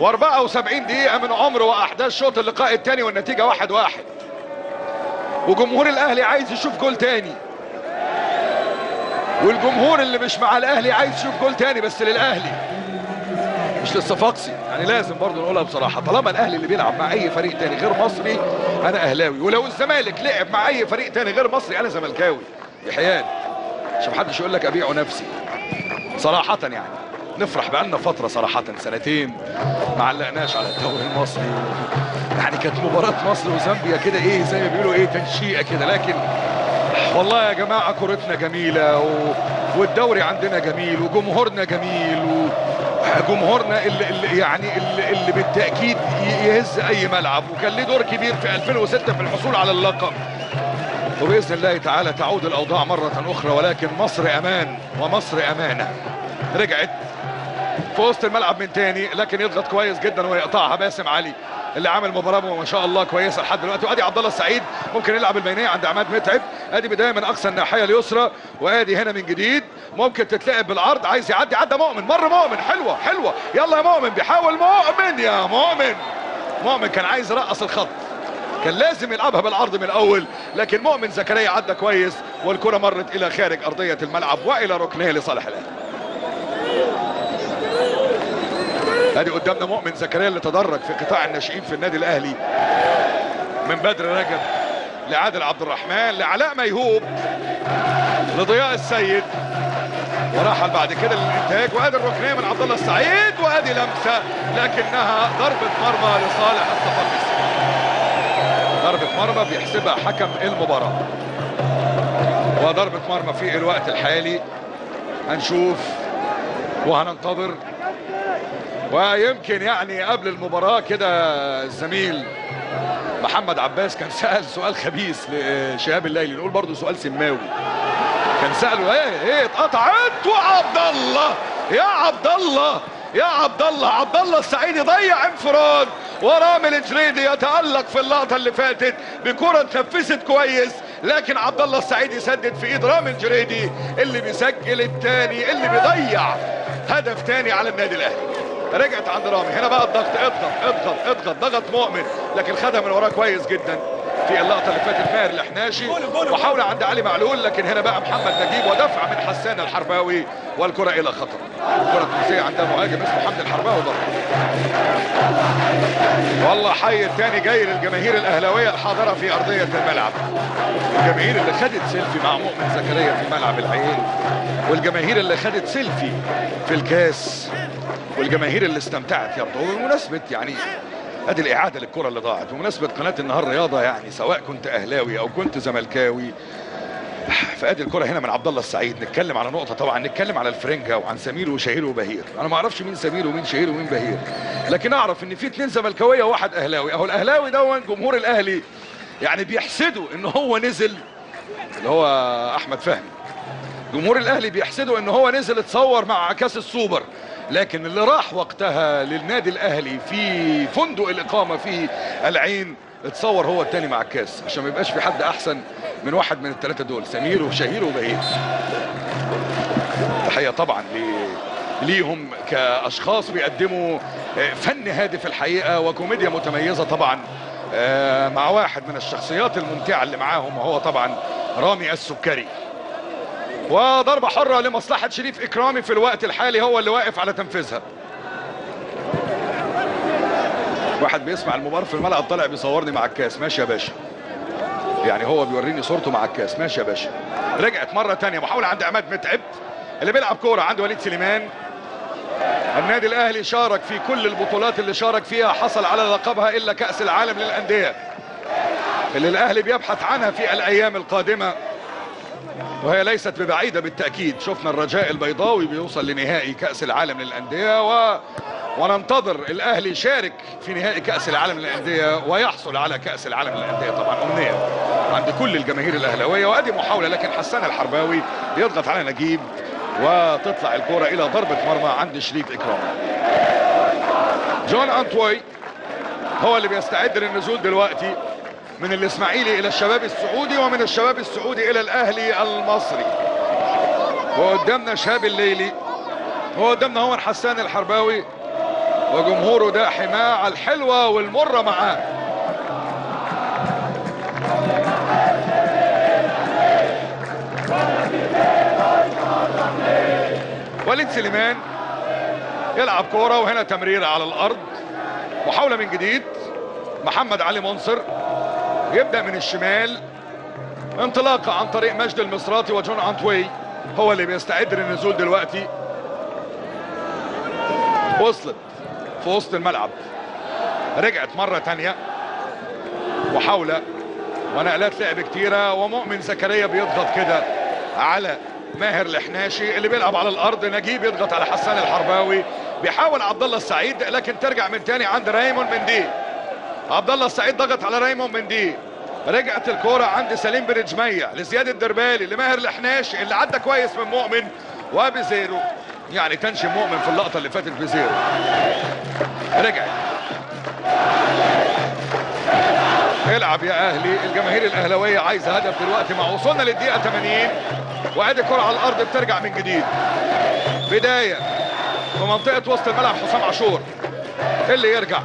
وأربعة وسبعين دقيقة من عمر وأحداث شوط اللقاء الثاني والنتيجة واحد واحد. وجمهور الأهلي عايز يشوف جول تاني، والجمهور اللي مش مع الأهلي عايز يشوف جول تاني بس للأهلي مش للصفاقسي، يعني لازم برضه نقولها بصراحة، طالما الأهلي اللي بيلعب مع أي فريق تاني غير مصري أنا أهلاوي، ولو الزمالك لعب مع أي فريق تاني غير مصري أنا زملكاوي، بحيان عشان محدش يقول لك أبيع نفسي صراحة. يعني نفرح بقالنا فترة صراحة سنتين ما علقناش على الدوري المصري، يعني كانت مباراة مصر وزامبيا كده ايه زي ما بيقولوا ايه تنشيئة كده، لكن والله يا جماعة كورتنا جميلة و... والدوري عندنا جميل وجمهورنا جميل و... جمهورنا اللي, اللي يعني اللي, اللي بالتأكيد يهز أي ملعب، وكان ليه دور كبير في ألفين وستة في الحصول على اللقب، وبإذن الله تعالى تعود الأوضاع مرة أخرى، ولكن مصر أمان ومصر أمانة. رجعت في وسط الملعب من تاني لكن يضغط كويس جدا ويقطعها باسم علي اللي عامل مباراه ما شاء الله كويسه لحد دلوقتي. وادي عبد الله السعيد ممكن يلعب البينيه عند عماد متعب، ادي بدايه من اقصى الناحيه اليسرى، وادي هنا من جديد ممكن تتلعب بالعرض، عايز يعدي عدى مؤمن، مر مؤمن حلوه حلوه، يلا يا مؤمن بيحاول مؤمن يا مؤمن، مؤمن كان عايز يرقص الخط كان لازم يلعبها بالعرض من الاول، لكن مؤمن زكريا عدى كويس والكره مرت الى خارج ارضيه الملعب والى ركنها لصالح الاهلي. ادي قدامنا مؤمن زكريا اللي تدرج في قطاع الناشئين في النادي الاهلي من بدر رجب لعادل عبد الرحمن لعلاء ميهوب لضياء السيد، ورحل بعد كده للانتهاك، وادي الركنيه من عبد الله السعيد، وادي لمسه لكنها ضربه مرمى لصالح الصفاقسي. ضربه مرمى بيحسبها حكم المباراه، وضربه مرمى في الوقت الحالي. هنشوف وهننتظر، ويمكن يعني قبل المباراه كده الزميل محمد عباس كان سأل سؤال خبيث لشهاب الليلي، نقول برضه سؤال سماوي. كان سأله ايه ايه اتقطعت، وعبد الله يا عبد الله يا عبد الله عبد الله السعيد يضيع انفراد، ورامي الجريدي يتألق في اللقطة اللي فاتت بكرة اتنفست كويس، لكن عبد الله السعيد يسدد في ايد رامي الجريدي اللي بيسجل الثاني، اللي بيضيع هدف ثاني على النادي الاهلي. رجعت عند رامي، هنا بقى الضغط، اضغط اضغط اضغط ضغط مؤمن، لكن خدها من وراه كويس جدا في اللقطه اللي فاتت ماهر الحناشي، وحاول عند علي معلول، لكن هنا بقى محمد نجيب، ودفع من حسان الحرباوي والكره الى خطر. الكره التونسيه عندها مهاجم اسمه محمد الحرباوي برضه. والله حي الثاني جاي للجماهير الاهلاويه الحاضره في ارضيه الملعب. الجماهير اللي خدت سيلفي مع مؤمن زكريا في ملعب العين، والجماهير اللي خدت سيلفي في الكاس، والجماهير اللي استمتعت يبدو. بمناسبه يعني ادي الاعاده للكره اللي ضاعت، بمناسبه قناه النهار رياضه، يعني سواء كنت اهلاوي او كنت زملكاوي، فادي الكره هنا من عبد الله السعيد. نتكلم على نقطه، طبعا نتكلم على الفرنجه وعن سمير وشهير وبهير. انا ما اعرفش مين سمير ومين شهير ومين بهير، لكن اعرف ان في اثنين زملكاويه وواحد اهلاوي. اهو الاهلاوي دون جمهور الاهلي يعني بيحسدوا ان هو نزل، اللي هو احمد فهمي، جمهور الاهلي بيحسدوا ان هو نزل اتصور مع كاس السوبر، لكن اللي راح وقتها للنادي الاهلي في فندق الاقامه في العين اتصور هو الثاني مع الكاس، عشان ما يبقاش في حد احسن من واحد من الثلاثه دول، سمير وشهير وبهير. تحيه طبعا ليهم كاشخاص بيقدموا فن هادف الحقيقه وكوميديا متميزه، طبعا مع واحد من الشخصيات الممتعه اللي معاهم، وهو طبعا رامي السكري. وضربة حرة لمصلحة شريف اكرامي في الوقت الحالي، هو اللي واقف على تنفيذها. واحد بيسمع المباراة في الملعب طالع بيصورني مع الكاس، ماشي يا باشا، يعني هو بيوريني صورته مع الكاس، ماشي يا باشا. رجعت مرة تانية، محاولة عند عماد متعب اللي بيلعب كورة عند وليد سليمان. النادي الاهلي شارك في كل البطولات اللي شارك فيها، حصل على لقبها الا كأس العالم للأندية اللي الاهلي بيبحث عنها في الايام القادمة، وهي ليست ببعيدة بالتأكيد. شفنا الرجاء البيضاوي بيوصل لنهائي كأس العالم للأندية، و... وننتظر الأهلي يشارك في نهائي كأس العالم للأندية ويحصل على كأس العالم للأندية، طبعا أمنية عند كل الجماهير الأهلاوية. وأدي محاولة، لكن حسان الحرباوي يضغط على نجيب، وتطلع الكرة إلى ضربة مرمى عند شريف إكرامي. جون أنتوي هو اللي بيستعد للنزول دلوقتي، من الاسماعيلي الى الشباب السعودي، ومن الشباب السعودي الى الاهلي المصري. وقدامنا شهاب الليلي، وقدامنا هو حسان الحرباوي وجمهوره ده حماه على الحلوه والمره معاه. وليد سليمان يلعب كوره، وهنا تمريره على الارض، محاوله من جديد. محمد علي منصر يبدأ من الشمال، انطلاقة عن طريق مجدي المصراتي، وجون أنتوي هو اللي بيستعد للنزول دلوقتي. وصلت في وسط الملعب، رجعت مرة تانية، محاولة ونقلات لعب كتيرة، ومؤمن زكريا بيضغط كده على ماهر الحناشي اللي بيلعب على الأرض. نجيب يضغط على حسان الحرباوي، بيحاول عبد الله السعيد، لكن ترجع من تاني عند ريمون ماندي. عبد الله السعيد ضغط على ريمون ماندي، رجعت الكوره عند سليم بن جميع لزياد الدربالي لماهر الحناشي اللي عدى كويس من مؤمن وبيزيرو، يعني تنشي مؤمن في اللقطه اللي فاتت بيزيرو. رجعت العب يا اهلي، الجماهير الاهلاويه عايزه هدف دلوقتي، مع وصولنا للدقيقه ثمانين، وادي الكوره على الارض بترجع من جديد. بدايه في منطقه وسط الملعب، حسام عاشور اللي يرجع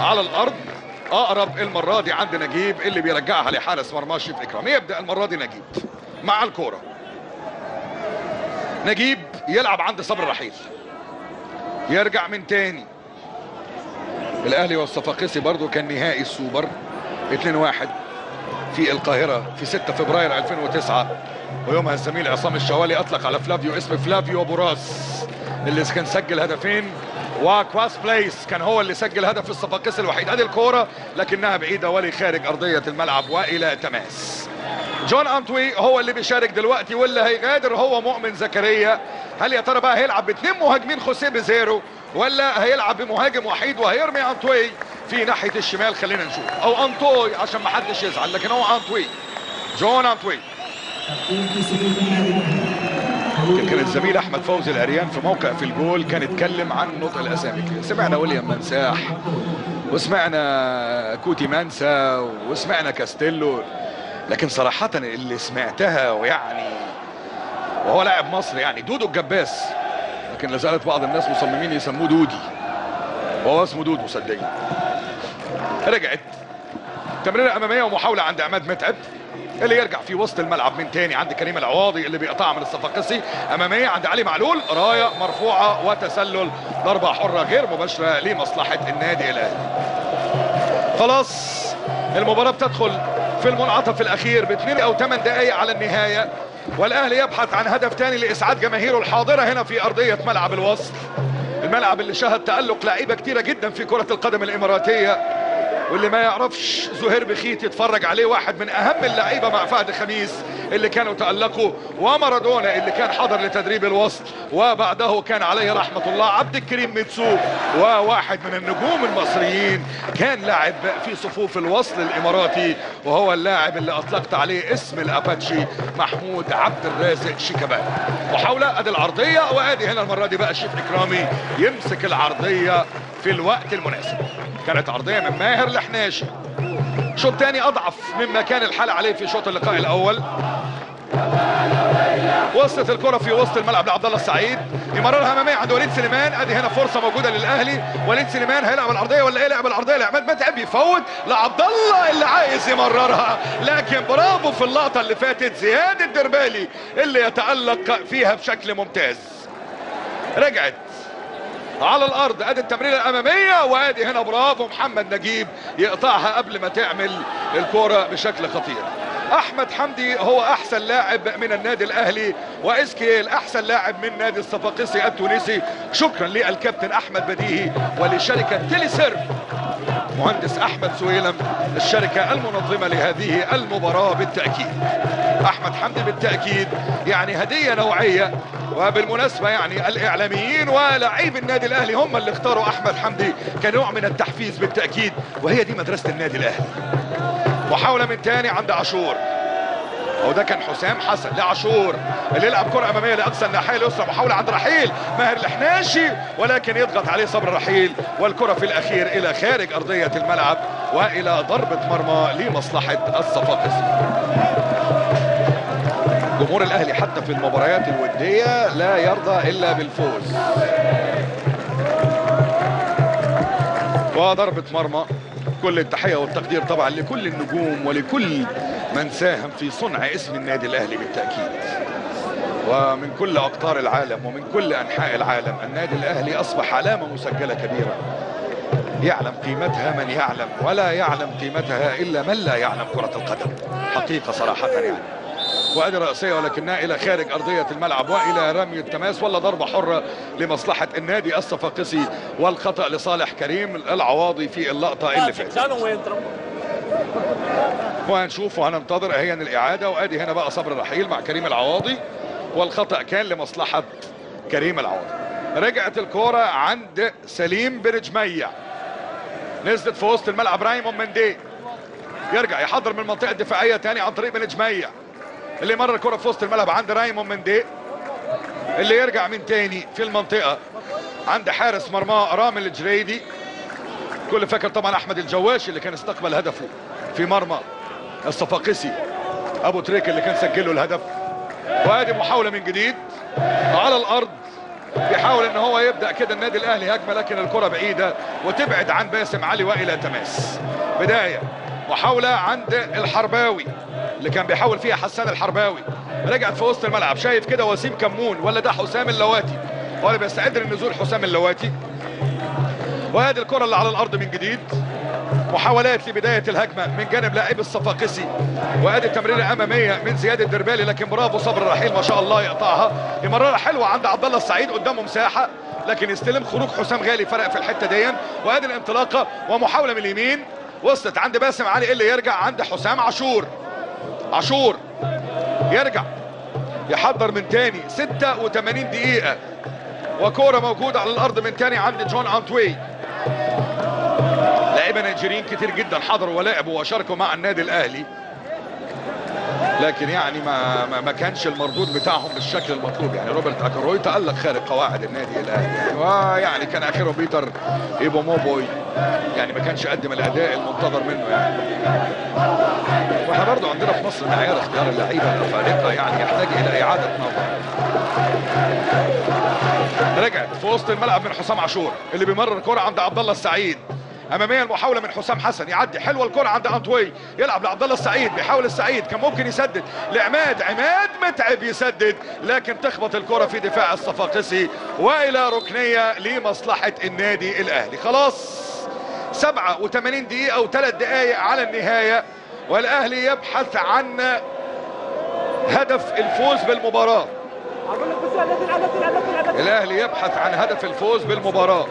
على الارض، اقرب المره دي عند نجيب اللي بيرجعها لحارس مرمى شريف اكرامي. يبدا المره دي نجيب مع الكوره، نجيب يلعب عند صبر الرحيل، يرجع من تاني. الاهلي والصفاقسي برضو كان نهائي السوبر اثنين واحد في القاهره في ستة فبراير ألفين وتسعة، ويومها الزميل عصام الشوالي اطلق على فلافيو اسم فلافيو ابو راس اللي كان سجل هدفين، وكواس بلايس كان هو اللي سجل هدف الصفاقس الوحيد. ادي الكوره لكنها بعيده ولي خارج ارضيه الملعب والى تماس. جون انتوي هو اللي بيشارك دلوقتي، واللي هيغادر هو مؤمن زكريا. هل يا ترى بقى هيلعب باثنين مهاجمين خوسيه بيزيرو ولا هيلعب بمهاجم وحيد وهيرمي انتوي في ناحيه الشمال؟ خلينا نشوف، او انتوي عشان ما حدش يزعل، لكن هو انتوي، جون انتوي. كان الزميل احمد فوزي العريان في موقع في الجول كان اتكلم عن نطق الاسامي، سمعنا ويليام منساح وسمعنا كوتي مانسا وسمعنا كاستيلو، لكن صراحه اللي سمعتها ويعني وهو لاعب مصر يعني دودو الجباس، لكن لازالت بعض الناس مصممين يسموه دودي وهو اسمه دودو صدقني. رجعت تمريره اماميه ومحاوله عند عماد متعب اللي يرجع في وسط الملعب من تاني عند كريم العواضي اللي بيقطعها من الصفاقسي، اماميه عند علي معلول، رايه مرفوعه وتسلل، ضربه حره غير مباشره لمصلحه النادي الاهلي. خلاص المباراه بتدخل في المنعطف الاخير باثنين او ثمان دقائق على النهايه، والاهلي يبحث عن هدف ثاني لاسعاد جماهيره الحاضره هنا في ارضيه ملعب الوصل، الملعب اللي شهد تالق لعيبه كتيره جدا في كره القدم الاماراتيه، واللي ما يعرفش زهير بخيت يتفرج عليه، واحد من اهم اللعيبه مع فهد خميس اللي كانوا تألقوا، ومارادونا اللي كان حضر لتدريب الوسط وبعده كان عليه رحمه الله عبد الكريم ميتسو، وواحد من النجوم المصريين كان لاعب في صفوف الوصل الاماراتي، وهو اللاعب اللي اطلقت عليه اسم الاباتشي محمود عبد الرازق شيكابالا. محاوله ادي العرضيه، وادي هنا المره دي بقى شريف اكرامي يمسك العرضيه في الوقت المناسب. كانت عرضيه من ماهر الحناشي. شوط تاني اضعف مما كان الحال عليه في شوط اللقاء الاول. وصلت الكره في وسط الملعب لعبدالله السعيد، يمررها اماميه عند وليد سليمان، ادي هنا فرصه موجوده للاهلي، وليد سليمان هيلعب العرضيه ولا ايه؟ لعب العرضيه لعماد متعب، يفوت لعبدالله اللي عايز يمررها، لكن برافو في اللقطه اللي فاتت زياد الدربالي اللي يتالق فيها بشكل ممتاز. رجعت على الارض، ادي التمريره الاماميه، وادي هنا برافو محمد نجيب يقطعها قبل ما تعمل الكوره بشكل خطير. احمد حمدي هو احسن لاعب من النادي الاهلي، واسكيل احسن لاعب من نادي الصفاقسي التونسي. شكرا للكابتن احمد بديهي ولشركه تيلي سيرف مهندس احمد سويلم الشركه المنظمه لهذه المباراه. بالتاكيد احمد حمدي بالتاكيد يعني هديه نوعيه، وبالمناسبه يعني الاعلاميين ولاعيب النادي الاهلي هم اللي اختاروا احمد حمدي كنوع من التحفيز بالتاكيد، وهي دي مدرسه النادي الاهلي. محاوله من تاني عند عاشور، وده كان حسام حسن لعاشور اللي يلعب كره اماميه لاقصى الناحيه اليسرى، محاوله عند رحيل ماهر الحناشي ولكن يضغط عليه صبر الرحيل، والكره في الاخير الى خارج ارضيه الملعب والى ضربه مرمى لمصلحه الصفاقسي. جمهور الاهلي حتى في المباريات الوديه لا يرضى الا بالفوز. وضربه مرمى، كل التحيه والتقدير طبعا لكل النجوم ولكل من ساهم في صنع اسم النادي الاهلي بالتاكيد، ومن كل اقطار العالم ومن كل انحاء العالم. النادي الاهلي اصبح علامه مسجله كبيره يعلم قيمتها من يعلم، ولا يعلم قيمتها الا من لا يعلم كره القدم حقيقه صراحه يعني. وادي رأسية ولكنها الى خارج ارضيه الملعب والى رمي التماس ولا ضربه حره لمصلحه النادي الصفاقسي، والخطا لصالح كريم العواضي في اللقطه اللي فاتت. وهنشوف وهننتظر اهي الاعاده، وادي هنا بقى صبر الرحيل مع كريم العواضي، والخطا كان لمصلحه كريم العواضي. رجعت الكوره عند سليم بن جميع، نزلت في وسط الملعب ريمون ماندي يرجع يحضر من المنطقه الدفاعيه تاني عن طريق بن جميع اللي مرر الكره في وسط الملعب عند ريمون ماندي اللي يرجع من تاني في المنطقه عند حارس مرمى رامي الجريدي. كل فاكر طبعا احمد الجواشي اللي كان استقبل هدفه في مرمى الصفاقسي ابو تريك اللي كان سجله الهدف. وادي محاوله من جديد على الارض، بيحاول ان هو يبدا كده النادي الاهلي هجمه، لكن الكره بعيده وتبعد عن باسم علي والى تماس. بدايه محاوله عند الحرباوي اللي كان بيحاول فيها حسان الحرباوي، رجعت في وسط الملعب، شايف كده وسيم كمون ولا ده حسام اللواتي، هو اللي بيستعد للنزول حسام اللواتي، وادي الكره اللي على الارض من جديد، محاولات لبدايه الهجمه من جانب لاعب الصفاقسي، وادي تمريره اماميه من زياد الدربالي، لكن برافو صبر الرحيل ما شاء الله يقطعها. مراره حلوه عند عبد الله السعيد، قدامه مساحه لكن يستلم، خروج حسام غالي فرق في الحته دي، وادي الانطلاقه ومحاوله من اليمين وصلت عند باسم علي اللي يرجع عند حسام عاشور. عاشور يرجع يحضر من تاني ستة وثمانين دقيقة، وكورة موجودة على الأرض من تاني عند جون أنتوي. لاعبين نيجيريين كتير جدا حضروا ولعبوا وشاركوا مع النادي الأهلي، لكن يعني ما ما كانش المردود بتاعهم بالشكل المطلوب. يعني روبرت اكروي تألق خارج قواعد النادي الاهلي، ويعني كان اخره بيتر ايبو موبوي، يعني ما كانش قدم الاداء المنتظر منه. يعني واحنا برضه عندنا في مصر معيار اختيار اللعيبه الافارقه يعني يحتاج الى اعاده نظر. رجعت في وسط الملعب من حسام عاشور اللي بيمرر الكره عند عبد الله السعيد، اماميه المحاوله من حسام حسن يعدي، حلوه الكره عند انطوي، يلعب لعبد الله السعيد، بيحاول السعيد كان ممكن يسدد لعماد، عماد متعب يسدد لكن تخبط الكره في دفاع الصفاقسي والى ركنيه لمصلحه النادي الاهلي. خلاص سبعة وثمانين دقيقه وثلاث دقائق على النهايه، والاهلي يبحث عن هدف الفوز بالمباراه. الاهلي يبحث عن هدف الفوز بالمباراه،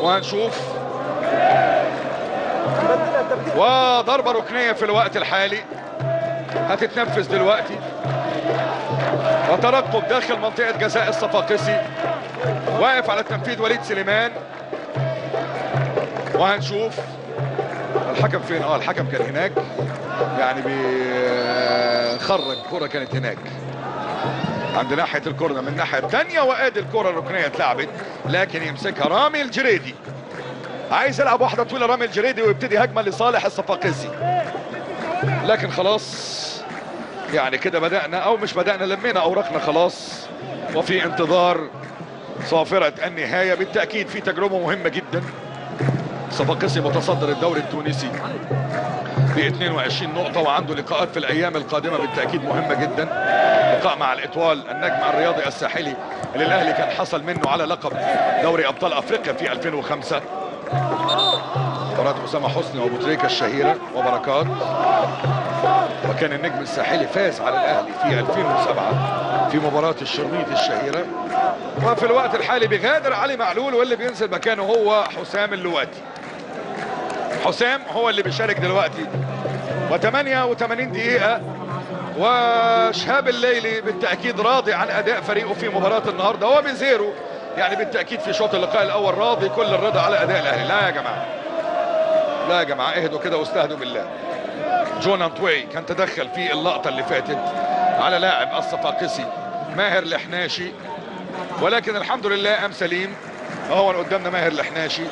وهنشوف. وضربة ركنية في الوقت الحالي هتتنفذ دلوقتي، وترقب داخل منطقة جزاء الصفاقسي، واقف على التنفيذ وليد سليمان، وهنشوف الحكم فين. اه الحكم كان هناك، يعني بيخرج كرة كانت هناك عند ناحية الكورنر من الناحية الثانية، وادي الكرة الركنية اتلعبت لكن يمسكها رامي الجريدي. عايز يلعب واحده طويله رامي الجريدي ويبتدي هجمه لصالح الصفاقسي، لكن خلاص يعني كده بدأنا او مش بدأنا، لمينا اوراقنا خلاص، وفي انتظار صافره النهايه. بالتأكيد في تجربه مهمه جدا، الصفاقسي متصدر الدوري التونسي ب اثنين وعشرين نقطه، وعنده لقاءات في الايام القادمه بالتأكيد مهمه جدا، لقاء مع الاطوال النجم الرياضي الساحلي اللي الاهلي كان حصل منه على لقب دوري ابطال افريقيا في ألفين وخمسة، مباراة أسامة حسني وأبو تريكة الشهيرة وبركات، وكان النجم الساحلي فاز على الأهلي في ألفين وسبعة في مباراة الشرنيط الشهيرة. وفي الوقت الحالي بيغادر علي معلول، واللي بينزل مكانه هو حسام اللواتي. حسام هو اللي بيشارك دلوقتي، وثمانية وثمانين دقيقة. وشهاب الليلي بالتأكيد راضي عن أداء فريقه في مباراة النهاردة، وبيزيرو يعني بالتأكيد في شوط اللقاء الأول راضي كل الرضا على أداء الأهلي. لا يا جماعة، لا يا جماعة، اهدوا كده واستهدوا بالله. جون أنطوي كان تدخل في اللقطة اللي فاتت على لاعب الصفاقسي ماهر الحناشي، ولكن الحمد لله أم سليم. أهو قدامنا ماهر الحناشي،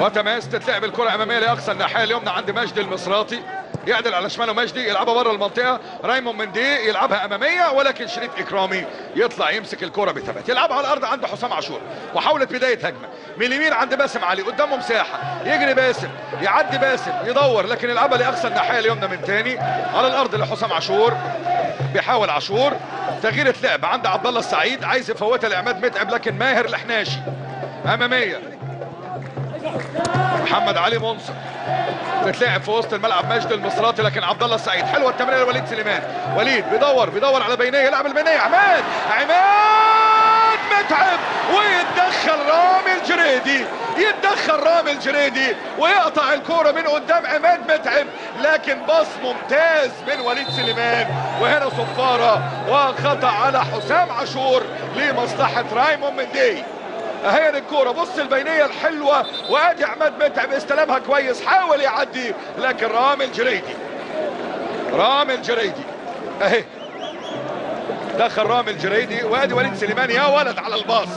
وتماس تتلعب الكرة أمامية لأقصى الناحية اليمنى عند مجدي المصراتي، يعدل على شماله مجدي يلعبها بره المنطقه، ريمون ماندي يلعبها اماميه، ولكن شريف اكرامي يطلع يمسك الكره بثبات، يلعبها على الارض عند حسام عاشور، محاوله بدايه هجمه من اليمين عند باسم علي، قدامه مساحه يجري باسم، يعدي باسم يدور لكن يلعبها لاقصى الناحيه اليمنى من ثاني على الارض لحسام عاشور، بيحاول عاشور تغيير لعب عند عبد الله السعيد، عايز يفوتها لعماد متعب لكن ماهر الحناشي اماميه محمد علي منصر، بتلاعب في وسط الملعب مجدي المصراتي لكن عبد الله السعيد، حلوه التمريره لوليد سليمان، وليد بيدور بيدور على بينيه، يلعب البينيه عماد، عماد متعب، ويتدخل رامي الجريدي، يتدخل رامي الجريدي ويقطع الكوره من قدام عماد متعب، لكن باص ممتاز من وليد سليمان، وهنا صفاره وخطا على حسام عاشور لمصلحه رايمون مندي. اهي الكوره، بص البينيه الحلوه، وادي عماد متعب استلمها كويس، حاول يعدي لكن رامي الجريدي، رامي الجريدي اهي دخل رامي الجريدي، وادي وليد سليمان يا ولد على الباص،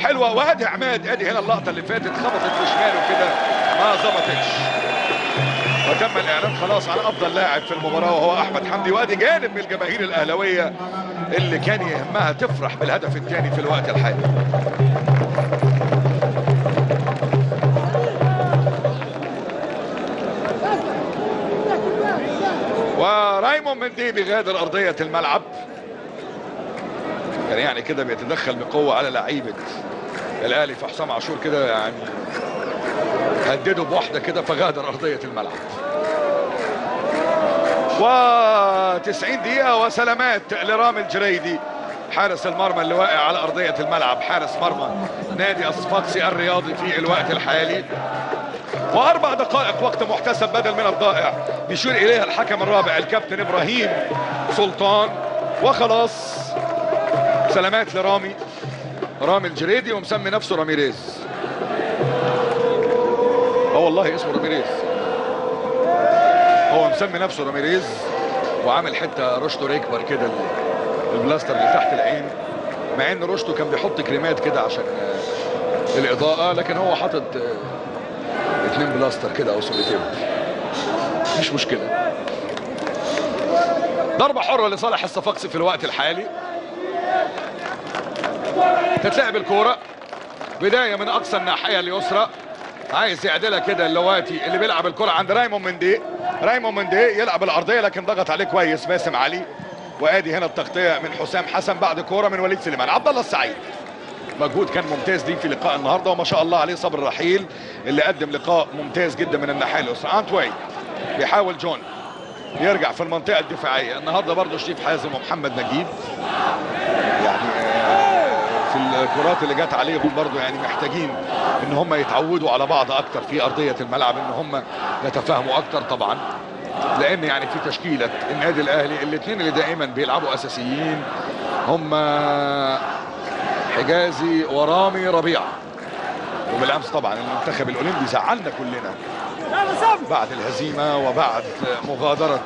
حلوه، وادي عماد، ادي هنا اللقطه اللي فاتت خبطت في شماله كده ما ظبطتش، وتم الاعلان خلاص على افضل لاعب في المباراه وهو احمد حمدي. وادي جانب من الجماهير الاهلاويه اللي كان يهمها تفرح بالهدف الثاني في الوقت الحالي. ورايمون مندي بيغادر ارضيه الملعب، كان يعني كده بيتدخل بقوه على لعيبه الاهلي، فحسام عاشور كده يعني هدده بواحده كده فغادر ارضيه الملعب. وتسعين دقيقه وسلامات لرامي الجريدي حارس المرمى اللي واقع على ارضيه الملعب، حارس مرمى نادي الصفاقسي الرياضي في الوقت الحالي. واربع دقائق وقت محتسب بدل من الضائع، بيشير اليها الحكم الرابع الكابتن ابراهيم سلطان. وخلاص سلامات لرامي رامي الجريدي، ومسمي نفسه راميريز. اه والله اسمه راميريز، هو مسمي نفسه راميريز وعامل حته رشته يكبر كده البلاستر اللي تحت العين، مع ان رشته كان بيحط كريمات كده عشان الاضاءه، لكن هو حاطط اتنين بلاستر كده او سوريتين، مش مشكله. ضربه حره لصالح الصفاقسي في الوقت الحالي. تتلعب الكوره بدايه من اقصى الناحيه اليسرى، عايز يعدلها كده اللواتي اللي بيلعب الكوره عند رايمون مندي، رايمون مندي يلعب الارضيه لكن ضغط عليه كويس باسم علي. وادي هنا التغطيه من حسام حسن بعد كوره من وليد سليمان. عبدالله السعيد مجهود كان ممتاز ليه في لقاء النهارده، وما شاء الله عليه صبر الرحيل اللي قدم لقاء ممتاز جدا من الناحيه اليسرى. انتوي بيحاول جون يرجع في المنطقه الدفاعيه. النهارده برضه شريف حازم ومحمد نجيب يعني في الكرات اللي جت عليهم برضه يعني محتاجين ان هم يتعودوا على بعض اكتر في ارضيه الملعب، ان هم يتفاهموا اكتر طبعا، لان يعني في تشكيله النادي الاهلي الاثنين اللي دائما بيلعبوا اساسيين هم حجازي ورامي ربيعه. وبالامس طبعا المنتخب الاولمبي زعلنا كلنا بعد الهزيمه وبعد مغادره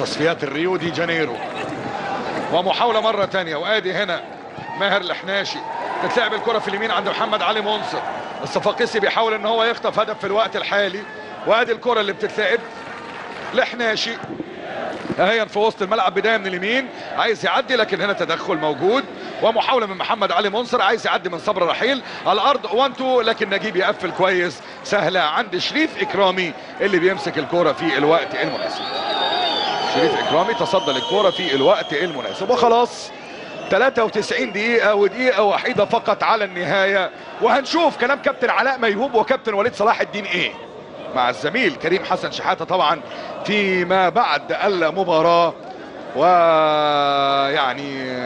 تصفيات الريو دي جانيرو. ومحاوله مره ثانيه، وادي هنا ماهر الحناشي تتلعب الكره في اليمين عند محمد علي منصر. الصفاقسي بيحاول ان هو يخطف هدف في الوقت الحالي، وادي الكره اللي بتتلعب لحناشي اهي في وسط الملعب بدايه من اليمين، عايز يعدي لكن هنا تدخل موجود، ومحاوله من محمد علي منصر عايز يعدي من صبر الرحيل على الارض وانتو، لكن نجيب يقفل كويس سهله عند شريف اكرامي اللي بيمسك الكوره في الوقت المناسب. شريف اكرامي تصدى للكوره في الوقت المناسب. وخلاص ثلاثة وتسعين دقيقة ودقيقة وحيدة فقط على النهاية، وهنشوف كلام كابتن علاء ميهوب وكابتن وليد صلاح الدين ايه مع الزميل كريم حسن شحاتة طبعا فيما بعد المباراة. ويعني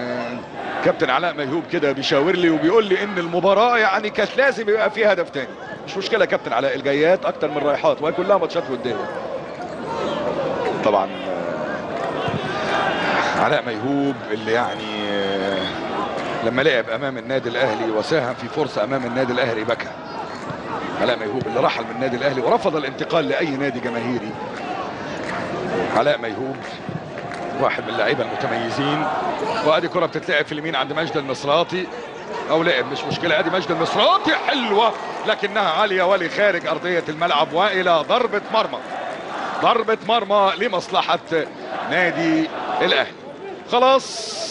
كابتن علاء ميهوب كده بيشاور لي وبيقول لي ان المباراة يعني كانت لازم يبقى فيها هدف تاني. مش مشكلة كابتن علاء، الجايات اكتر من رايحات وهي كلها ماتشات ودية. طبعا علاء ميهوب اللي يعني لما لعب امام النادي الاهلي وساهم في فرصه امام النادي الاهلي بكى. علاء ميهوب اللي رحل من النادي الاهلي ورفض الانتقال لاي نادي جماهيري. علاء ميهوب واحد من اللعيبه المتميزين. وادي كره بتتلعب في اليمين عند مجدي المصراتي او لعب مش مشكله، ادي مجدي المصراتي حلوه لكنها عاليه ولي خارج ارضيه الملعب، والى ضربه مرمى. ضربه مرمى لمصلحه نادي الاهلي. خلاص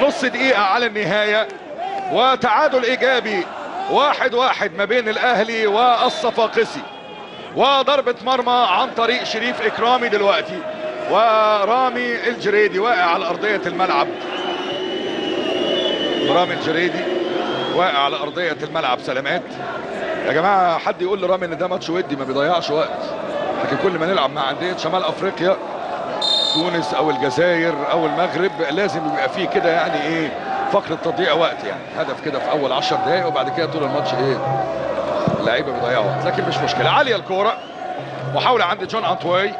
نص دقيقة على النهاية، وتعادل إيجابي واحد واحد ما بين الأهلي والصفاقسي، وضربة مرمى عن طريق شريف إكرامي دلوقتي، ورامي الجريدي واقع على أرضية الملعب. رامي الجريدي واقع على أرضية الملعب. سلامات يا جماعة. حد يقول لرامي إن ده ماتش ودي ما بيضيعش وقت، لكن كل ما نلعب مع أندية شمال أفريقيا تونس او الجزائر او المغرب لازم يبقى فيه كده يعني ايه فقره تضييع وقت، يعني هدف كده في اول عشر دقائق وبعد كده طول الماتش ايه اللعيبه بيضيعوا وقت، لكن مش مشكله. عاليه الكوره، محاوله عند جون انطوي،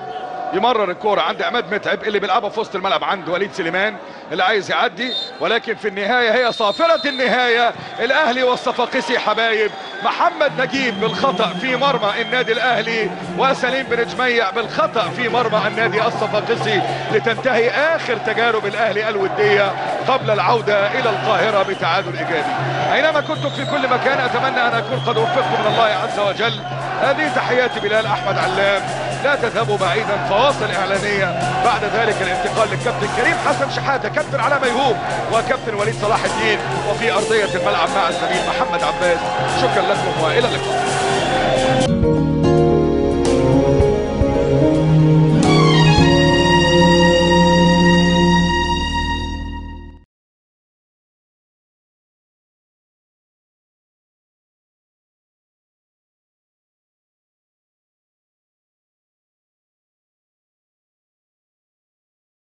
يمرر الكوره عند عماد متعب اللي بيلعبها في وسط الملعب عند وليد سليمان اللي عايز يعدي، ولكن في النهايه هي صافره النهايه. الاهلي والصفاقسي حبايب. محمد نجيب بالخطا في مرمى النادي الاهلي، وسليم بن جميع بالخطا في مرمى النادي الصفاقسي، لتنتهي اخر تجارب الاهلي الوديه قبل العوده الى القاهره بتعادل ايجابي. اينما كنتم في كل مكان اتمنى ان اكون قد وفقتم من الله عز وجل. هذه تحياتي بلال احمد علام، لا تذهبوا بعيدا، فواصل اعلانيه بعد ذلك الانتقال للكابتن كريم حسن شحاته، كابتن علاء ميهوب وكابتن وليد صلاح الدين، وفي ارضيه الملعب مع الزميل محمد عباس. شكرا لكم والى اللقاء.